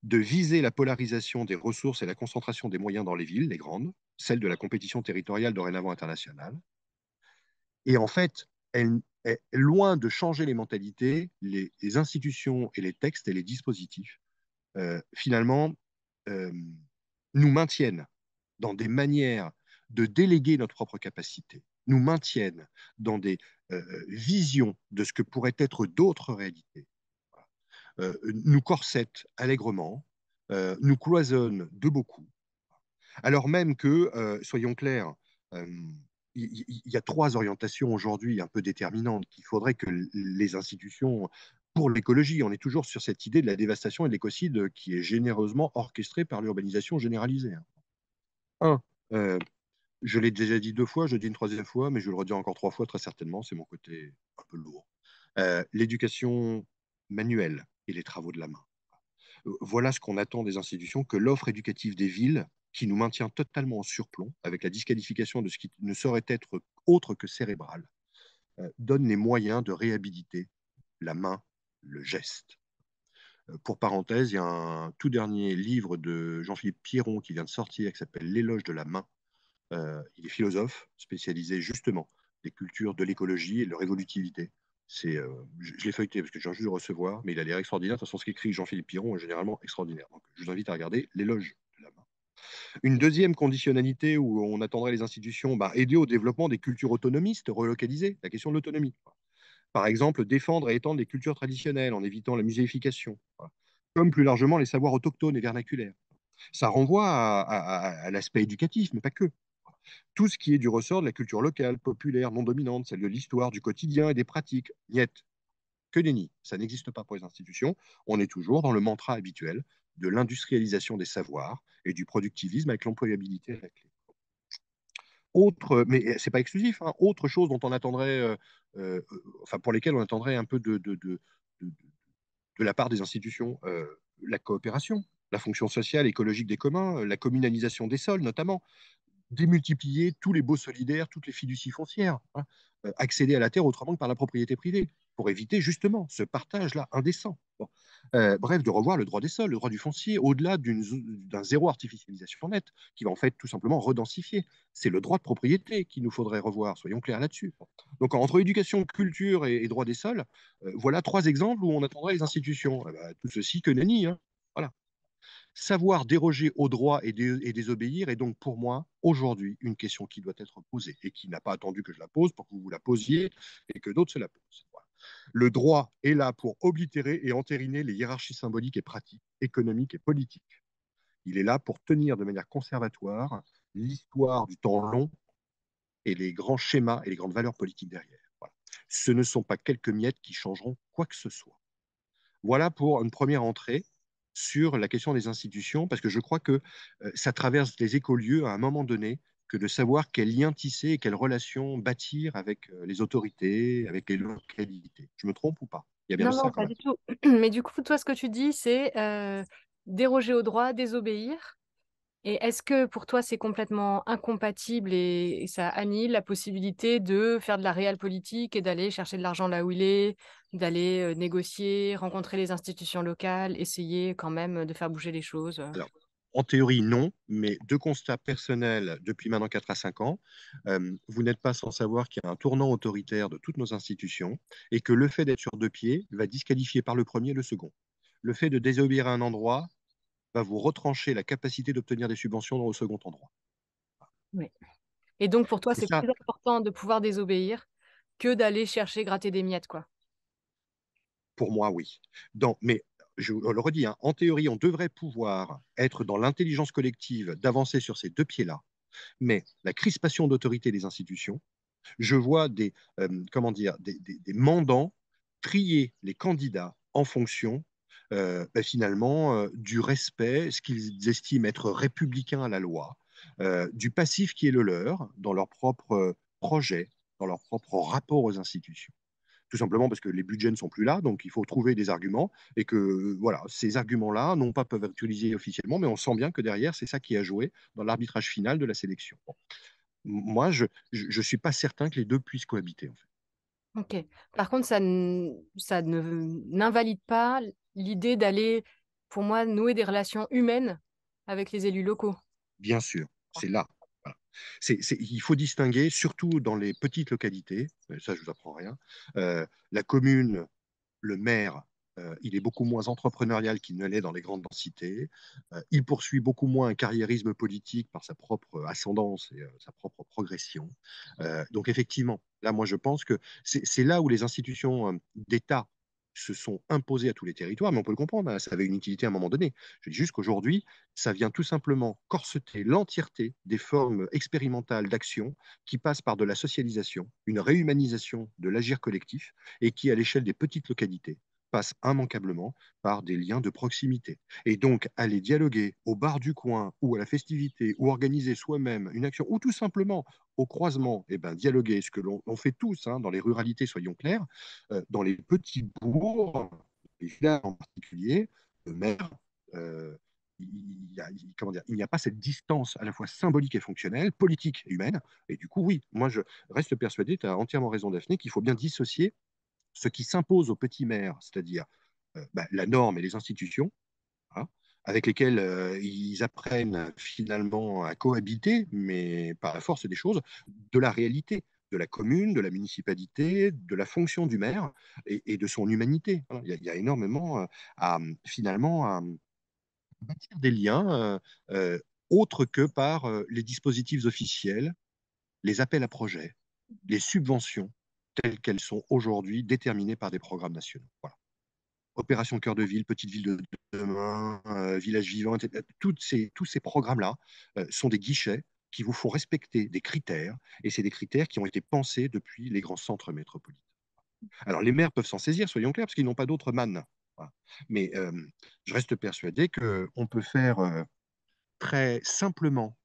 de viser la polarisation des ressources et la concentration des moyens dans les villes, les grandes, celle de la compétition territoriale dorénavant internationale. Et en fait, elles, elles, loin de changer les mentalités, les, les institutions et les textes et les dispositifs, euh, finalement, euh, nous maintiennent dans des manières de déléguer notre propre capacité, nous maintiennent dans des euh, visions de ce que pourraient être d'autres réalités, voilà. euh, nous corsettent allègrement, euh, nous cloisonnent de beaucoup, alors même que, euh, soyons clairs, euh, il y a trois orientations aujourd'hui un peu déterminantes qu'il faudrait que les institutions, pour l'écologie, on est toujours sur cette idée de la dévastation et de l'écocide qui est généreusement orchestrée par l'urbanisation généralisée. Un, euh, je l'ai déjà dit deux fois, je dis une troisième fois, mais je le redis encore trois fois très certainement, c'est mon côté un peu lourd. Euh, l'éducation manuelle et les travaux de la main. Voilà ce qu'on attend des institutions, que l'offre éducative des villes, qui nous maintient totalement en surplomb, avec la disqualification de ce qui ne saurait être autre que cérébral, euh, donne les moyens de réhabiliter la main, le geste. Euh, pour parenthèse, il y a un tout dernier livre de Jean-Philippe Pierron qui vient de sortir, qui s'appelle « L'éloge de la main ». Euh, il est philosophe, spécialisé justement des cultures de l'écologie et de leur évolutivité. C'est, euh, je je l'ai feuilleté parce que j'ai juste de recevoir, mais il a l'air extraordinaire. De toute façon, ce qu'écrit Jean-Philippe Pierron est généralement extraordinaire. Donc, je vous invite à regarder « L'éloge de la main ». Une deuxième conditionnalité où on attendrait les institutions bah, aider au développement des cultures autonomistes, relocalisées, la question de l'autonomie. Par exemple, défendre et étendre les cultures traditionnelles en évitant la muséification, comme plus largement les savoirs autochtones et vernaculaires. Ça renvoie à, à, à l'aspect éducatif, mais pas que. Tout ce qui est du ressort de la culture locale, populaire, non dominante, celle de l'histoire, du quotidien et des pratiques, niet, que nenni, ça n'existe pas pour les institutions, on est toujours dans le mantra habituel de l'industrialisation des savoirs et du productivisme avec l'employabilité à la clé. Autre, mais ce n'est pas exclusif, hein, autre chose dont on attendrait, euh, euh, enfin pour lesquelles on attendrait un peu de, de, de, de, de la part des institutions, euh, la coopération, la fonction sociale, écologique des communs, la communalisation des sols notamment, démultiplier tous les baux solidaires, toutes les fiducies foncières, hein, accéder à la terre autrement que par la propriété privée, pour éviter justement ce partage-là indécent. Bon. Euh, bref, de revoir le droit des sols, le droit du foncier, au-delà d'un zéro artificialisation nette, qui va en fait tout simplement redensifier. C'est le droit de propriété qu'il nous faudrait revoir, soyons clairs là-dessus. Bon. Donc entre éducation, culture et, et droit des sols, euh, voilà trois exemples où on attendrait les institutions. Eh ben, tout ceci que nenni, hein. Voilà. Savoir déroger aux droits et, dé et désobéir est donc pour moi, aujourd'hui, une question qui doit être posée et qui n'a pas attendu que je la pose pour que vous la posiez et que d'autres se la posent. Voilà. Le droit est là pour oblitérer et entériner les hiérarchies symboliques et pratiques, économiques et politiques. Il est là pour tenir de manière conservatoire l'histoire du temps long et les grands schémas et les grandes valeurs politiques derrière. Voilà. Ce ne sont pas quelques miettes qui changeront quoi que ce soit. Voilà pour une première entrée sur la question des institutions, parce que je crois que euh, ça traverse les écolieux à un moment donné, que de savoir quels liens tisser et quelles relations bâtir avec les autorités, avec les localités. Je me trompe ou pas? Il y a bien non, ça, non, pas du tout. Mais du coup, toi, ce que tu dis, c'est euh, déroger au droit, désobéir. Et est-ce que pour toi, c'est complètement incompatible et, et ça annule la possibilité de faire de la réelle politique et d'aller chercher de l'argent là où il est, d'aller euh, négocier, rencontrer les institutions locales, essayer quand même de faire bouger les choses? Alors, en théorie, non, mais deux constats personnels depuis maintenant quatre à cinq ans. Euh, vous n'êtes pas sans savoir qu'il y a un tournant autoritaire de toutes nos institutions et que le fait d'être sur deux pieds va disqualifier par le premier le second. Le fait de désobéir à un endroit va vous retrancher la capacité d'obtenir des subventions dans le second endroit. Oui. Et donc, pour toi, c'est plus important de pouvoir désobéir que d'aller chercher, gratter des miettes, quoi. Pour moi, oui. Dans, mais... je le redis, hein, en théorie, on devrait pouvoir être dans l'intelligence collective d'avancer sur ces deux pieds-là, mais la crispation d'autorité des institutions, je vois des, euh, comment dire, des, des, des mandants trier les candidats en fonction, euh, ben finalement, euh, du respect, ce qu'ils estiment être républicain à la loi, euh, du passif qui est le leur dans leur propre projet, dans leur propre rapport aux institutions. Tout simplement parce que les budgets ne sont plus là, donc il faut trouver des arguments, et que voilà, ces arguments-là, non pas peuvent être utilisés officiellement, mais on sent bien que derrière, c'est ça qui a joué dans l'arbitrage final de la sélection. Bon. Moi, je ne suis pas certain que les deux puissent cohabiter, en fait. Ok. Par contre, ça, ça n'invalide pas l'idée d'aller, pour moi, nouer des relations humaines avec les élus locaux. Bien sûr, c'est là. Voilà. C'est, c'est, il faut distinguer, surtout dans les petites localités, ça je ne vous apprends rien, euh, la commune, le maire, euh, il est beaucoup moins entrepreneurial qu'il ne l'est dans les grandes densités, euh, il poursuit beaucoup moins un carriérisme politique par sa propre ascendance et euh, sa propre progression. Euh, donc effectivement, là moi je pense que c'est là où les institutions euh, d'État se sont imposées à tous les territoires, mais on peut le comprendre, hein, ça avait une utilité à un moment donné. Je dis juste qu'aujourd'hui, ça vient tout simplement corseter l'entièreté des formes expérimentales d'action qui passent par de la socialisation, une réhumanisation de l'agir collectif et qui, à l'échelle des petites localités, passe immanquablement par des liens de proximité. Et donc, aller dialoguer au bar du coin ou à la festivité ou organiser soi-même une action ou tout simplement au croisement, eh ben, dialoguer, ce que l'on fait tous hein, dans les ruralités, soyons clairs, euh, dans les petits bourgs, les villages en particulier, le maire, euh, il y a, comment dire, il n'y a pas cette distance à la fois symbolique et fonctionnelle, politique et humaine. Et du coup, oui, moi je reste persuadé, tu as entièrement raison Daphné, qu'il faut bien dissocier ce qui s'impose aux petits maires, c'est-à-dire euh, bah, la norme et les institutions, hein, avec lesquelles euh, ils apprennent finalement à cohabiter, mais par la force des choses, de la réalité, de la commune, de la municipalité, de la fonction du maire et, et de son humanité. Hein. Il y a, il y a énormément euh, à, finalement à bâtir des liens euh, euh, autres que par euh, les dispositifs officiels, les appels à projets, les subventions, telles qu'elles sont aujourd'hui déterminées par des programmes nationaux. Voilà. Opération Cœur de Ville, Petite Ville de demain, euh, Village Vivant, et cetera. Toutes ces, tous ces programmes-là euh, sont des guichets qui vous font respecter des critères, et c'est des critères qui ont été pensés depuis les grands centres métropolitains. Alors les maires peuvent s'en saisir, soyons clairs, parce qu'ils n'ont pas d'autres mannes. Voilà. Mais euh, je reste persuadé qu'on peut faire euh, très simplement,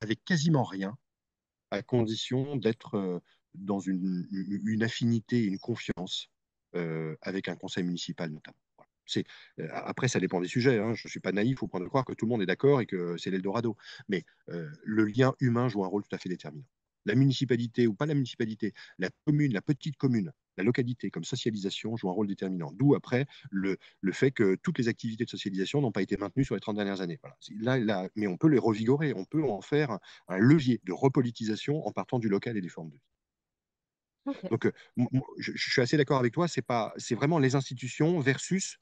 avec quasiment rien, à condition d'être... Euh, dans une, une affinité, une confiance euh, avec un conseil municipal notamment. Voilà. C'est, euh, après, ça dépend des sujets. Hein. Je ne suis pas naïf au point de croire que tout le monde est d'accord et que c'est l'Eldorado. Mais euh, le lien humain joue un rôle tout à fait déterminant. La municipalité ou pas la municipalité, la commune, la petite commune, la localité comme socialisation joue un rôle déterminant. D'où après le, le fait que toutes les activités de socialisation n'ont pas été maintenues sur les trente dernières années. Voilà. Là, là, mais on peut les revigorer, on peut en faire un, un levier de repolitisation en partant du local et des formes de vie. Okay. Donc, euh, je, je suis assez d'accord avec toi, c'est pas, c'est vraiment les institutions versus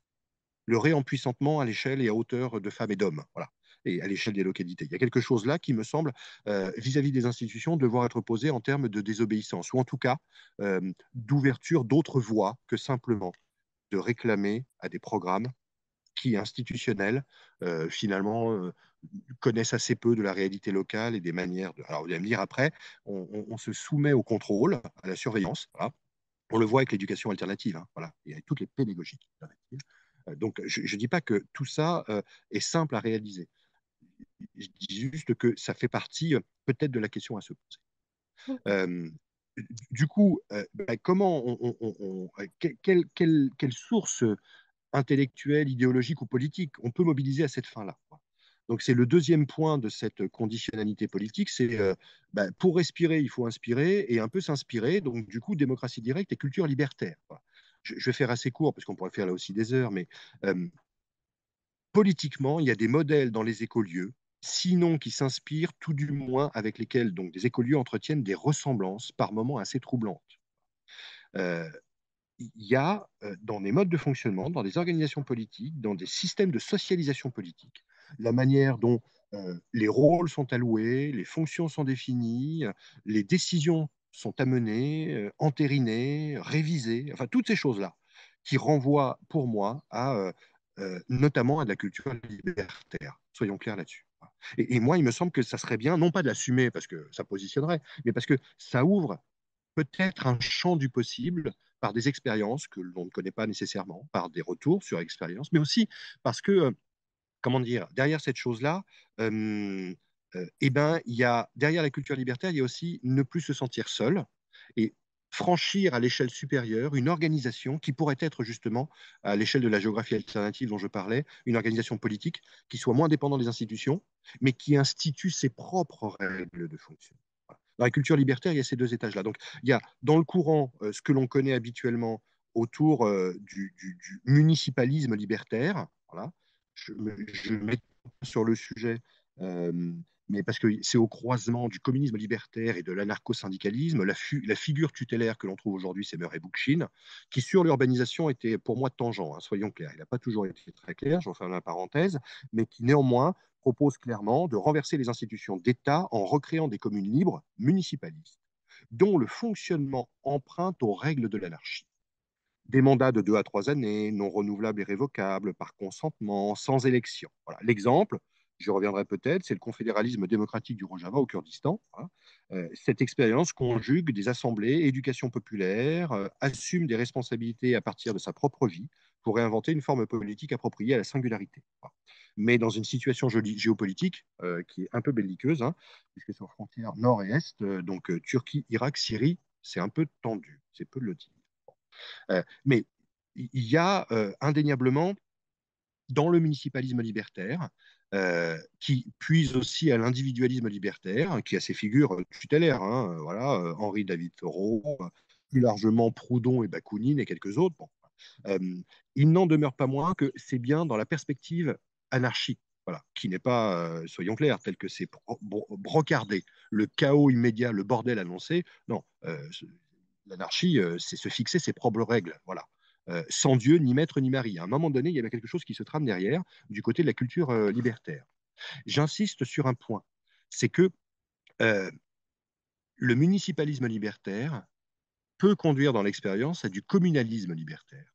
le réempuissantement à l'échelle et à hauteur de femmes et d'hommes, voilà, et à l'échelle des localités. Il y a quelque chose là qui me semble, euh, vis-à-vis des institutions, devoir être posé en termes de désobéissance, ou en tout cas euh, d'ouverture d'autres voies que simplement de réclamer à des programmes qui, institutionnels, euh, finalement... Euh, connaissent assez peu de la réalité locale et des manières de... Alors, vous allez me dire, après, on, on, on se soumet au contrôle, à la surveillance. Voilà. On le voit avec l'éducation alternative, hein, voilà, et avec toutes les pédagogies alternatives. Euh, donc, je ne dis pas que tout ça euh, est simple à réaliser. Je dis juste que ça fait partie euh, peut-être de la question à se poser. Euh, du coup, euh, bah, comment on... on, on, on quelle, quelle, quelle source intellectuelle, idéologique ou politique on peut mobiliser à cette fin-là? Donc c'est le deuxième point de cette conditionnalité politique, c'est euh, bah, pour respirer, il faut inspirer et un peu s'inspirer, donc du coup démocratie directe et culture libertaire. Voilà. Je, je vais faire assez court parce qu'on pourrait faire là aussi des heures, mais euh, politiquement, il y a des modèles dans les écolieux, sinon qui s'inspirent, tout du moins avec lesquels donc, des écolieux entretiennent des ressemblances par moments assez troublantes. Euh, il y a euh, dans des modes de fonctionnement, dans des organisations politiques, dans des systèmes de socialisation politique, la manière dont euh, les rôles sont alloués, les fonctions sont définies, les décisions sont amenées, euh, entérinées, révisées, enfin toutes ces choses-là qui renvoient pour moi à, euh, euh, notamment à de la culture libertaire, soyons clairs là-dessus. Et, et moi, il me semble que ça serait bien, non pas de l'assumer parce que ça positionnerait, mais parce que ça ouvre peut-être un champ du possible par des expériences que l'on ne connaît pas nécessairement, par des retours sur expérience, mais aussi parce que euh, comment dire, derrière cette chose-là, euh, euh, eh ben, il y a, derrière la culture libertaire, il y a aussi ne plus se sentir seul et franchir à l'échelle supérieure une organisation qui pourrait être justement, à l'échelle de la géographie alternative dont je parlais, une organisation politique qui soit moins dépendante des institutions, mais qui institue ses propres règles de fonction. Dans la culture libertaire, il y a ces deux étages-là. Donc, il y a dans le courant euh, ce que l'on connaît habituellement autour euh, du, du, du municipalisme libertaire, voilà. Je, je mets sur le sujet, euh, mais parce que c'est au croisement du communisme libertaire et de l'anarcho-syndicalisme, la, la figure tutélaire que l'on trouve aujourd'hui, c'est Murray Bookchin, qui sur l'urbanisation était pour moi tangent, hein, soyons clairs. Il n'a pas toujours été très clair, j'en fais la parenthèse, mais qui néanmoins propose clairement de renverser les institutions d'État en recréant des communes libres municipalistes, dont le fonctionnement emprunte aux règles de l'anarchie. des mandats de deux à trois années, non renouvelables et révocables, par consentement, sans élection. Voilà. L'exemple, je reviendrai peut-être, c'est le confédéralisme démocratique du Rojava au Kurdistan. Voilà. Euh, cette expérience conjugue des assemblées, éducation populaire, euh, assume des responsabilités à partir de sa propre vie pour réinventer une forme politique appropriée à la singularité. Voilà. Mais dans une situation géopolitique euh, qui est un peu belliqueuse, hein, puisque c'est aux frontières nord et est, euh, donc euh, Turquie, Irak, Syrie, c'est un peu tendu, c'est peu de le dire. Bon. Euh, mais il y a euh, indéniablement, dans le municipalisme libertaire, Euh, qui puise aussi à l'individualisme libertaire, qui a ses figures tutélaires, hein, voilà, euh, Henri David Thoreau, plus largement Proudhon et Bakounine et quelques autres. Bon. Euh, il n'en demeure pas moins que c'est bien dans la perspective anarchique, voilà, qui n'est pas, euh, soyons clairs, tel que c'est bro bro brocardé, le chaos immédiat, le bordel annoncé. Non, euh, l'anarchie, euh, c'est se fixer ses propres règles, voilà. Euh, sans Dieu, ni maître, ni mari. À un moment donné, il y avait quelque chose qui se trame derrière, du côté de la culture euh, libertaire. J'insiste sur un point, c'est que euh, le municipalisme libertaire peut conduire dans l'expérience à du communalisme libertaire,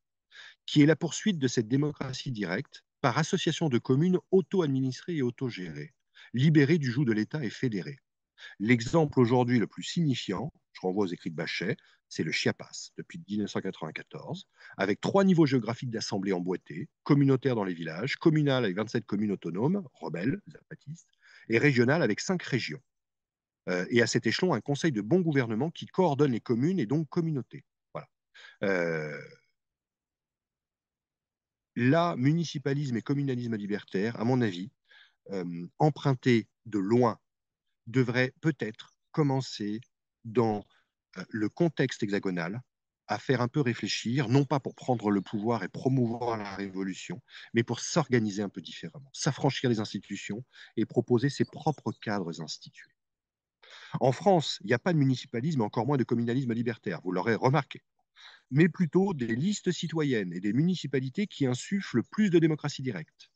qui est la poursuite de cette démocratie directe par association de communes auto-administrées et auto-gérées, libérées du joug de l'État et fédérées. L'exemple aujourd'hui le plus signifiant, je renvoie aux écrits de Bachet, c'est le Chiapas, depuis mille neuf cent quatre-vingt-quatorze, avec trois niveaux géographiques d'assemblée emboîtées, communautaire dans les villages, communale avec vingt-sept communes autonomes, rebelles, zapatistes, et régionale avec cinq régions. Euh, et à cet échelon, un conseil de bon gouvernement qui coordonne les communes et donc communautés. Voilà. Euh... Là, municipalisme et communalisme libertaire, à mon avis, euh, empruntés de loin, devrait peut-être commencer dans le contexte hexagonal à faire un peu réfléchir, non pas pour prendre le pouvoir et promouvoir la révolution, mais pour s'organiser un peu différemment, s'affranchir des institutions et proposer ses propres cadres institués. En France, il n'y a pas de municipalisme, encore moins de communalisme libertaire, vous l'aurez remarqué, mais plutôt des listes citoyennes et des municipalités qui insufflent plus de démocratie directe.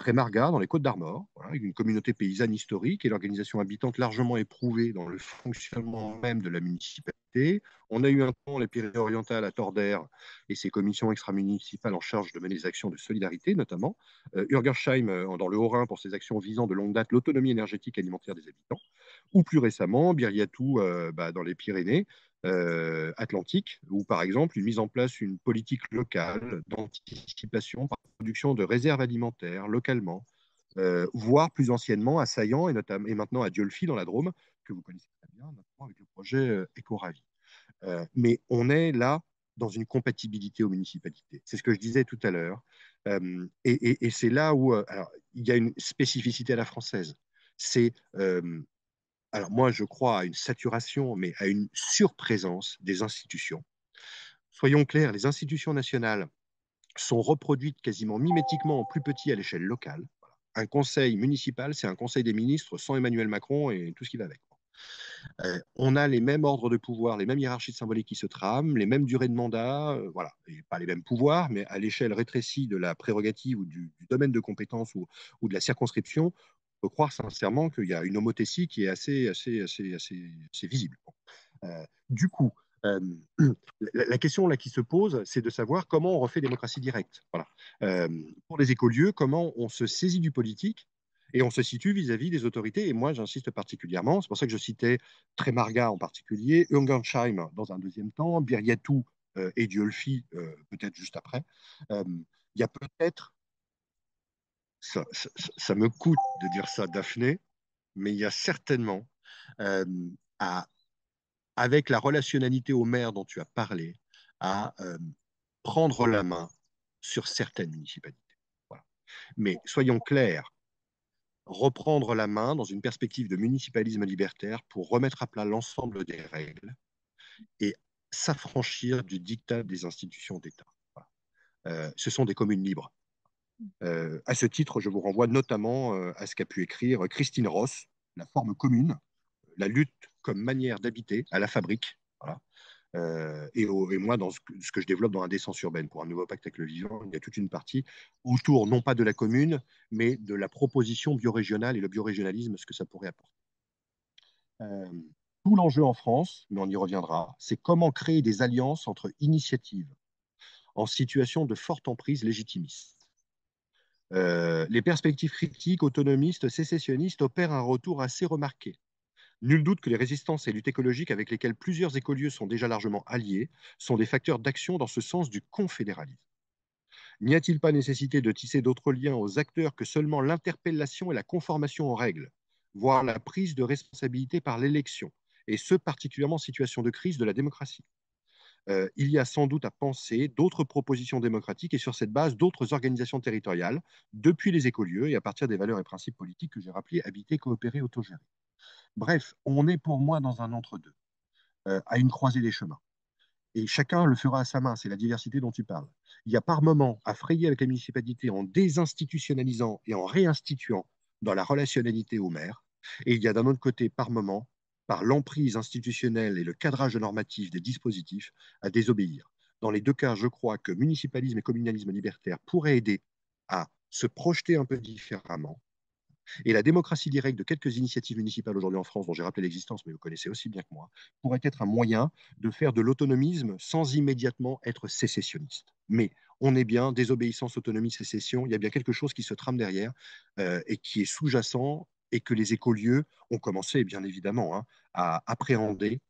Trémarga, dans les Côtes-d'Armor, voilà, une communauté paysanne historique et l'organisation habitante largement éprouvée dans le fonctionnement même de la municipalité. On a eu un temps les Pyrénées-Orientales à Tordère et ses commissions extramunicipales en charge de mener des actions de solidarité, notamment. Euh, Urgersheim, euh, dans le Haut-Rhin, pour ses actions visant de longue date l'autonomie énergétique et alimentaire des habitants. Ou plus récemment, Biriatou, euh, bah, dans les Pyrénées, Euh, Atlantique, où par exemple, une mise en place d'une politique locale d'anticipation par production de réserves alimentaires localement, euh, voire plus anciennement à Saillant et, notamment, et maintenant à Diolphie dans la Drôme, que vous connaissez très bien, notamment avec le projet euh, Écoravi. Euh, mais on est là dans une compatibilité aux municipalités. C'est ce que je disais tout à l'heure. Euh, et et, et c'est là où euh, alors, il y a une spécificité à la française. C'est... Euh, Alors moi, je crois à une saturation, mais à une surprésence des institutions. Soyons clairs, les institutions nationales sont reproduites quasiment mimétiquement en plus petit à l'échelle locale. Un conseil municipal, c'est un conseil des ministres sans Emmanuel Macron et tout ce qui va avec. Euh, on a les mêmes ordres de pouvoir, les mêmes hiérarchies symboliques qui se trament, les mêmes durées de mandat, euh, voilà, et pas les mêmes pouvoirs, mais à l'échelle rétrécie de la prérogative ou du, du domaine de compétence ou, ou de la circonscription, on peut croire sincèrement qu'il y a une homothétie qui est assez, assez, assez, assez, assez visible. Euh, du coup, euh, la, la question là qui se pose, c'est de savoir comment on refait démocratie directe. Voilà. Euh, pour les écolieux, comment on se saisit du politique et on se situe vis-à-vis des autorités. Et moi, j'insiste particulièrement, c'est pour ça que je citais Trémarga en particulier, Ungersheim dans un deuxième temps, Biriatou euh, et Diolfi euh, peut-être juste après. Il euh, y a peut-être... Ça, ça, ça me coûte de dire ça, Daphné, mais il y a certainement, euh, à, avec la relationnalité au maire dont tu as parlé, à euh, prendre la main sur certaines municipalités. Voilà. Mais soyons clairs, reprendre la main dans une perspective de municipalisme libertaire pour remettre à plat l'ensemble des règles et s'affranchir du diktat des institutions d'État. Voilà. Euh, ce sont des communes libres. Euh, à ce titre, je vous renvoie notamment euh, à ce qu'a pu écrire Christine Ross, La forme commune, la lutte comme manière d'habiter à la fabrique, voilà. euh, et, au, et moi dans ce que, ce que je développe dans Indécence urbaine pour un nouveau pacte avec le vivant, il y a toute une partie autour non pas de la commune mais de la proposition biorégionale et le biorégionalisme, ce que ça pourrait apporter. Euh, tout l'enjeu en France, mais on y reviendra, c'est comment créer des alliances entre initiatives en situation de forte emprise légitimiste. Euh, les perspectives critiques, autonomistes, sécessionnistes opèrent un retour assez remarqué. Nul doute que les résistances et luttes écologiques avec lesquelles plusieurs écolieux sont déjà largement alliés sont des facteurs d'action dans ce sens du confédéralisme. N'y a-t-il pas nécessité de tisser d'autres liens aux acteurs que seulement l'interpellation et la conformation aux règles, voire la prise de responsabilité par l'élection, et ce particulièrement en situation de crise de la démocratie ? Euh, il y a sans doute à penser d'autres propositions démocratiques et sur cette base d'autres organisations territoriales depuis les écolieux et à partir des valeurs et principes politiques que j'ai rappelés, habiter, coopérer, autogérer. Bref, on est pour moi dans un entre-deux, euh, à une croisée des chemins. Et chacun le fera à sa main, c'est la diversité dont tu parles. Il y a par moments à frayer avec les municipalités en désinstitutionnalisant et en réinstituant dans la relationnalité au maire. Et il y a d'un autre côté par moments, par l'emprise institutionnelle et le cadrage normatif des dispositifs, à désobéir. Dans les deux cas, je crois que municipalisme et communalisme libertaire pourraient aider à se projeter un peu différemment. Et la démocratie directe de quelques initiatives municipales aujourd'hui en France, dont j'ai rappelé l'existence, mais vous connaissez aussi bien que moi, pourrait être un moyen de faire de l'autonomisme sans immédiatement être sécessionniste. Mais on est bien, désobéissance, autonomie, sécession, il y a bien quelque chose qui se trame derrière euh, et qui est sous-jacent, et que les écolieux ont commencé, bien évidemment, hein, à appréhender,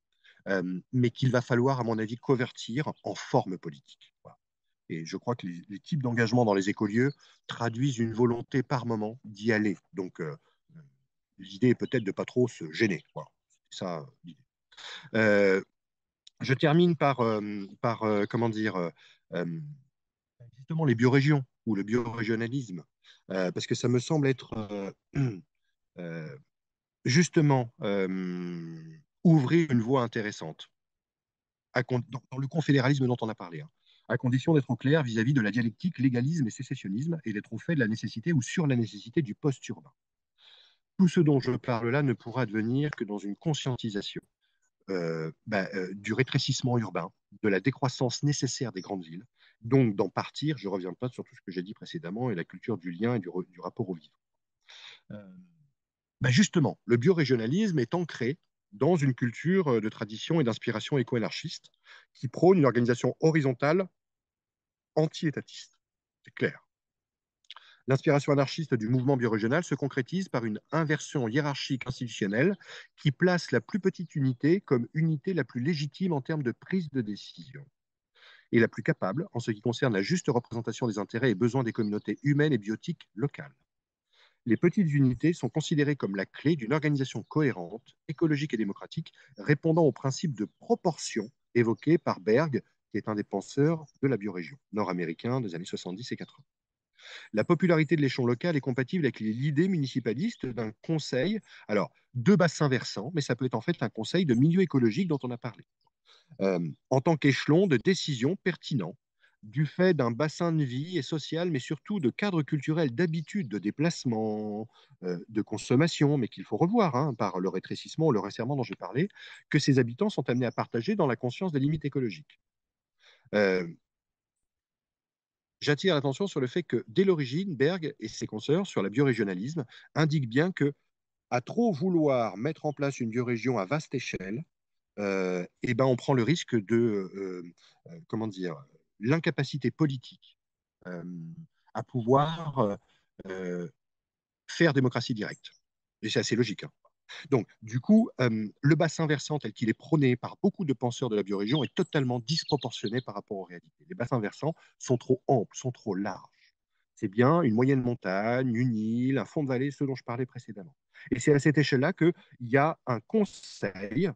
euh, mais qu'il va falloir, à mon avis, convertir en forme politique. Voilà. Et je crois que les, les types d'engagement dans les écolieux traduisent une volonté par moment d'y aller. Donc, euh, l'idée est peut-être de ne pas trop se gêner. Voilà. C'est ça l'idée. Euh, je termine par, euh, par euh, comment dire, euh, justement les biorégions ou le biorégionalisme, euh, parce que ça me semble être... Euh, Euh, justement euh, ouvrir une voie intéressante à, dans, dans le confédéralisme dont on a parlé, hein, à condition d'être au clair vis-à-vis de la dialectique légalisme et sécessionnisme et d'être au fait de la nécessité ou sur la nécessité du post-urbain. Tout ce dont je parle là ne pourra advenir que dans une conscientisation euh, bah, euh, du rétrécissement urbain, de la décroissance nécessaire des grandes villes, donc d'en partir, je ne reviens pas sur tout ce que j'ai dit précédemment, et la culture du lien et du, du rapport au vivre. Euh, Ben justement, le biorégionalisme est ancré dans une culture de tradition et d'inspiration éco-anarchiste qui prône une organisation horizontale anti-étatiste. C'est clair. L'inspiration anarchiste du mouvement biorégional se concrétise par une inversion hiérarchique institutionnelle qui place la plus petite unité comme unité la plus légitime en termes de prise de décision et la plus capable en ce qui concerne la juste représentation des intérêts et besoins des communautés humaines et biotiques locales. Les petites unités sont considérées comme la clé d'une organisation cohérente, écologique et démocratique, répondant au principe de proportion évoqué par Berg, qui est un des penseurs de la biorégion nord-américain des années soixante-dix et quatre-vingts. La popularité de l'échelon local est compatible avec l'idée municipaliste d'un conseil, alors deux bassins versants, mais ça peut être en fait un conseil de milieu écologique dont on a parlé, euh, en tant qu'échelon de décision pertinent, du fait d'un bassin de vie et social, mais surtout de cadre culturel, d'habitude, de déplacement, euh, de consommation, mais qu'il faut revoir hein, par le rétrécissement ou le resserrement dont j'ai parlé, que ces habitants sont amenés à partager dans la conscience des limites écologiques. Euh, J'attire l'attention sur le fait que, dès l'origine, Berg et ses consoeurs sur le biorégionalisme indiquent bien que, à trop vouloir mettre en place une biorégion à vaste échelle, euh, et ben on prend le risque de, euh, euh, comment dire, l'incapacité politique euh, à pouvoir euh, faire démocratie directe. Et c'est assez logique. Hein. Donc, du coup, euh, le bassin versant tel qu'il est prôné par beaucoup de penseurs de la biorégion est totalement disproportionné par rapport aux réalités. Les bassins versants sont trop amples, sont trop larges. C'est bien une moyenne montagne, une île, un fond de vallée, ce dont je parlais précédemment. Et c'est à cette échelle-là qu'il y a un conseil.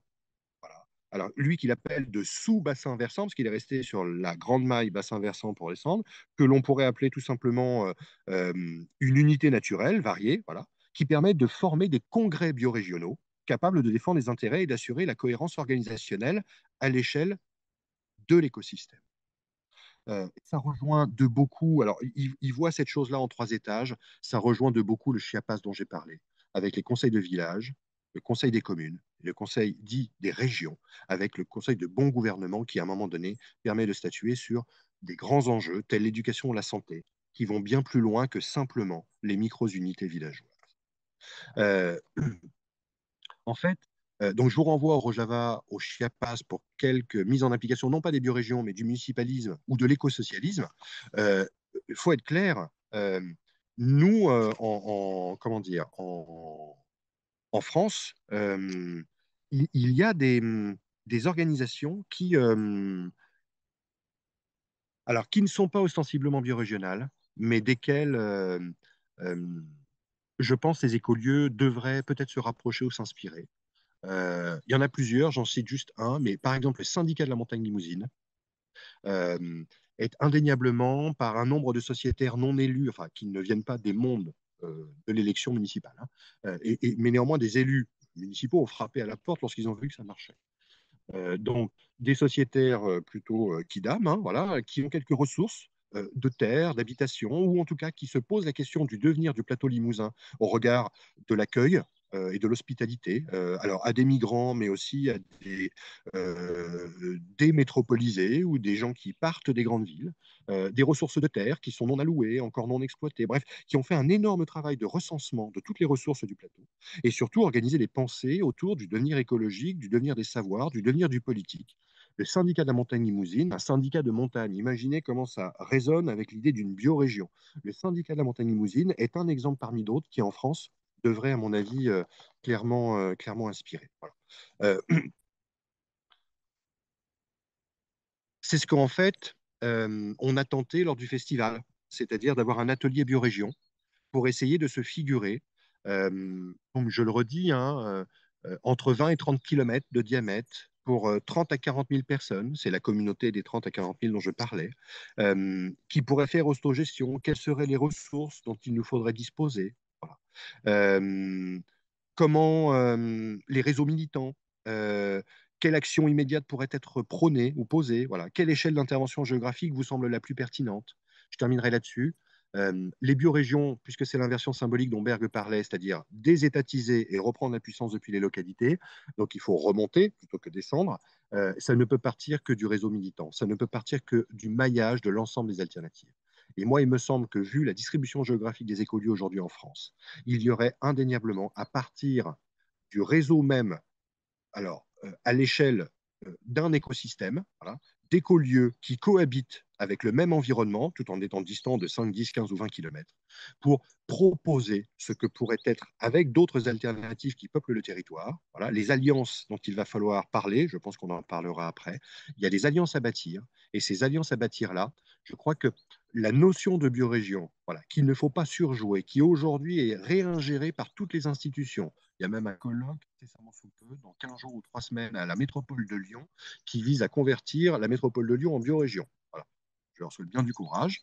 Alors, lui qu'il appelle de sous-bassin versant, parce qu'il est resté sur la grande maille bassin versant pour descendre, que l'on pourrait appeler tout simplement euh, euh, une unité naturelle, variée, voilà, qui permet de former des congrès biorégionaux capables de défendre les intérêts et d'assurer la cohérence organisationnelle à l'échelle de l'écosystème. Euh, ça rejoint de beaucoup, alors il, il voit cette chose-là en trois étages, ça rejoint de beaucoup le Chiapas dont j'ai parlé, avec les conseils de village, le conseil des communes, le conseil dit des régions, avec le conseil de bon gouvernement qui, à un moment donné, permet de statuer sur des grands enjeux, tels l'éducation ou la santé, qui vont bien plus loin que simplement les micro-unités villageoises. Euh, en fait, Euh, donc, je vous renvoie au Rojava, au Chiapas, pour quelques mises en application, non pas des biorégions, mais du municipalisme ou de l'écosocialisme. Il euh, faut être clair, euh, nous, euh, en, en, comment dire, en, en France, euh, il, il y a des, des organisations qui, euh, alors, qui ne sont pas ostensiblement biorégionales, mais desquelles... Euh, euh, je pense que les écolieux devraient peut-être se rapprocher ou s'inspirer. Euh, il y en a plusieurs, j'en cite juste un, mais par exemple, le Syndicat de la Montagne-Limousine euh, est indéniablement, par un nombre de sociétaires non élus, enfin, qui ne viennent pas des mondes euh, de l'élection municipale, hein, et, et, mais néanmoins des élus municipaux ont frappé à la porte lorsqu'ils ont vu que ça marchait. Euh, donc, des sociétaires plutôt euh, qui d'âme, hein, voilà, qui ont quelques ressources, de terre, d'habitation, ou en tout cas qui se pose la question du devenir du plateau limousin au regard de l'accueil euh, et de l'hospitalité, euh, alors à des migrants, mais aussi à des euh, démétropolisés ou des gens qui partent des grandes villes, euh, des ressources de terre qui sont non allouées, encore non exploitées, bref, qui ont fait un énorme travail de recensement de toutes les ressources du plateau, et surtout organiser des pensées autour du devenir écologique, du devenir des savoirs, du devenir du politique. Le syndicat de la montagne-limousine, un syndicat de montagne. Imaginez comment ça résonne avec l'idée d'une biorégion. Le syndicat de la montagne-limousine est un exemple parmi d'autres qui, en France, devrait, à mon avis, euh, clairement, euh, clairement inspirer. Voilà. Euh, c'est ce qu'en fait, euh, on a tenté lors du festival, c'est-à-dire d'avoir un atelier biorégion pour essayer de se figurer, euh, comme je le redis, hein, euh, entre vingt et trente kilomètres de diamètre, pour trente à quarante mille personnes, c'est la communauté des trente à quarante mille dont je parlais, euh, qui pourrait faire autogestion, quelles seraient les ressources dont il nous faudrait disposer, voilà. euh, comment euh, les réseaux militants, euh, quelle action immédiate pourrait être prônée ou posée, voilà. Quelle échelle d'intervention géographique vous semble la plus pertinente? Je terminerai là-dessus. Euh, les biorégions, puisque c'est l'inversion symbolique dont Berg parlait, c'est-à-dire désétatiser et reprendre la puissance depuis les localités, donc il faut remonter plutôt que descendre, euh, ça ne peut partir que du réseau militant, ça ne peut partir que du maillage de l'ensemble des alternatives. Et moi, il me semble que vu la distribution géographique des écolieux aujourd'hui en France, il y aurait indéniablement, à partir du réseau même, alors euh, à l'échelle euh, d'un écosystème, voilà, d'écolieux qui cohabitent avec le même environnement, tout en étant distant de cinq, dix, quinze ou vingt kilomètres, pour proposer ce que pourrait être, avec d'autres alternatives qui peuplent le territoire, voilà, les alliances dont il va falloir parler, je pense qu'on en parlera après, il y a des alliances à bâtir, et ces alliances à bâtir-là, je crois que la notion de biorégion, voilà, qu'il ne faut pas surjouer, qui aujourd'hui est réingérée par toutes les institutions. Il y a même un colloque, dans quinze jours ou trois semaines, à la Métropole de Lyon, qui vise à convertir la Métropole de Lyon en biorégion. Voilà. Je leur souhaite bien du courage.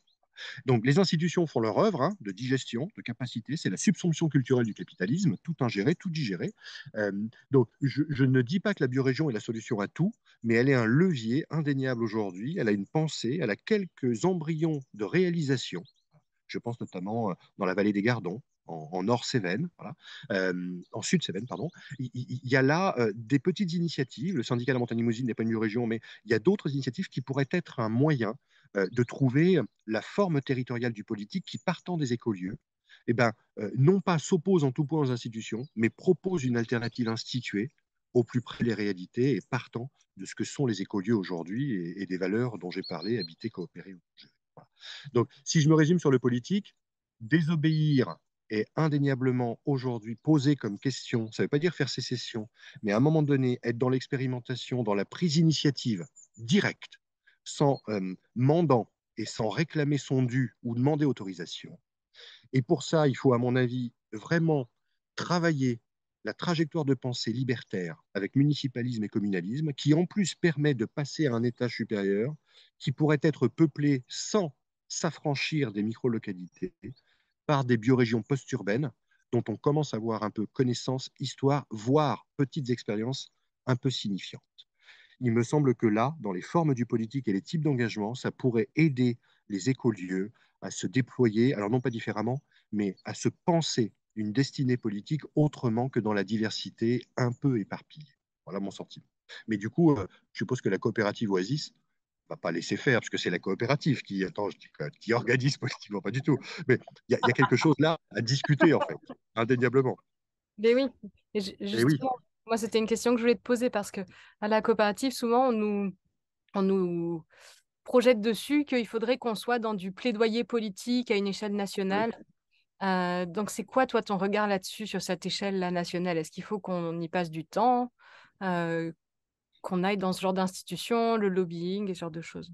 Donc, les institutions font leur œuvre hein, de digestion, de capacité. C'est la subsomption culturelle du capitalisme, tout ingéré, tout digéré. Euh, donc, je, je ne dis pas que la biorégion est la solution à tout, mais elle est un levier indéniable aujourd'hui. Elle a une pensée, elle a quelques embryons de réalisation. Je pense notamment dans la vallée des Gardons, en, en Nord-Cévennes, voilà. euh, en Sud-Cévennes, pardon. Il, il, il y a là euh, des petites initiatives. Le syndicat de la Montagne-Limousine n'est pas une biorégion, mais il y a d'autres initiatives qui pourraient être un moyen Euh, de trouver la forme territoriale du politique qui, partant des écolieux, eh ben, euh, non pas s'oppose en tout point aux institutions, mais propose une alternative instituée au plus près des réalités et partant de ce que sont les écolieux aujourd'hui et, et des valeurs dont j'ai parlé, habiter, coopérer. Voilà. Donc, si je me résume sur le politique, désobéir est indéniablement aujourd'hui posé comme question, ça ne veut pas dire faire sécession, mais à un moment donné, être dans l'expérimentation, dans la prise d'initiative directe, sans euh, mandant et sans réclamer son dû ou demander autorisation. Et pour ça, il faut, à mon avis, vraiment travailler la trajectoire de pensée libertaire avec municipalisme et communalisme, qui en plus permet de passer à un étage supérieur qui pourrait être peuplé sans s'affranchir des micro-localités par des biorégions post-urbaines dont on commence à avoir un peu connaissance, histoire, voire petites expériences un peu signifiantes. Il me semble que là, dans les formes du politique et les types d'engagement, ça pourrait aider les écolieux à se déployer, alors non pas différemment, mais à se penser une destinée politique autrement que dans la diversité un peu éparpillée. Voilà mon sentiment. Mais du coup, euh, je suppose que la coopérative Oasis ne va pas laisser faire, parce que c'est la coopérative qui, attends, je dis, qui organise politiquement, pas du tout. Mais il y, y a quelque chose là à discuter, en fait, indéniablement. Mais oui, et justement. Et oui. Moi, c'était une question que je voulais te poser parce que à la coopérative, souvent, on nous, on nous projette dessus qu'il faudrait qu'on soit dans du plaidoyer politique à une échelle nationale. Oui. Euh, donc, c'est quoi, toi, ton regard là-dessus, sur cette échelle-là nationale? Est-ce qu'il faut qu'on y passe du temps, euh, qu'on aille dans ce genre d'institution, le lobbying et ce genre de choses?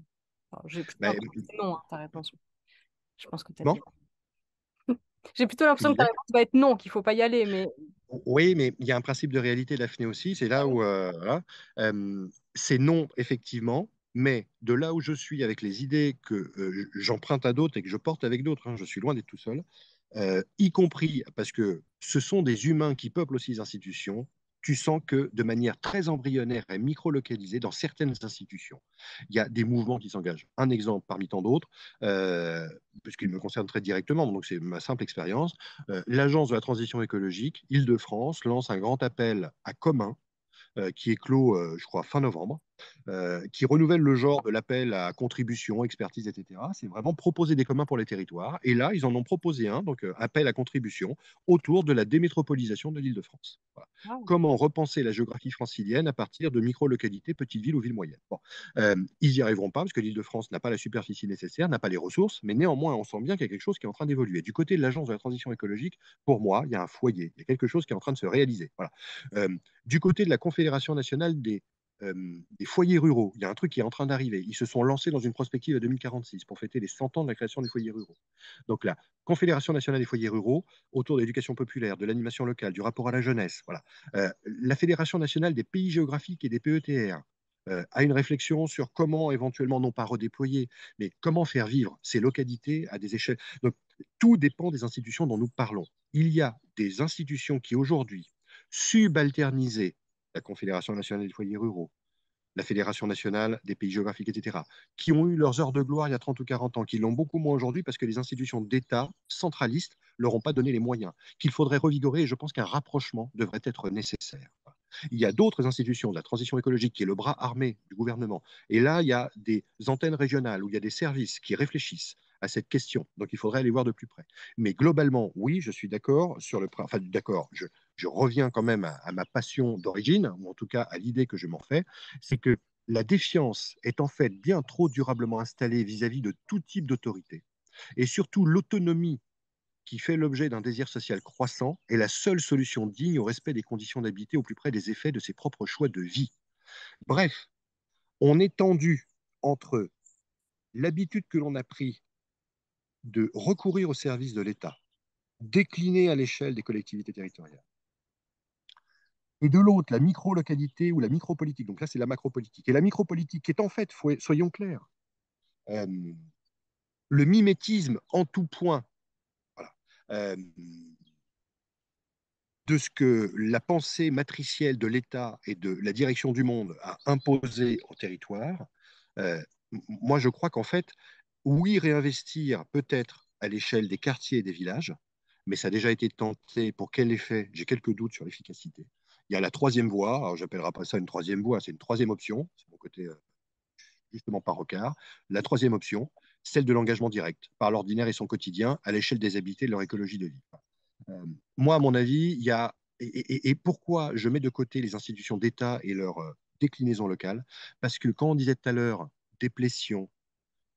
Alors, j'ai plutôt ben, non, hein, ta réponse. Je pense que tu as bon. dit. J'ai plutôt l'impression que ta réponse va être non, qu'il ne faut pas y aller. Mais... Oui, mais il y a un principe de réalité, Daphné, aussi. C'est là où euh, voilà, euh, c'est non, effectivement. Mais de là où je suis, avec les idées que euh, j'emprunte à d'autres et que je porte avec d'autres, hein, je suis loin d'être tout seul, Euh, y compris parce que ce sont des humains qui peuplent aussi les institutions, tu sens que de manière très embryonnaire et micro-localisée, dans certaines institutions, il y a des mouvements qui s'engagent. Un exemple parmi tant d'autres, euh, puisqu'il me concerne très directement, donc c'est ma simple expérience, euh, l'Agence de la transition écologique, Île-de-France, lance un grand appel à commun, Euh, qui est clos, euh, je crois, fin novembre, euh, qui renouvelle le genre de l'appel à contribution, expertise, et cetera. C'est vraiment proposer des communs pour les territoires. Et là, ils en ont proposé un, donc euh, appel à contribution, autour de la démétropolisation de l'Île-de-France. Voilà. Wow. Comment repenser la géographie francilienne à partir de micro-localités, petites villes ou villes moyennes. Bon. Euh, ils n'y arriveront pas, parce que l'Île-de-France n'a pas la superficie nécessaire, n'a pas les ressources, mais néanmoins, on sent bien qu'il y a quelque chose qui est en train d'évoluer. Du côté de l'Agence de la transition écologique, pour moi, il y a un foyer, il y a quelque chose qui est en train de se réaliser. Voilà. Euh, du côté de la Confédération Fédération nationale des, euh, des foyers ruraux. Il y a un truc qui est en train d'arriver. Ils se sont lancés dans une prospective à deux mille quarante-six pour fêter les cent ans de la création des foyers ruraux. Donc la Confédération nationale des foyers ruraux, autour de l'éducation populaire, de l'animation locale, du rapport à la jeunesse. Voilà. Euh, la Fédération nationale des pays géographiques et des P E T R euh, a une réflexion sur comment éventuellement, non pas redéployer, mais comment faire vivre ces localités à des échelles. Donc tout dépend des institutions dont nous parlons. Il y a des institutions qui aujourd'hui, subalternisées, la Confédération nationale des foyers ruraux, la Fédération nationale des pays géographiques, et cetera, qui ont eu leurs heures de gloire il y a trente ou quarante ans, qui l'ont beaucoup moins aujourd'hui parce que les institutions d'État centralistes ne leur ont pas donné les moyens, qu'il faudrait revigorer, et je pense qu'un rapprochement devrait être nécessaire. Il y a d'autres institutions de la transition écologique qui est le bras armé du gouvernement, et là, il y a des antennes régionales où il y a des services qui réfléchissent à cette question, donc il faudrait aller voir de plus près. Mais globalement, oui, je suis d'accord sur le... Enfin, d'accord, je... Je reviens quand même à, à ma passion d'origine, ou en tout cas à l'idée que je m'en fais, c'est que la défiance est en fait bien trop durablement installée vis-à-vis de tout type d'autorité. Et surtout, l'autonomie qui fait l'objet d'un désir social croissant est la seule solution digne au respect des conditions d'habiter au plus près des effets de ses propres choix de vie. Bref, on est tendu entre l'habitude que l'on a prise de recourir au service de l'État, déclinée à l'échelle des collectivités territoriales, et de l'autre, la micro-localité ou la micro-politique. Donc là, c'est la macro-politique. Et la micro-politique est en fait, faut, soyons clairs, euh, le mimétisme en tout point, voilà, euh, de ce que la pensée matricielle de l'État et de la direction du monde a imposé au territoire. Euh, moi, je crois qu'en fait, oui, réinvestir peut-être à l'échelle des quartiers et des villages, mais ça a déjà été tenté. Pour quel effet? J'ai quelques doutes sur l'efficacité. Il y a la troisième voie, alors j'appellerai pas ça une troisième voie, c'est une troisième option, c'est mon côté euh, justement par Rocard. La troisième option, celle de l'engagement direct, par l'ordinaire et son quotidien, à l'échelle des habités et de leur écologie de vie. Euh, moi, à mon avis, il y a, et, et, et pourquoi je mets de côté les institutions d'État et leur euh, déclinaison locale, parce que quand on disait tout à l'heure déplétion,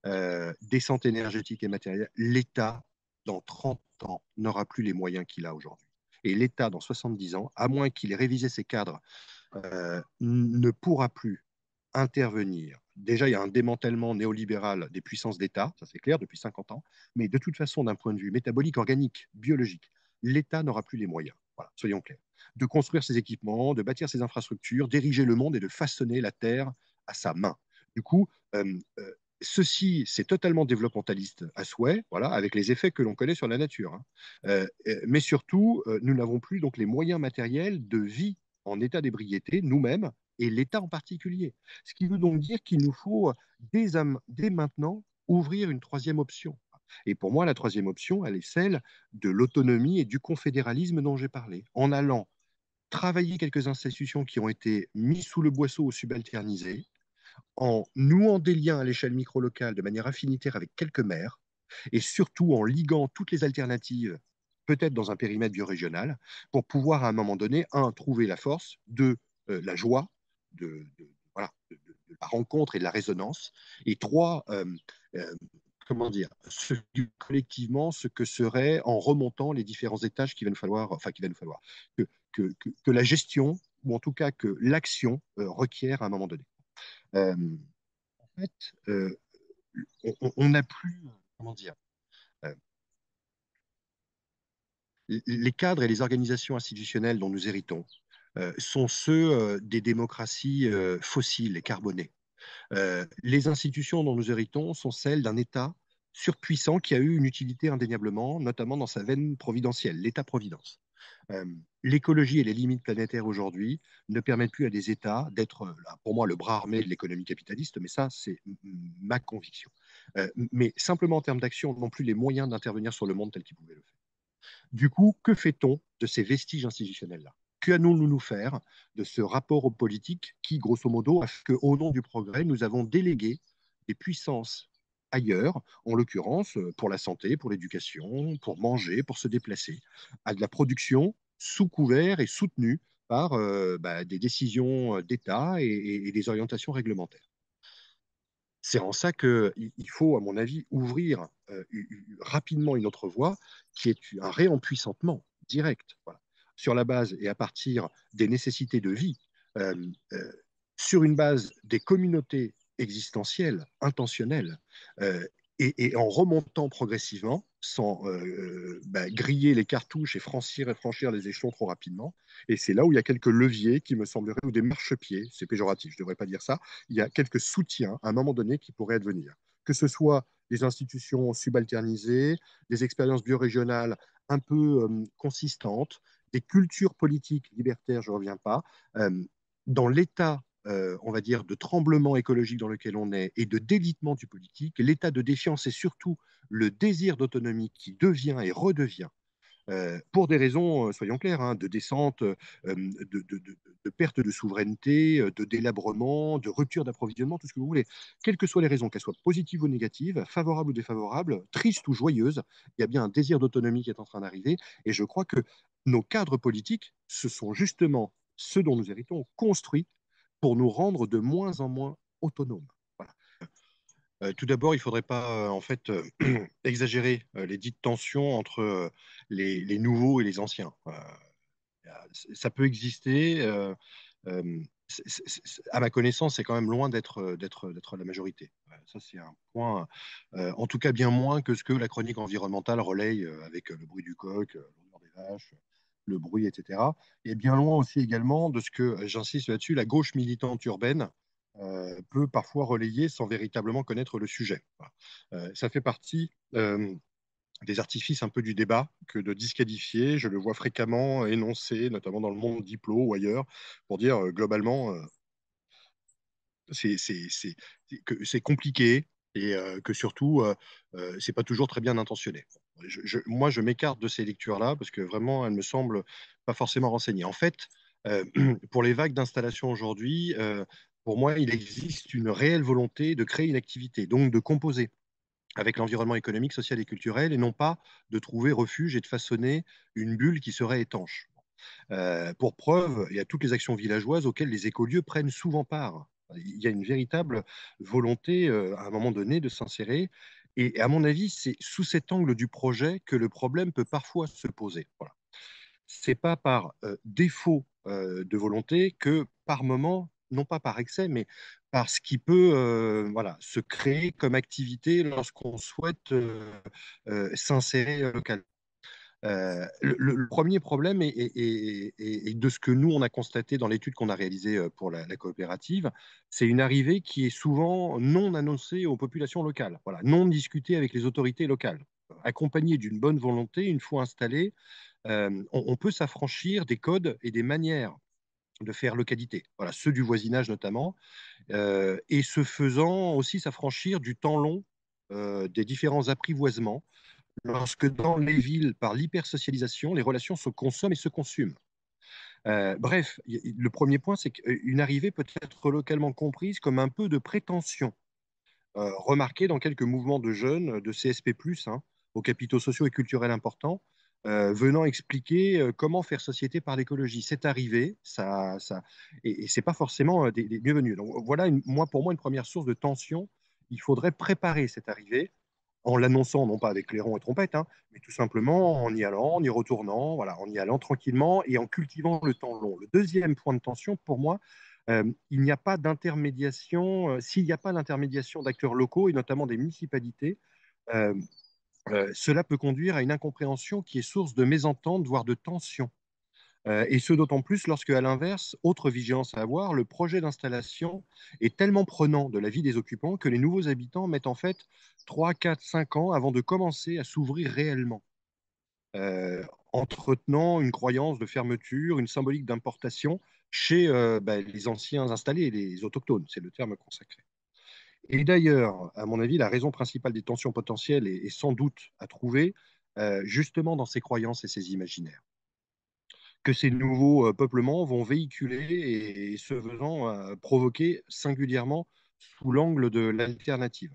euh, descente énergétique et matérielle, l'État, dans trente ans, n'aura plus les moyens qu'il a aujourd'hui. Et l'État, dans soixante-dix ans, à moins qu'il ait révisé ses cadres, euh, ne pourra plus intervenir. Déjà, il y a un démantèlement néolibéral des puissances d'État, ça c'est clair, depuis cinquante ans, mais de toute façon, d'un point de vue métabolique, organique, biologique, l'État n'aura plus les moyens, voilà, soyons clairs, de construire ses équipements, de bâtir ses infrastructures, d'ériger le monde et de façonner la Terre à sa main. Du coup, euh, euh, ceci, c'est totalement développementaliste à souhait, voilà, avec les effets que l'on connaît sur la nature. Hein. Euh, mais surtout, euh, nous n'avons plus donc les moyens matériels de vie en état d'ébriété, nous-mêmes, et l'État en particulier. Ce qui veut donc dire qu'il nous faut, dès, dès maintenant, ouvrir une troisième option. Et pour moi, la troisième option, elle est celle de l'autonomie et du confédéralisme dont j'ai parlé, en allant travailler quelques institutions qui ont été mises sous le boisseau ou subalternisées, en nouant des liens à l'échelle micro-locale de manière affinitaire avec quelques maires, et surtout en liguant toutes les alternatives peut-être dans un périmètre biorégional, pour pouvoir à un moment donné, un, trouver la force, deux, euh, la joie de, de, voilà, de, de, de la rencontre et de la résonance, et trois, euh, euh, comment dire, ce, collectivement ce que serait, en remontant les différents étages qu'il va nous falloir, enfin, qu'il va nous falloir, que, que, que, que la gestion, ou en tout cas que l'action euh, requiert à un moment donné. Euh, en fait, euh, on n'a plus, comment dire, euh, les cadres et les organisations institutionnelles dont nous héritons euh, sont ceux euh, des démocraties euh, fossiles et carbonées. Euh, les institutions dont nous héritons sont celles d'un État surpuissant qui a eu une utilité indéniablement, notamment dans sa veine providentielle, l'État-providence. Euh, L'écologie et les limites planétaires aujourd'hui ne permettent plus à des États d'être, pour moi, le bras armé de l'économie capitaliste, mais ça, c'est ma conviction. Euh, mais simplement en termes d'action, on n'a plus les moyens d'intervenir sur le monde tel qu'ils pouvaient le faire. Du coup, que fait-on de ces vestiges institutionnels-là? Qu'allons-nous nous faire de ce rapport aux politiques qui, grosso modo, a fait qu'au nom du progrès, nous avons délégué des puissances ailleurs, en l'occurrence pour la santé, pour l'éducation, pour manger, pour se déplacer, à de la production sous couvert et soutenue par euh, bah, des décisions d'État et, et, et des orientations réglementaires. C'est en ça qu'il faut, à mon avis, ouvrir euh, rapidement une autre voie qui est un réempuissantement direct, voilà, sur la base et à partir des nécessités de vie, euh, euh, sur une base des communautés existentielle, intentionnelle, euh, et, et en remontant progressivement, sans euh, bah, griller les cartouches et franchir, et franchir les échelons trop rapidement. Et c'est là où il y a quelques leviers qui me sembleraient, ou des marchepieds, c'est péjoratif, je ne devrais pas dire ça, il y a quelques soutiens à un moment donné qui pourraient advenir. Que ce soit des institutions subalternisées, des expériences biorégionales un peu euh, consistantes, des cultures politiques libertaires, je ne reviens pas, euh, dans l'état Euh, on va dire, de tremblement écologique dans lequel on est et de délitement du politique, l'état de défiance et surtout le désir d'autonomie qui devient et redevient, euh, pour des raisons, soyons clairs, hein, de descente, euh, de, de, de, de perte de souveraineté, de délabrement, de rupture d'approvisionnement, tout ce que vous voulez. Quelles que soient les raisons, qu'elles soient positives ou négatives, favorables ou défavorables, tristes ou joyeuses, il y a bien un désir d'autonomie qui est en train d'arriver et je crois que nos cadres politiques, ce sont justement ceux dont nous héritons, construits pour nous rendre de moins en moins autonomes. Voilà. Euh, tout d'abord, il ne faudrait pas euh, en fait, euh, exagérer euh, les dites tensions entre euh, les, les nouveaux et les anciens. Euh, ça peut exister. Euh, euh, c'est, c'est, c'est, à ma connaissance, c'est quand même loin d'être, d'être, d'être la majorité. Ouais, ça, c'est un point, euh, en tout cas bien moins que ce que la chronique environnementale relaye euh, avec euh, le bruit du coq, euh, l'odeur des vaches, le bruit, et cetera, et bien loin aussi également de ce que, j'insiste là-dessus, la gauche militante urbaine euh, peut parfois relayer sans véritablement connaître le sujet. Euh, ça fait partie euh, des artifices un peu du débat que de disqualifier, je le vois fréquemment énoncé, notamment dans le monde diplo ou ailleurs, pour dire euh, globalement, euh, c'est, c'est, c'est, c'est, que c'est compliqué et euh, que surtout, euh, euh, c'est pas toujours très bien intentionné. Je, je, moi, je m'écarte de ces lectures-là parce que vraiment, elles ne me semblent pas forcément renseignées. En fait, euh, pour les vagues d'installation aujourd'hui, euh, pour moi, il existe une réelle volonté de créer une activité, donc de composer avec l'environnement économique, social et culturel, et non pas de trouver refuge et de façonner une bulle qui serait étanche. Euh, pour preuve, il y a toutes les actions villageoises auxquelles les écolieux prennent souvent part. Il y a une véritable volonté, euh, à un moment donné, de s'insérer. Et à mon avis, c'est sous cet angle du projet que le problème peut parfois se poser. Voilà. Ce n'est pas par euh, défaut euh, de volonté que par moment, non pas par excès, mais par ce qui peut euh, voilà, se créer comme activité lorsqu'on souhaite euh, euh, s'insérer localement. Euh, le, le premier problème est, est, est, est, est de ce que nous, on a constaté dans l'étude qu'on a réalisée pour la, la coopérative, c'est une arrivée qui est souvent non annoncée aux populations locales, voilà, non discutée avec les autorités locales. Accompagnée d'une bonne volonté, une fois installée, euh, on, on peut s'affranchir des codes et des manières de faire localité, voilà, ceux du voisinage notamment, euh, et ce faisant aussi s'affranchir du temps long euh, des différents apprivoisements, lorsque dans les villes, par l'hypersocialisation, les relations se consomment et se consument. Euh, bref, le premier point, c'est qu'une arrivée peut être localement comprise comme un peu de prétention, euh, remarquée dans quelques mouvements de jeunes, de C S P plus, hein, aux capitaux sociaux et culturels importants, euh, venant expliquer euh, comment faire société par l'écologie. C'est arrivé, ça, ça, et, et ce n'est pas forcément euh, des, des bienvenus. Donc voilà, une, moi, pour moi, une première source de tension. Il faudrait préparer cette arrivée en l'annonçant, non pas avec clairons et trompettes, hein, mais tout simplement en y allant, en y retournant, voilà, en y allant tranquillement et en cultivant le temps long. Le deuxième point de tension, pour moi, Euh, il n'y a pas d'intermédiation, euh, s'il n'y a pas l'intermédiation d'acteurs locaux et notamment des municipalités, euh, euh, cela peut conduire à une incompréhension qui est source de mésentente, voire de tension. Euh, et ce d'autant plus lorsque, à l'inverse, autre vigilance à avoir, le projet d'installation est tellement prenant de la vie des occupants que les nouveaux habitants mettent en fait trois, quatre, cinq ans avant de commencer à s'ouvrir réellement. Euh, entretenant une croyance de fermeture, une symbolique d'importation chez euh, bah, les anciens installés, les autochtones, c'est le terme consacré. Et d'ailleurs, à mon avis, la raison principale des tensions potentielles est, est sans doute à trouver euh, justement dans ces croyances et ces imaginaires, que ces nouveaux euh, peuplements vont véhiculer et, et ce faisant euh, provoquer singulièrement sous l'angle de l'alternative.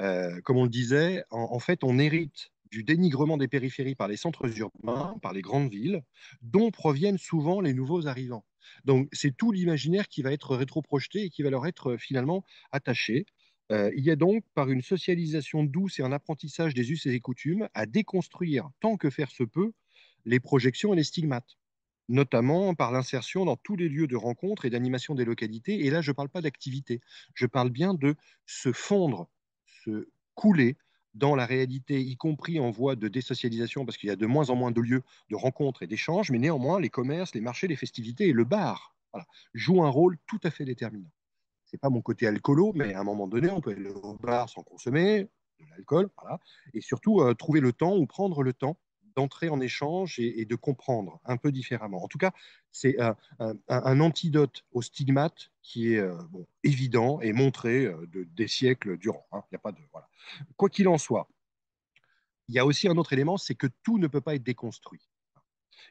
Euh, comme on le disait, en, en fait, on hérite du dénigrement des périphéries par les centres urbains, par les grandes villes, dont proviennent souvent les nouveaux arrivants. Donc, c'est tout l'imaginaire qui va être rétroprojeté et qui va leur être finalement attaché. Euh, il y a donc, par une socialisation douce et un apprentissage des us et des coutumes, à déconstruire, tant que faire se peut, les projections et les stigmates, notamment par l'insertion dans tous les lieux de rencontre et d'animation des localités. Et là, je ne parle pas d'activité, je parle bien de se fondre, se couler dans la réalité, y compris en voie de désocialisation, parce qu'il y a de moins en moins de lieux de rencontres et d'échanges, mais néanmoins, les commerces, les marchés, les festivités et le bar voilà, jouent un rôle tout à fait déterminant. Ce n'est pas mon côté alcoolo, mais à un moment donné, on peut aller au bar sans consommer de l'alcool, voilà, et surtout euh, trouver le temps ou prendre le temps d'entrer en échange et, et de comprendre un peu différemment. En tout cas, c'est euh, un, un antidote au stigmate qui est euh, bon, évident et montré euh, de, des siècles durant. Hein. Y a pas de, voilà. Quoi qu'il en soit, il y a aussi un autre élément, c'est que tout ne peut pas être déconstruit.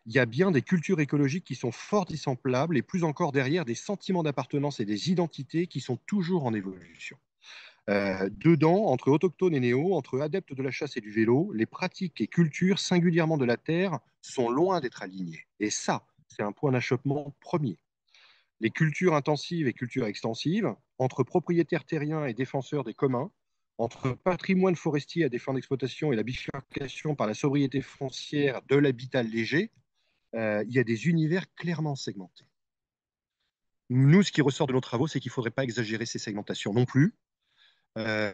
Il y a bien des cultures écologiques qui sont fort dissemblables et plus encore derrière des sentiments d'appartenance et des identités qui sont toujours en évolution. Euh, dedans, entre autochtones et néo, entre adeptes de la chasse et du vélo, les pratiques et cultures, singulièrement de la terre, sont loin d'être alignées. Et ça, c'est un point d'achoppement premier. Les cultures intensives et cultures extensives, entre propriétaires terriens et défenseurs des communs, entre patrimoine forestier à des fins d'exploitation et la bifurcation par la sobriété foncière de l'habitat léger, euh, il y a des univers clairement segmentés. Nous, ce qui ressort de nos travaux, c'est qu'il ne faudrait pas exagérer ces segmentations non plus. Euh,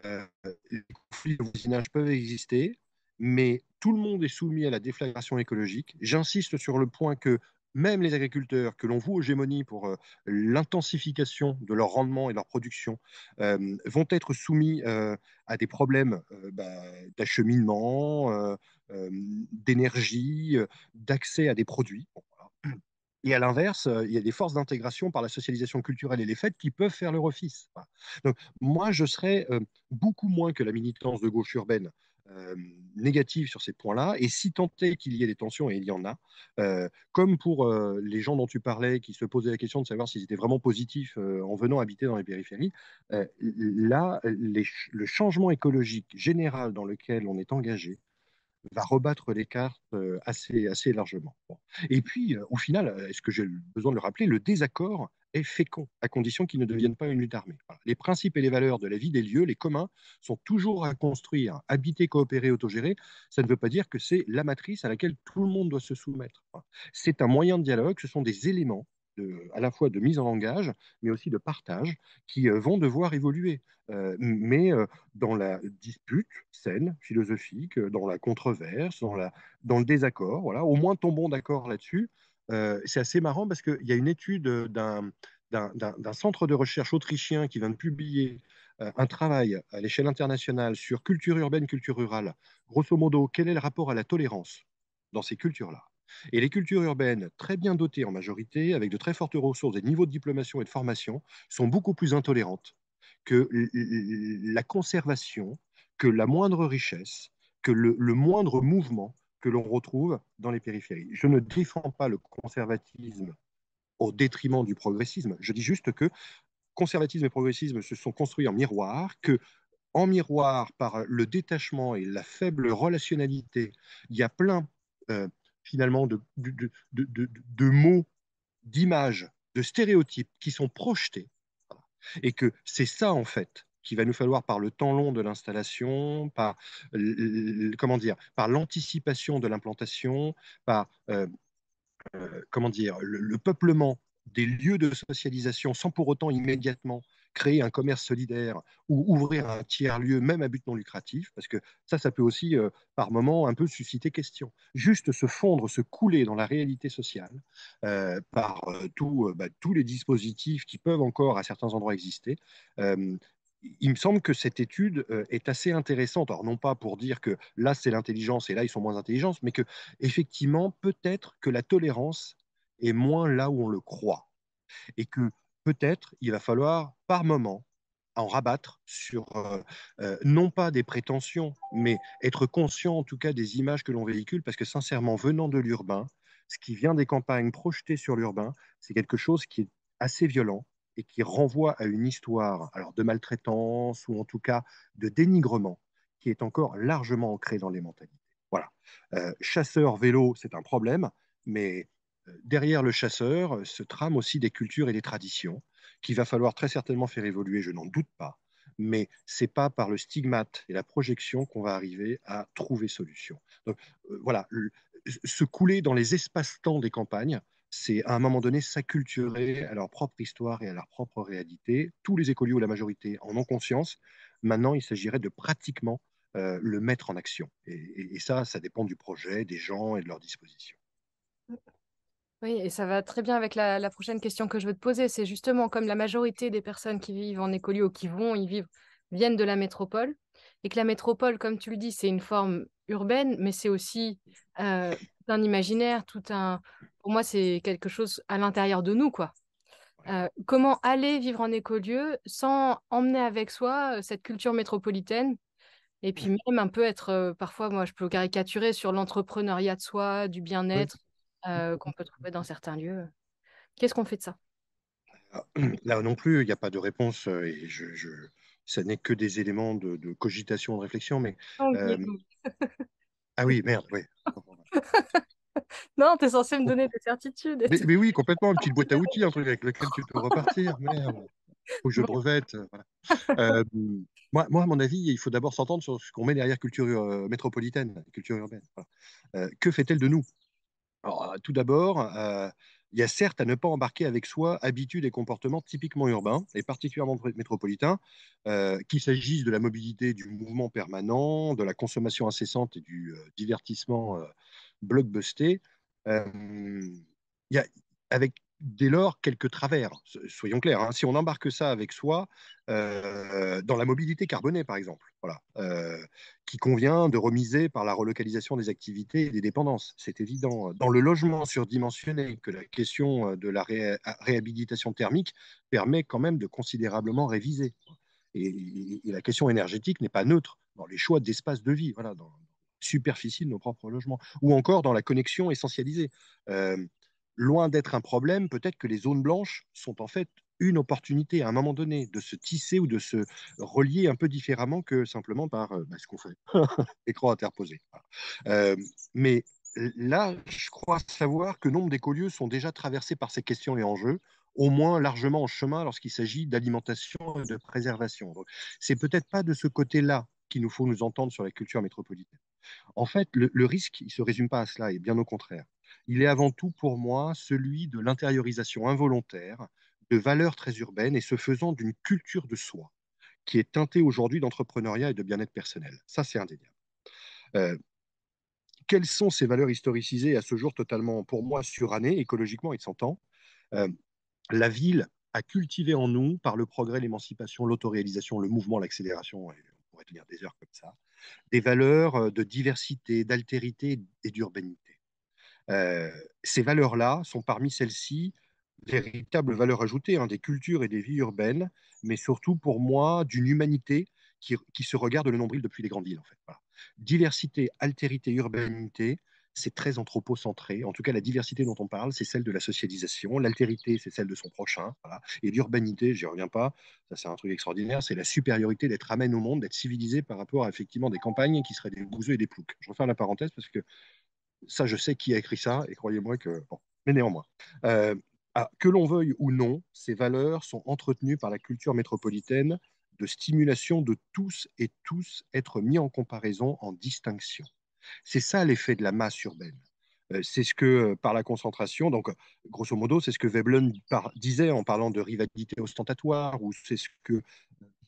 les conflits de voisinage peuvent exister, mais tout le monde est soumis à la déflagration écologique. J'insiste sur le point que même les agriculteurs que l'on voue aux gémonies pour euh, l'intensification de leur rendement et de leur production euh, vont être soumis euh, à des problèmes euh, bah, d'acheminement, euh, euh, d'énergie, euh, d'accès à des produits. Bon, voilà. Et à l'inverse, euh, il y a des forces d'intégration par la socialisation culturelle et les fêtes qui peuvent faire leur office. Voilà. Donc, moi, je serais euh, beaucoup moins que la militance de gauche urbaine euh, négative sur ces points-là. Et si tant est qu'il y ait des tensions, et il y en a, euh, comme pour euh, les gens dont tu parlais qui se posaient la question de savoir s'ils étaient vraiment positifs euh, en venant habiter dans les périphéries, euh, là, les ch- le changement écologique général dans lequel on est engagé va rebattre les cartes assez, assez largement. Et puis, au final, est-ce que j'ai besoin de le rappeler, le désaccord est fécond, à condition qu'il ne devienne pas une lutte armée. Voilà. Les principes et les valeurs de la vie des lieux, les communs, sont toujours à construire, habiter, coopérer, autogérer. Ça ne veut pas dire que c'est la matrice à laquelle tout le monde doit se soumettre. C'est un moyen de dialogue, ce sont des éléments de, à la fois de mise en langage, mais aussi de partage, qui euh, vont devoir évoluer. Euh, mais euh, dans la dispute saine, philosophique, dans la controverse, dans, la, dans le désaccord, voilà, au moins tombons d'accord là-dessus. Euh, c'est assez marrant parce qu'il y a une étude d'un, d'un, d'un, d'un centre de recherche autrichien qui vient de publier euh, un travail à l'échelle internationale sur culture urbaine, culture rurale. Grosso modo, quel est le rapport à la tolérance dans ces cultures-là ? Et les cultures urbaines, très bien dotées en majorité, avec de très fortes ressources et niveaux de diplomation et de formation, sont beaucoup plus intolérantes que la conservation, que la moindre richesse, que le, le moindre mouvement que l'on retrouve dans les périphéries. Je ne défends pas le conservatisme au détriment du progressisme, je dis juste que conservatisme et progressisme se sont construits en miroir, que en miroir, par le détachement et la faible relationnalité, il y a plein euh, finalement de, de, de, de, de mots, d'images, de stéréotypes qui sont projetés. Voilà. Et que c'est ça, en fait, qu'il va nous falloir par le temps long de l'installation, par comment dire, par l'anticipation de l'implantation, par euh, euh, comment dire, le, le peuplement des lieux de socialisation sans pour autant immédiatement créer un commerce solidaire ou ouvrir un tiers-lieu, même à but non lucratif, parce que ça, ça peut aussi, euh, par moments, un peu susciter question. Juste se fondre, se couler dans la réalité sociale euh, par euh, tout, euh, bah, tous les dispositifs qui peuvent encore, à certains endroits, exister. Euh, il me semble que cette étude euh, est assez intéressante. Alors, non pas pour dire que là, c'est l'intelligence et là, ils sont moins intelligents, mais que, effectivement, peut-être que la tolérance est moins là où on le croit. Et que peut-être il va falloir, par moment, en rabattre sur, euh, euh, non pas des prétentions, mais être conscient en tout cas des images que l'on véhicule, parce que sincèrement, venant de l'urbain, ce qui vient des campagnes projetées sur l'urbain, c'est quelque chose qui est assez violent et qui renvoie à une histoire alors, de maltraitance ou en tout cas de dénigrement qui est encore largement ancrée dans les mentalités. Voilà. Euh, chasseur, vélo, c'est un problème, mais derrière le chasseur se trament aussi des cultures et des traditions qu'il va falloir très certainement faire évoluer, je n'en doute pas, mais ce n'est pas par le stigmate et la projection qu'on va arriver à trouver solution. Donc euh, voilà, le, se couler dans les espaces-temps des campagnes, c'est à un moment donné s'acculturer à leur propre histoire et à leur propre réalité. Tous les écoliers ou la majorité en ont conscience. Maintenant, il s'agirait de pratiquement euh, le mettre en action. Et, et, et ça, ça dépend du projet, des gens et de leur disposition. Oui, et ça va très bien avec la, la prochaine question que je veux te poser. C'est justement comme la majorité des personnes qui vivent en écolieu ou qui vont y vivre viennent de la métropole et que la métropole, comme tu le dis, c'est une forme urbaine, mais c'est aussi euh, tout un imaginaire, tout un... Pour moi, c'est quelque chose à l'intérieur de nous, quoi. Euh, comment aller vivre en écolieu sans emmener avec soi cette culture métropolitaine? Et puis même un peu être... Euh, parfois, moi, je peux caricaturer sur l'entrepreneuriat de soi, du bien-être. Oui. Euh, qu'on peut trouver dans certains lieux. Qu'est-ce qu'on fait de ça? Là non plus, il n'y a pas de réponse, et je, je, ça n'est que des éléments de, de cogitation, de réflexion. Mais, oh, euh... ah oui, merde, oui. Non, tu es censé me donner des certitudes. Mais, mais oui, complètement, une petite boîte à outils, un truc avec lequel tu peux repartir, merde. Faut que je brevette. Voilà. euh, moi, moi, à mon avis, il faut d'abord s'entendre sur ce qu'on met derrière culture euh, métropolitaine, culture urbaine. Voilà. Euh, que fait-elle de nous? Alors, tout d'abord, euh, il y a certes à ne pas embarquer avec soi habitudes et comportements typiquement urbains et particulièrement métropolitains, euh, qu'il s'agisse de la mobilité, du mouvement permanent, de la consommation incessante et du euh, divertissement euh, blockbusté. Euh, il y a, avec dès lors quelques travers, soyons clairs, hein, si on embarque ça avec soi euh, dans la mobilité carbonée par exemple, voilà, euh, qui convient de remiser par la relocalisation des activités et des dépendances, c'est évident. Dans le logement surdimensionné, que la question de la ré réhabilitation thermique permet quand même de considérablement réviser. Et, et, et la question énergétique n'est pas neutre dans les choix d'espace de vie, voilà, dans la superficie de nos propres logements, ou encore dans la connexion essentialisée. Euh, Loin d'être un problème, peut-être que les zones blanches sont en fait une opportunité à un moment donné de se tisser ou de se relier un peu différemment que simplement par euh, bah, ce qu'on fait, écran interposé. Euh, mais là, je crois savoir que nombre d'écolieux sont déjà traversés par ces questions et enjeux, au moins largement en chemin lorsqu'il s'agit d'alimentation et de préservation. C'est peut-être pas de ce côté-là qu'il nous faut nous entendre sur la culture métropolitaine. En fait, le, le risque, il ne se résume pas à cela, et bien au contraire. Il est avant tout pour moi celui de l'intériorisation involontaire de valeurs très urbaines et se faisant d'une culture de soi qui est teintée aujourd'hui d'entrepreneuriat et de bien-être personnel. Ça, c'est indéniable. Euh, quelles sont ces valeurs historicisées à ce jour totalement, pour moi, surannées, écologiquement, il s'entend. Euh, la ville a cultivé en nous, par le progrès, l'émancipation, l'autoréalisation, le mouvement, l'accélération, et on pourrait tenir des heures comme ça, des valeurs de diversité, d'altérité et d'urbanité. Euh, ces valeurs-là sont parmi celles-ci véritables valeurs ajoutées, hein, des cultures et des vies urbaines, mais surtout pour moi d'une humanité qui, qui se regarde le nombril depuis les grandes villes. En fait. Voilà. Diversité, altérité, urbanité, c'est très anthropocentré. En tout cas, la diversité dont on parle, c'est celle de la socialisation, l'altérité, c'est celle de son prochain, voilà. Et l'urbanité, j'y reviens pas, ça c'est un truc extraordinaire, c'est la supériorité d'être amène au monde, d'être civilisé par rapport à effectivement des campagnes qui seraient des bouseux et des ploucs. Je refais la parenthèse parce que Ça, je sais qui a écrit ça, et croyez-moi que... Bon. Mais néanmoins, euh, ah, que l'on veuille ou non, ces valeurs sont entretenues par la culture métropolitaine de stimulation de tous et tous être mis en comparaison, en distinction. C'est ça l'effet de la masse urbaine. Euh, c'est ce que, euh, par la concentration, donc grosso modo, c'est ce que Veblen par, disait en parlant de rivalité ostentatoire, ou c'est ce que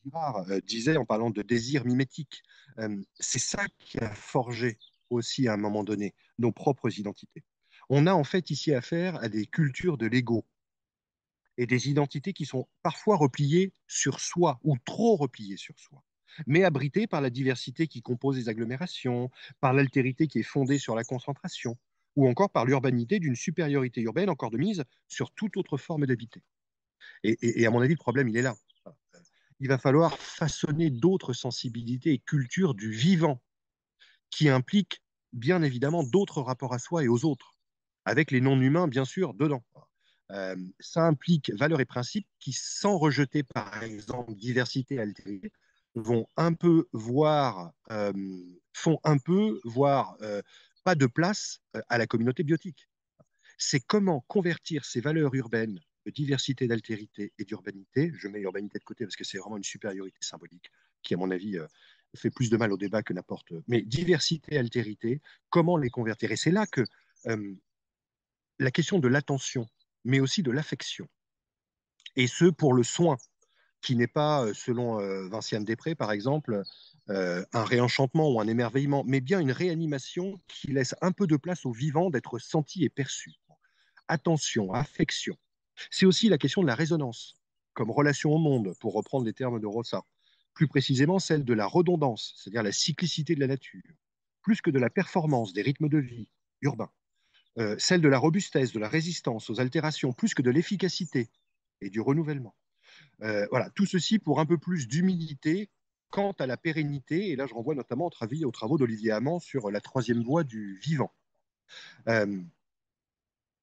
Girard euh, disait en parlant de désir mimétique. Euh, c'est ça qui a forgé aussi à un moment donné nos propres identités. On a en fait ici affaire à des cultures de l'ego et des identités qui sont parfois repliées sur soi ou trop repliées sur soi, mais abritées par la diversité qui compose les agglomérations, par l'altérité qui est fondée sur la concentration, ou encore par l'urbanité d'une supériorité urbaine encore de mise sur toute autre forme d'habité. Et, et, et à mon avis, le problème, il est là. Il va falloir façonner d'autres sensibilités et cultures du vivant qui impliquent bien évidemment d'autres rapports à soi et aux autres, avec les non-humains, bien sûr, dedans. Euh, ça implique valeurs et principes qui, sans rejeter, par exemple, diversité, altérité, vont un peu voir, euh, font un peu, voire euh, pas de place à la communauté biotique. C'est comment convertir ces valeurs urbaines de diversité, d'altérité et d'urbanité, je mets urbanité de côté parce que c'est vraiment une supériorité symbolique qui, à mon avis, euh, fait plus de mal au débat que n'apporte. Mais diversité, altérité, comment les convertir? Et c'est là que euh, la question de l'attention, mais aussi de l'affection, et ce pour le soin, qui n'est pas, selon euh, Vinciane Després, par exemple, euh, un réenchantement ou un émerveillement, mais bien une réanimation qui laisse un peu de place au vivant d'être senti et perçu. Attention, affection. C'est aussi la question de la résonance, comme relation au monde, pour reprendre les termes de Rossa, plus précisément celle de la redondance, c'est-à-dire la cyclicité de la nature, plus que de la performance des rythmes de vie urbains, euh, celle de la robustesse, de la résistance aux altérations, plus que de l'efficacité et du renouvellement. Euh, voilà, tout ceci pour un peu plus d'humilité quant à la pérennité, et là je renvoie notamment aux travaux d'Olivier Hamon sur la troisième voie du vivant. Euh,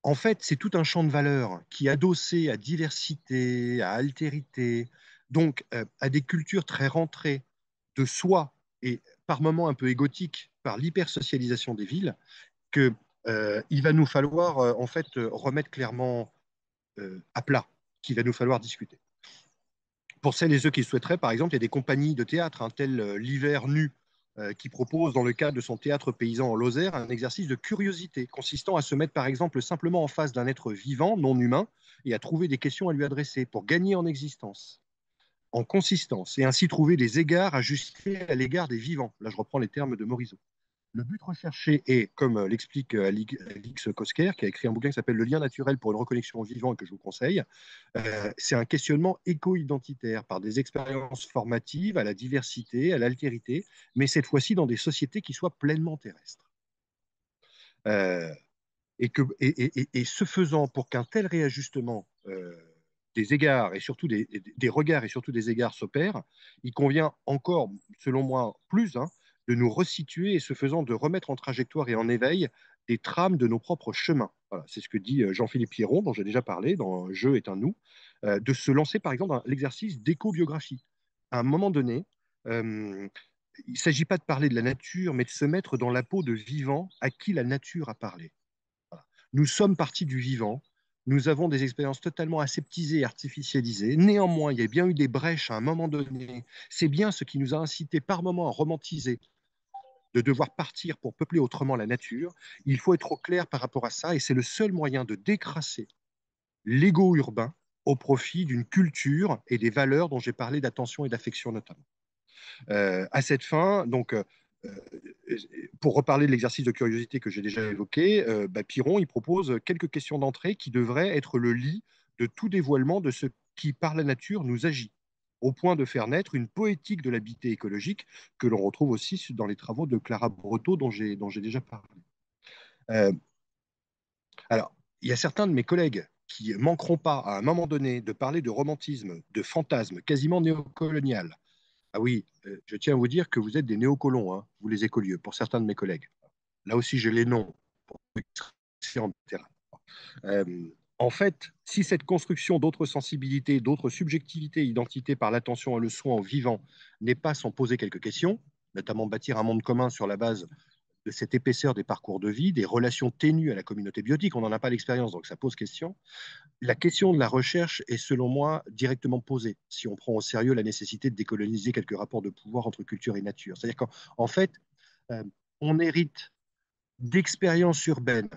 en fait, c'est tout un champ de valeurs qui, adossé à diversité, à altérité, donc euh, à des cultures très rentrées de soi et par moments un peu égotiques par l'hypersocialisation des villes, qu'il euh, va nous falloir euh, en fait remettre clairement euh, à plat, qu'il va nous falloir discuter. Pour celles et ceux qui le souhaiteraient, par exemple, il y a des compagnies de théâtre, hein, tel euh, l'Hiver Nu, euh, qui propose, dans le cadre de son théâtre paysan en Lozère, un exercice de curiosité, consistant à se mettre, par exemple, simplement en face d'un être vivant, non humain, et à trouver des questions à lui adresser pour gagner en existence, en consistance, et ainsi trouver des égards ajustés à l'égard des vivants. Là, je reprends les termes de Morisot. Le but recherché est, comme l'explique Alix Kosker, qui a écrit un bouquin qui s'appelle « Le lien naturel pour une reconnexion au vivant » et que je vous conseille, euh, c'est un questionnement éco-identitaire par des expériences formatives à la diversité, à l'altérité, mais cette fois-ci dans des sociétés qui soient pleinement terrestres. Euh, et, que, et, et, et ce faisant, pour qu'un tel réajustement euh, des égards et surtout des, des regards et surtout des égards s'opère, il convient encore, selon moi, plus, hein, de nous resituer et, ce faisant, de remettre en trajectoire et en éveil des trames de nos propres chemins. Voilà, c'est ce que dit Jean-Philippe Pierron, dont j'ai déjà parlé, dans « Un jeu est un nous euh, », de se lancer, par exemple, dans l'exercice d'éco-biographie. À un moment donné, euh, il ne s'agit pas de parler de la nature, mais de se mettre dans la peau de vivants à qui la nature a parlé. Voilà. Nous sommes partis du vivant, nous avons des expériences totalement aseptisées, artificialisées. Néanmoins, il y a bien eu des brèches à un moment donné. C'est bien ce qui nous a incités par moments à romantiser, de devoir partir pour peupler autrement la nature. Il faut être au clair par rapport à ça, et c'est le seul moyen de décrasser l'ego urbain au profit d'une culture et des valeurs dont j'ai parlé, d'attention et d'affection notamment. Euh, à cette fin, donc, euh, pour reparler de l'exercice de curiosité que j'ai déjà évoqué, euh, bah Piron, il propose quelques questions d'entrée qui devraient être le lit de tout dévoilement de ce qui, par la nature, nous agit, au point de faire naître une poétique de l'habité écologique que l'on retrouve aussi dans les travaux de Clara Breteau dont j'ai déjà parlé. Euh, alors, il y a certains de mes collègues qui manqueront pas à un moment donné de parler de romantisme, de fantasme quasiment néocolonial. Ah oui, euh, je tiens à vous dire que vous êtes des néocolons, hein, vous les écolieux, pour certains de mes collègues. Là aussi, j'ai les noms. Euh, En fait, si cette construction d'autres sensibilités, d'autres subjectivités, identités par l'attention et le soin au vivant n'est pas sans poser quelques questions, notamment bâtir un monde commun sur la base de cette épaisseur des parcours de vie, des relations ténues à la communauté biotique. On n'en a pas l'expérience, donc ça pose question. La question de la recherche est, selon moi, directement posée, si on prend au sérieux la nécessité de décoloniser quelques rapports de pouvoir entre culture et nature. C'est-à-dire qu'en en fait, euh, on hérite d'expériences urbaines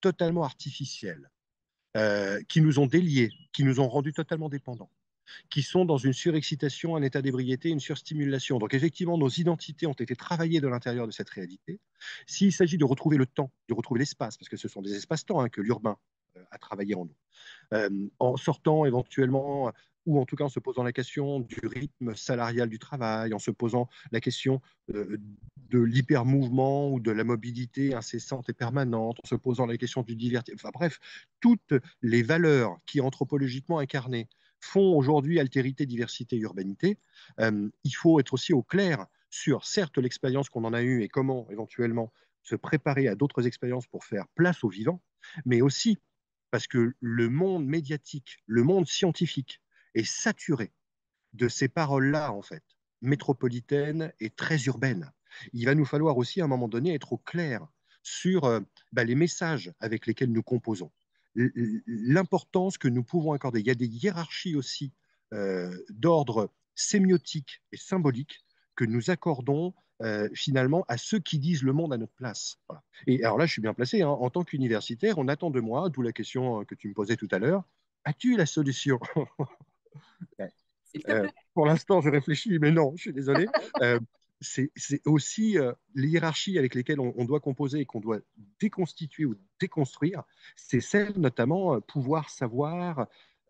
totalement artificielles, euh, qui nous ont déliés, qui nous ont rendus totalement dépendants, qui sont dans une surexcitation, un état d'ébriété, une surstimulation. Donc effectivement, nos identités ont été travaillées de l'intérieur de cette réalité. S'il s'agit de retrouver le temps, de retrouver l'espace, parce que ce sont des espaces-temps hein, que l'urbain euh, a travaillé en nous, euh, en sortant éventuellement, ou en tout cas en se posant la question du rythme salarial du travail, en se posant la question euh, de l'hypermouvement ou de la mobilité incessante et permanente, en se posant la question du divertissement, enfin bref, toutes les valeurs qui anthropologiquement incarnées font aujourd'hui altérité, diversité, urbanité, euh, il faut être aussi au clair sur, certes, l'expérience qu'on en a eue et comment éventuellement se préparer à d'autres expériences pour faire place aux vivants, mais aussi parce que le monde médiatique, le monde scientifique est saturé de ces paroles-là, en fait, métropolitaines et très urbaines. Il va nous falloir aussi, à un moment donné, être au clair sur euh, bah, les messages avec lesquels nous composons, l'importance que nous pouvons accorder. Il y a des hiérarchies aussi euh, d'ordre sémiotique et symbolique que nous accordons euh, finalement à ceux qui disent le monde à notre place. Voilà. Et alors là, je suis bien placé. Hein. En tant qu'universitaire, on attend de moi, d'où la question que tu me posais tout à l'heure, as-tu la solution? euh, Pour l'instant, je réfléchis, mais non, je suis désolé. euh, C'est aussi euh, les hiérarchies avec lesquelles on, on doit composer et qu'on doit déconstituer ou déconstruire, c'est celle notamment euh, pouvoir savoir, euh,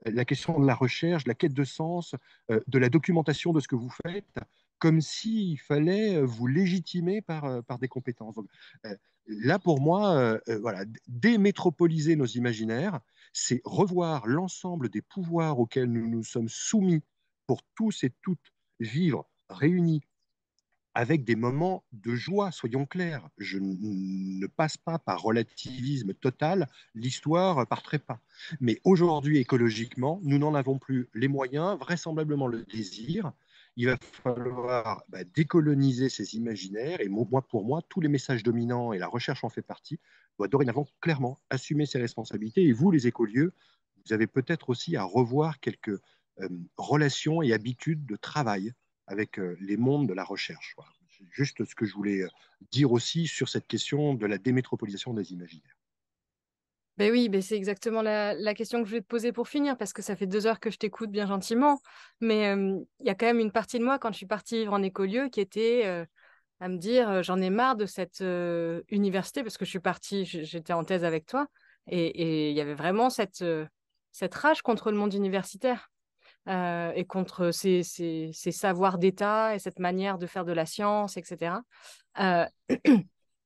la question de la recherche, de la quête de sens, euh, de la documentation de ce que vous faites, comme s'il fallait vous légitimer par, euh, par des compétences. Donc, euh, là, pour moi, euh, euh, voilà, démétropoliser nos imaginaires, c'est revoir l'ensemble des pouvoirs auxquels nous nous sommes soumis pour tous et toutes vivre réunis, avec des moments de joie, soyons clairs. Je ne passe pas par relativisme total, l'histoire par trépas. Mais aujourd'hui, écologiquement, nous n'en avons plus les moyens, vraisemblablement le désir. Il va falloir bah, décoloniser ces imaginaires. Et moi, pour moi, tous les messages dominants, et la recherche en fait partie, doivent dorénavant clairement assumer ses responsabilités. Et vous, les écolieux, vous avez peut-être aussi à revoir quelques euh, relations et habitudes de travail avec les mondes de la recherche. Voilà. Juste ce que je voulais dire aussi sur cette question de la démétropolisation des imaginaires. Ben oui, ben c'est exactement la, la question que je voulais te poser pour finir, parce que ça fait deux heures que je t'écoute bien gentiment, mais il euh, y a quand même une partie de moi, quand je suis partie vivre en écolieu, qui était euh, à me dire, euh, j'en ai marre de cette euh, université, parce que je suis partie, j'étais en thèse avec toi, et il y avait vraiment cette, euh, cette rage contre le monde universitaire. Euh, et contre ces, ces, ces savoirs d'État et cette manière de faire de la science, et cetera. Euh,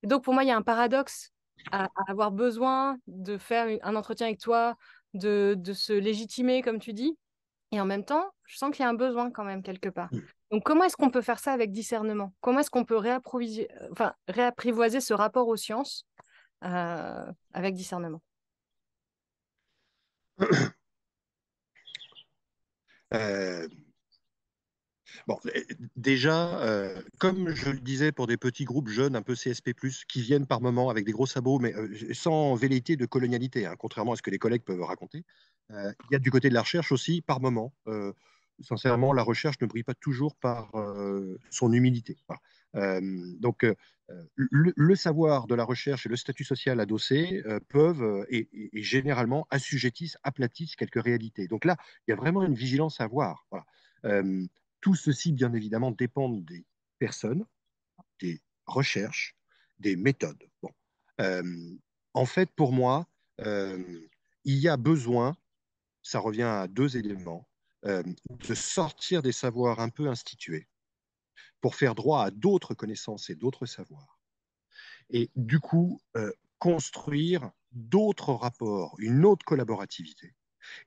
donc, pour moi, il y a un paradoxe à, à avoir besoin de faire un entretien avec toi, de, de se légitimer, comme tu dis, et en même temps, je sens qu'il y a un besoin quand même quelque part. Donc, comment est-ce qu'on peut faire ça avec discernement? Comment est-ce qu'on peut réapproviser, enfin, réapprivoiser ce rapport aux sciences euh, avec discernement? Euh, bon, déjà, euh, comme je le disais pour des petits groupes jeunes un peu C S P plus, qui viennent par moments avec des gros sabots, mais euh, sans velléité de colonialité, hein, contrairement à ce que les collègues peuvent raconter, euh, il y a du côté de la recherche aussi, par moments, euh, sincèrement, la recherche ne brille pas toujours par euh, son humilité. Voilà. Euh, donc, euh, le, le savoir de la recherche et le statut social adossé euh, peuvent euh, et, et généralement assujettissent, aplatissent quelques réalités. Donc là, il y a vraiment une vigilance à avoir. Voilà. Euh, tout ceci, bien évidemment, dépend des personnes, des recherches, des méthodes. Bon. Euh, en fait, pour moi, euh, il y a besoin, ça revient à deux éléments, euh, de sortir des savoirs un peu institués, pour faire droit à d'autres connaissances et d'autres savoirs. Et du coup, euh, construire d'autres rapports, une autre collaborativité.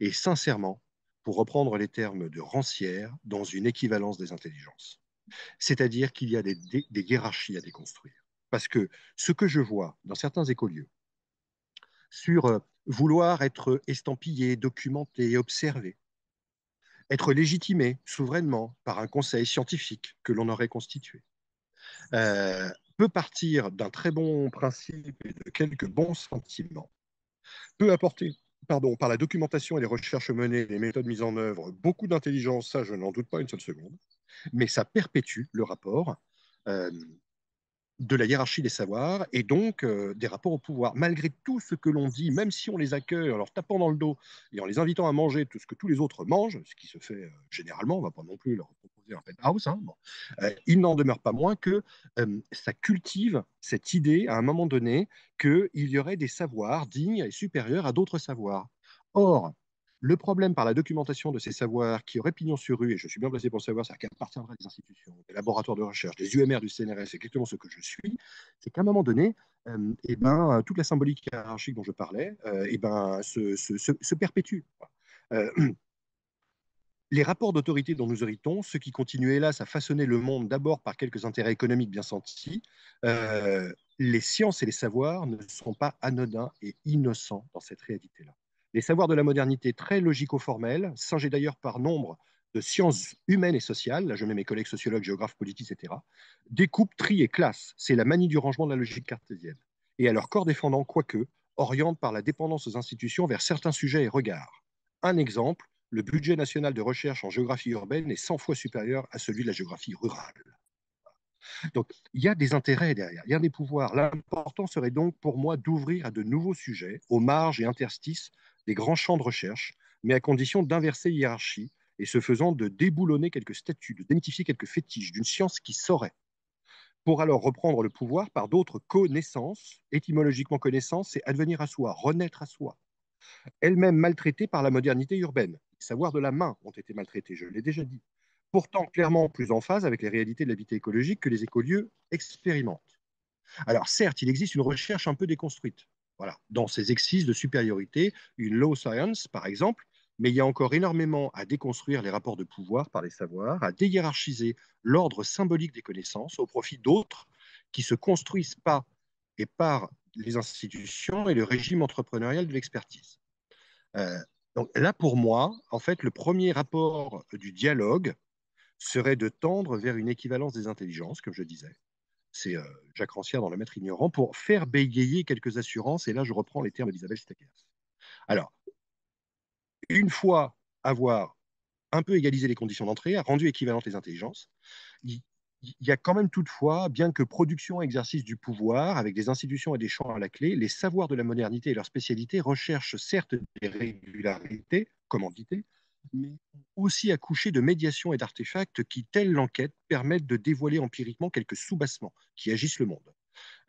Et sincèrement, pour reprendre les termes de Rancière, dans une équivalence des intelligences. C'est-à-dire qu'il y a des, des, des hiérarchies à déconstruire. Parce que ce que je vois dans certains écolieux, sur euh, vouloir être estampillé, documenté, observé, être légitimé souverainement par un conseil scientifique que l'on aurait constitué, euh, peut partir d'un très bon principe et de quelques bons sentiments, peut apporter, pardon, par la documentation et les recherches menées, les méthodes mises en œuvre, beaucoup d'intelligence, ça je n'en doute pas une seule seconde, mais ça perpétue le rapport euh, de la hiérarchie des savoirs et donc euh, des rapports au pouvoir. Malgré tout ce que l'on dit, même si on les accueille en leur tapant dans le dos et en les invitant à manger tout ce que tous les autres mangent, ce qui se fait euh, généralement, on ne va pas non plus leur proposer un penthouse, hein, bon. euh, il n'en demeure pas moins que euh, ça cultive cette idée à un moment donné qu'il y aurait des savoirs dignes et supérieurs à d'autres savoirs. Or, le problème par la documentation de ces savoirs qui auraient pignon sur rue, et je suis bien placé pour le savoir, c'est-à-dire qu'appartiendra des institutions, des laboratoires de recherche, des U M R du C N R S, c'est exactement ce que je suis, c'est qu'à un moment donné, euh, et ben, toute la symbolique hiérarchique dont je parlais euh, et ben, se, se, se, se perpétue. Euh, les rapports d'autorité dont nous héritons, ceux qui continuaient hélas à façonner le monde d'abord par quelques intérêts économiques bien sentis, euh, les sciences et les savoirs ne sont pas anodins et innocents dans cette réalité-là. Les savoirs de la modernité très logico-formels, singés d'ailleurs par nombre de sciences humaines et sociales, là je mets mes collègues sociologues, géographes, politiques, et cetera, découpent, trient et classent. C'est la manie du rangement de la logique cartésienne. Et à leur corps défendant, quoique, orientent par la dépendance aux institutions vers certains sujets et regards. Un exemple, le budget national de recherche en géographie urbaine est cent fois supérieur à celui de la géographie rurale. Donc, il y a des intérêts derrière, il y a des pouvoirs. L'important serait donc pour moi d'ouvrir à de nouveaux sujets, aux marges et interstices des grands champs de recherche, mais à condition d'inverser hiérarchie et ce faisant de déboulonner quelques statuts, de démythifier quelques fétiches d'une science qui saurait, pour alors reprendre le pouvoir par d'autres connaissances, étymologiquement connaissances, c'est advenir à soi, renaître à soi, elles-mêmes maltraitées par la modernité urbaine. Les savoirs de la main ont été maltraités, je l'ai déjà dit. Pourtant clairement plus en phase avec les réalités de l'habitat écologique que les écolieux expérimentent. Alors certes, il existe une recherche un peu déconstruite, voilà, dans ces exercices de supériorité, une low science par exemple, mais il y a encore énormément à déconstruire les rapports de pouvoir par les savoirs, à déhiérarchiser l'ordre symbolique des connaissances au profit d'autres qui se construisent par et par les institutions et le régime entrepreneurial de l'expertise. Euh, donc là pour moi, en fait, le premier rapport du dialogue serait de tendre vers une équivalence des intelligences, comme je disais. C'est euh, Jacques Rancière dans Le Maître ignorant, pour faire bégayer quelques assurances, et là je reprends les termes d'Isabelle Stakias. Alors, une fois avoir un peu égalisé les conditions d'entrée, rendu équivalentes les intelligences, il y a quand même toutefois, bien que production et exercice du pouvoir, avec des institutions et des champs à la clé, les savoirs de la modernité et leurs spécialités recherchent certes des régularités, commandités, mais aussi accouché de médiations et d'artefacts qui, telle l'enquête, permettent de dévoiler empiriquement quelques soubassements qui agissent le monde.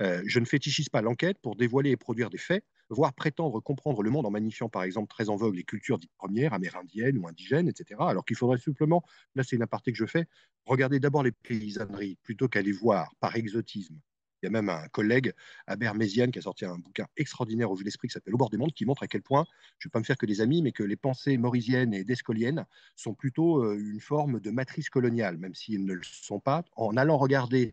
Euh, je ne fétichise pas l'enquête pour dévoiler et produire des faits, voire prétendre comprendre le monde en magnifiant par exemple très en vogue les cultures dites premières, amérindiennes ou indigènes, et cetera. Alors qu'il faudrait simplement, là c'est une aparté que je fais, regarder d'abord les paysanneries plutôt qu'aller voir par exotisme. Il y a même un collègue, Albert Méziane, qui a sorti un bouquin extraordinaire au vu de l'esprit qui s'appelle Au bord des mondes, qui montre à quel point, je ne vais pas me faire que des amis, mais que les pensées maurisiennes et descoliennes sont plutôt une forme de matrice coloniale, même s'ils ne le sont pas, en allant regarder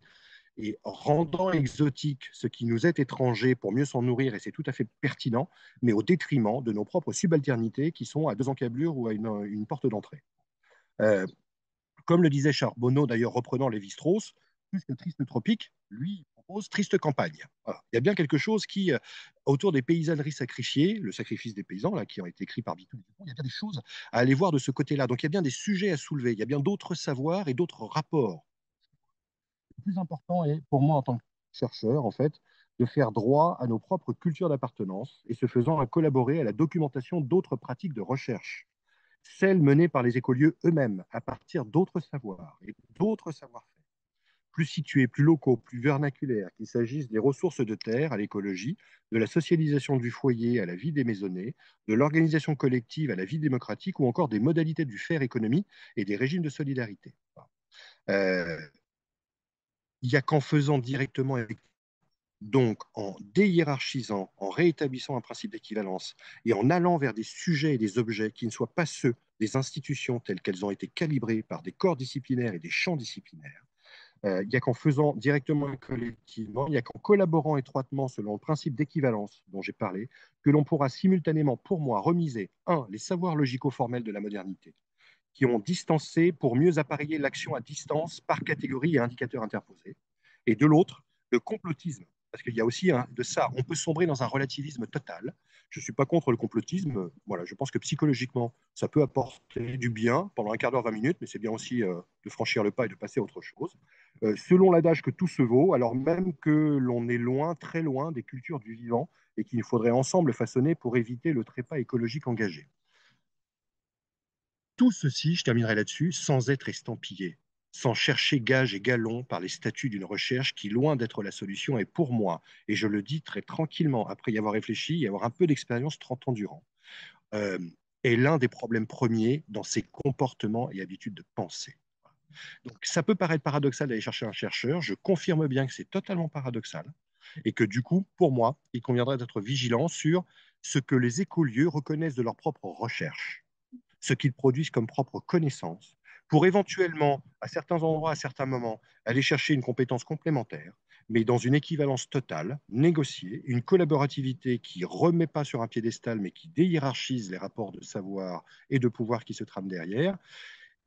et rendant exotique ce qui nous est étranger pour mieux s'en nourrir, et c'est tout à fait pertinent, mais au détriment de nos propres subalternités qui sont à deux encablures ou à une, une porte d'entrée. Euh, comme le disait Charbonneau, d'ailleurs reprenant Lévi-Strauss, plus que triste tropique, lui, triste campagne. Voilà. Il y a bien quelque chose qui, euh, autour des paysanneries sacrifiées, le sacrifice des paysans, là, qui ont été écrits par Bitoul, il y a bien des choses à aller voir de ce côté-là. Donc il y a bien des sujets à soulever, il y a bien d'autres savoirs et d'autres rapports. Le plus important est, pour moi en tant que chercheur, en fait, de faire droit à nos propres cultures d'appartenance et se faisant à collaborer à la documentation d'autres pratiques de recherche, celles menées par les écolieux eux-mêmes, à partir d'autres savoirs et d'autres savoir-faire, plus situés, plus locaux, plus vernaculaires, qu'il s'agisse des ressources de terre à l'écologie, de la socialisation du foyer à la vie des maisonnées, de l'organisation collective à la vie démocratique ou encore des modalités du faire économie et des régimes de solidarité. Il euh, n'y a qu'en faisant directement, donc en déhiérarchisant, en réétablissant un principe d'équivalence et en allant vers des sujets et des objets qui ne soient pas ceux des institutions telles qu'elles ont été calibrées par des corps disciplinaires et des champs disciplinaires, il euh, n'y a qu'en faisant directement et collectivement, il n'y a qu'en collaborant étroitement selon le principe d'équivalence dont j'ai parlé, que l'on pourra simultanément, pour moi, remiser, un, les savoirs logico-formels de la modernité, qui ont distancé pour mieux appareiller l'action à distance par catégorie et indicateurs interposés, et de l'autre, le complotisme. Parce qu'il y a aussi hein, de ça. On peut sombrer dans un relativisme total. Je ne suis pas contre le complotisme. Voilà, je pense que psychologiquement, ça peut apporter du bien pendant un quart d'heure, vingt minutes, mais c'est bien aussi euh, de franchir le pas et de passer à autre chose. Euh, selon l'adage que tout se vaut, alors même que l'on est loin, très loin des cultures du vivant et qu'il faudrait ensemble façonner pour éviter le trépas écologique engagé. Tout ceci, je terminerai là-dessus, sans être estampillé, sans chercher gage et galon par les statuts d'une recherche qui, loin d'être la solution, est pour moi, et je le dis très tranquillement, après y avoir réfléchi et avoir un peu d'expérience trente ans durant, euh, est l'un des problèmes premiers dans ses comportements et habitudes de pensée. Donc ça peut paraître paradoxal d'aller chercher un chercheur, je confirme bien que c'est totalement paradoxal, et que du coup, pour moi, il conviendrait d'être vigilant sur ce que les écolieux reconnaissent de leur propre recherche, ce qu'ils produisent comme propre connaissance, pour éventuellement, à certains endroits, à certains moments, aller chercher une compétence complémentaire, mais dans une équivalence totale, négocier, une collaborativité qui ne remet pas sur un piédestal, mais qui déhiérarchise les rapports de savoir et de pouvoir qui se trament derrière.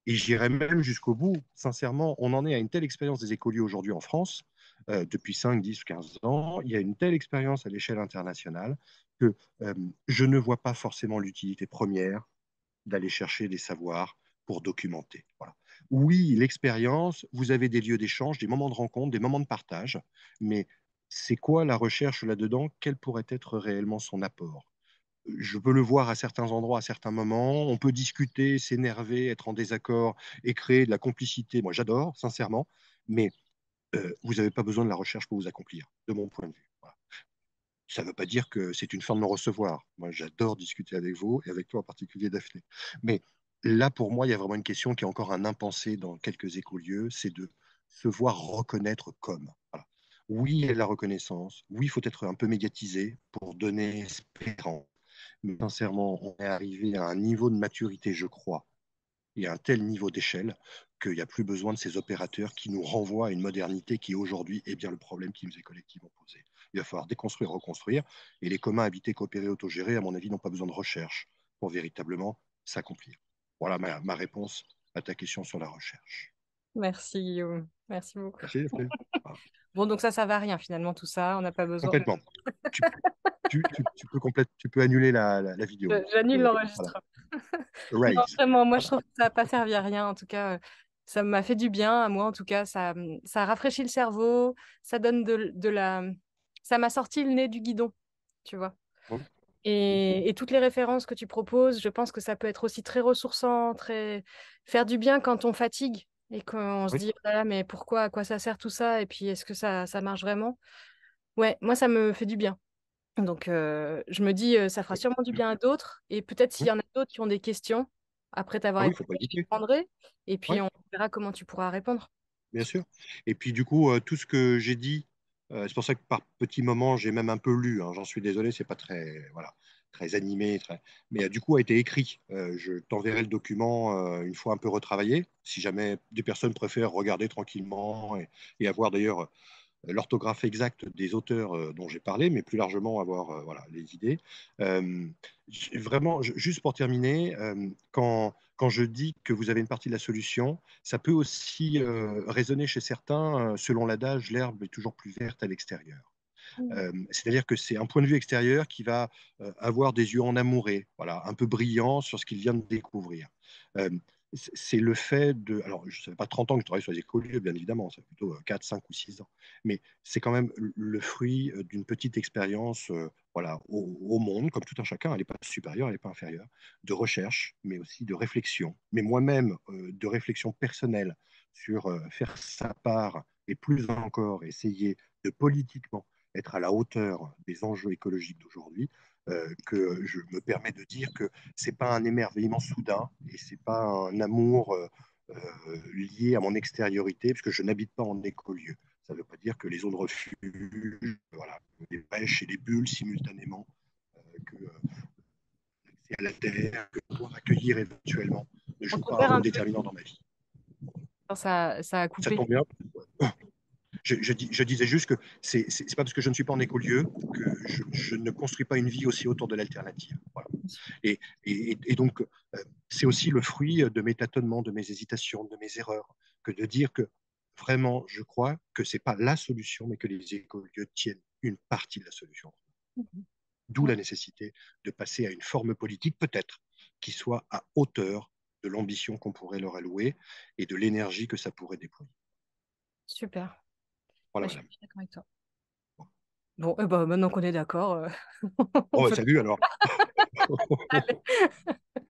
Et j'irai même jusqu'au bout, sincèrement, on en est à une telle expérience des écoliers aujourd'hui en France, euh, depuis cinq, dix, quinze ans, il y a une telle expérience à l'échelle internationale que euh, je ne vois pas forcément l'utilité première d'aller chercher des savoirs pour documenter. Voilà. Oui, l'expérience, vous avez des lieux d'échange, des moments de rencontre, des moments de partage, mais c'est quoi la recherche là-dedans? Quel pourrait être réellement son apport? Je peux le voir à certains endroits, à certains moments, on peut discuter, s'énerver, être en désaccord et créer de la complicité. Moi, j'adore, sincèrement, mais euh, vous n'avez pas besoin de la recherche pour vous accomplir, de mon point de vue. Voilà. Ça ne veut pas dire que c'est une fin de non-recevoir. Moi, j'adore discuter avec vous, et avec toi en particulier, Daphné. Mais là, pour moi, il y a vraiment une question qui est encore un impensé dans quelques écolieux, c'est de se voir reconnaître comme. Voilà. Oui, il y a de la reconnaissance. Oui, il faut être un peu médiatisé pour donner espérance. Mais sincèrement, on est arrivé à un niveau de maturité, je crois, et à un tel niveau d'échelle qu'il n'y a plus besoin de ces opérateurs qui nous renvoient à une modernité qui, aujourd'hui, est bien le problème qui nous est collectivement posé. Il va falloir déconstruire, reconstruire, et les communs habités, coopérés, autogérés, à mon avis, n'ont pas besoin de recherche pour véritablement s'accomplir. Voilà ma, ma réponse à ta question sur la recherche. Merci Guillaume, merci beaucoup. Merci, bon, donc ça, ça ne va rien finalement tout ça, on n'a pas besoin. Complètement. De... tu, tu, tu, tu, peux complète, tu peux annuler la, la, la vidéo. J'annule l'enregistrement. Voilà. Right. Vraiment, moi je trouve que ça n'a pas servi à rien en tout cas. Ça m'a fait du bien, à moi en tout cas, ça, ça rafraîchit le cerveau, ça donne de, de la... Ça m'a sorti le nez du guidon, tu vois. Bon. Et, et toutes les références que tu proposes, je pense que ça peut être aussi très ressourçant, très... faire du bien quand on fatigue et qu'on oui. se dit « voilà, mais pourquoi, à quoi ça sert tout ça? Et puis, est-ce que ça, ça marche vraiment ?» Ouais, moi, ça me fait du bien. Donc, euh, je me dis, ça fera sûrement du bien à d'autres. Et peut-être s'il y en a d'autres qui ont des questions, après t'avoir oui, écouté, je prendrai. Et puis, ouais. on verra comment tu pourras répondre. Bien sûr. Et puis, du coup, euh, tout ce que j'ai dit, c'est pour ça que par petits moments, j'ai même un peu lu. Hein. J'en suis désolé, c'est pas très, voilà, très animé, très... mais euh, du coup a été écrit. Euh, je t'enverrai le document euh, une fois un peu retravaillé, si jamais des personnes préfèrent regarder tranquillement et, et avoir d'ailleurs euh, l'orthographe exacte des auteurs euh, dont j'ai parlé, mais plus largement avoir euh, voilà, les idées. Euh, vraiment, je, juste pour terminer, euh, quand, quand je dis que vous avez une partie de la solution, ça peut aussi euh, résonner chez certains, euh, selon l'adage, l'herbe est toujours plus verte à l'extérieur. Mmh. Euh, c'est-à-dire que c'est un point de vue extérieur qui va euh, avoir des yeux enamourés, voilà, un peu brillants sur ce qu'il vient de découvrir. Euh, c'est le fait de, alors je ne savais pas trente ans que je travaille sur les écolieux, bien évidemment, c'est plutôt quatre, cinq ou six ans, mais c'est quand même le fruit d'une petite expérience euh, voilà, au, au monde, comme tout un chacun, elle n'est pas supérieure, elle n'est pas inférieure, de recherche, mais aussi de réflexion, mais moi-même euh, de réflexion personnelle sur euh, faire sa part, et plus encore essayer de politiquement être à la hauteur des enjeux écologiques d'aujourd'hui, Euh, que je me permets de dire que ce n'est pas un émerveillement soudain et ce n'est pas un amour euh, euh, lié à mon extériorité, parce que je n'habite pas en écolieu. Ça ne veut pas dire que les zones de refuge, voilà, les pêches et les bulles simultanément, euh, que l'accès euh, à la terre, que pouvoir accueillir éventuellement, ne joue pas un rôle déterminant dans ma vie. Ça, ça a coupé. Ça tombe bien. Je, je, dis, je disais juste que ce n'est pas parce que je ne suis pas en écolieu que je, je ne construis pas une vie aussi autour de l'alternative. Voilà. Et, et, et donc, c'est aussi le fruit de mes tâtonnements, de mes hésitations, de mes erreurs, que de dire que vraiment, je crois que ce n'est pas la solution, mais que les écolieux tiennent une partie de la solution. Mmh. D'où la nécessité de passer à une forme politique, peut-être, qui soit à hauteur de l'ambition qu'on pourrait leur allouer et de l'énergie que ça pourrait déployer. Super. Voilà, bah, je suis d'accord avec toi. Bon, eh ben, maintenant qu'on est d'accord... Euh... oh, salut alors.